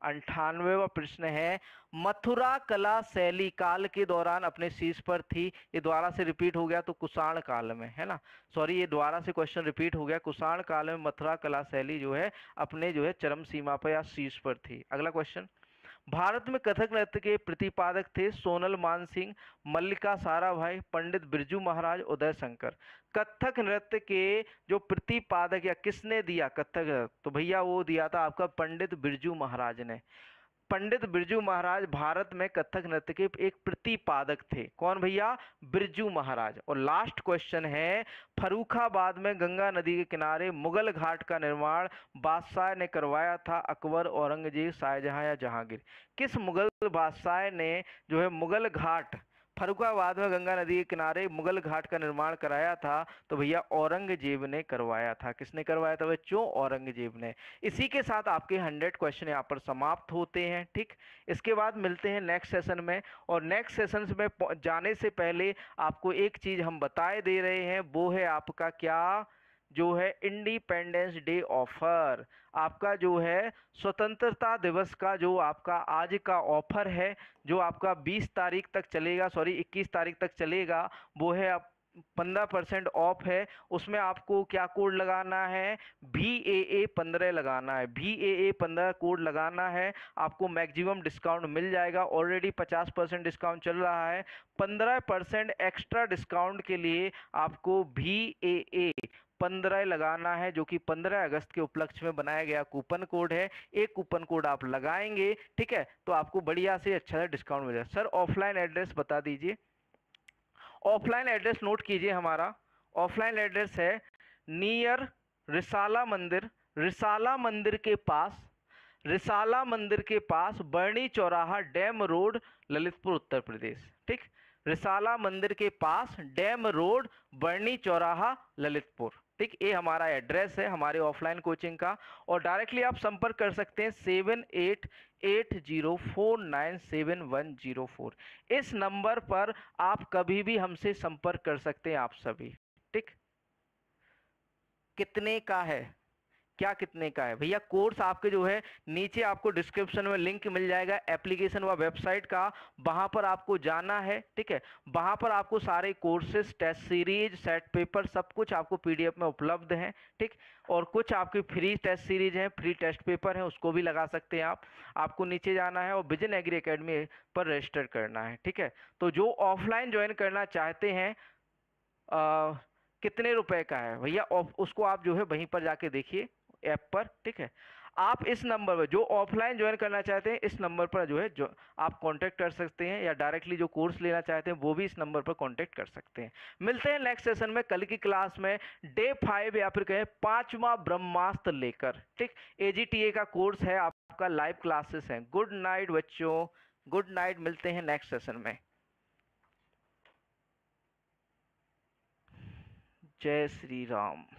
98वां प्रश्न है, मथुरा कला शैली काल के दौरान अपने शीर्ष पर थी। ये दोबारा से रिपीट हो गया, तो कुषाण काल में है ना, सॉरी ये दोबारा से क्वेश्चन रिपीट हो गया, कुषाण काल में मथुरा कला शैली जो है अपने जो है चरम सीमा पर या शीर्ष पर थी। अगला क्वेश्चन, भारत में कथक नृत्य के प्रतिपादक थे? सोनल मान सिंह, मल्लिका साराभाई, पंडित बिरजू महाराज, उदय शंकर। कथक नृत्य के जो प्रतिपादक या किसने दिया कथक? तो भैया वो दिया था आपका पंडित बिरजू महाराज ने। पंडित बिरजू महाराज भारत में कथक नृत्य के एक प्रतिपादक थे। कौन भैया? बिरजू महाराज। और लास्ट क्वेश्चन है, फर्रुखाबाद में गंगा नदी के किनारे मुगल घाट का निर्माण बादशाह ने करवाया था? अकबर, औरंगजेब, शाहजहां या जहांगीर। किस मुगल बादशाह ने जो है मुगल घाट, फर्रुखाबाद में गंगा नदी के किनारे मुगल घाट का निर्माण कराया था? तो भैया औरंगजेब ने करवाया था। किसने करवाया था बच्चों? औरंगजेब ने। इसी के साथ आपके 100 क्वेश्चन यहाँ पर समाप्त होते हैं। ठीक, इसके बाद मिलते हैं नेक्स्ट सेशन में, और नेक्स्ट सेशन में जाने से पहले आपको एक चीज़ हम बताए दे रहे हैं, वो है आपका क्या जो है इंडिपेंडेंस डे ऑफर, आपका जो है स्वतंत्रता दिवस का जो आपका आज का ऑफर है, जो आपका 20 तारीख तक चलेगा, सॉरी 21 तारीख तक चलेगा, वो है आप 15% ऑफ है। उसमें आपको क्या कोड लगाना है? BAA15 लगाना है, BAA15 कोड लगाना है, आपको मैक्सिमम डिस्काउंट मिल जाएगा। ऑलरेडी 50% डिस्काउंट चल रहा है, 15% एक्स्ट्रा डिस्काउंट के लिए आपको BAA15 लगाना है, जो कि 15 अगस्त के उपलक्ष्य में बनाया गया कूपन कोड है। एक कूपन कोड आप लगाएंगे, ठीक है, तो आपको बढ़िया से अच्छा सा डिस्काउंट मिलेगा। सर ऑफलाइन एड्रेस बता दीजिए, ऑफलाइन एड्रेस नोट कीजिए, हमारा ऑफलाइन एड्रेस है नियर रिसाला मंदिर, रिसाला मंदिर के पास, रिसाला मंदिर के पास, बर्नी चौराहा, डैम रोड, ललितपुर, उत्तर प्रदेश। ठीक, रिसाला मंदिर के पास, डैम रोड, बर्नी चौराहा, ललितपुर। ठीक, ये हमारा एड्रेस है हमारे ऑफलाइन कोचिंग का, और डायरेक्टली आप संपर्क कर सकते हैं 7880497104, इस नंबर पर आप कभी भी हमसे संपर्क कर सकते हैं आप सभी। ठीक, कितने का है, क्या कितने का है भैया कोर्स? आपके जो है नीचे आपको डिस्क्रिप्शन में लिंक मिल जाएगा एप्लीकेशन व वेबसाइट का, वहाँ पर आपको जाना है। ठीक है, वहाँ पर आपको सारे courses, test series, set paper, सब कुछ आपको PDF में उपलब्ध हैं। ठीक, और कुछ आपकी फ्री टेस्ट सीरीज हैं, फ्री टेस्ट पेपर हैं, उसको भी लगा सकते हैं आप। आपको नीचे जाना है और विजन एग्री एकेडमी पर रजिस्टर करना है। ठीक है, तो जो ऑफलाइन ज्वाइन करना चाहते हैं कितने रुपए का है भैया उसको आप जो है वहीं पर जाके देखिए ऐप पर। ठीक है, आप इस नंबर पर जो ऑफलाइन ज्वाइन करना चाहते हैं इस नंबर पर जो है जो आप कांटेक्ट कर सकते हैं, या डायरेक्टली जो कोर्स लेना चाहते हैं वो भी इस नंबर पर कांटेक्ट कर सकते हैं। मिलते हैं नेक्स्ट सेशन में, कल की क्लास में Day 5 या फिर कहें 5वां ब्रह्मास्त्र लेकर। ठीक, AGTA का कोर्स है आपका, लाइव क्लासेस हैं। गुड नाइट बच्चों, गुड नाइट, मिलते हैं नेक्स्ट सेशन में। जय श्री राम।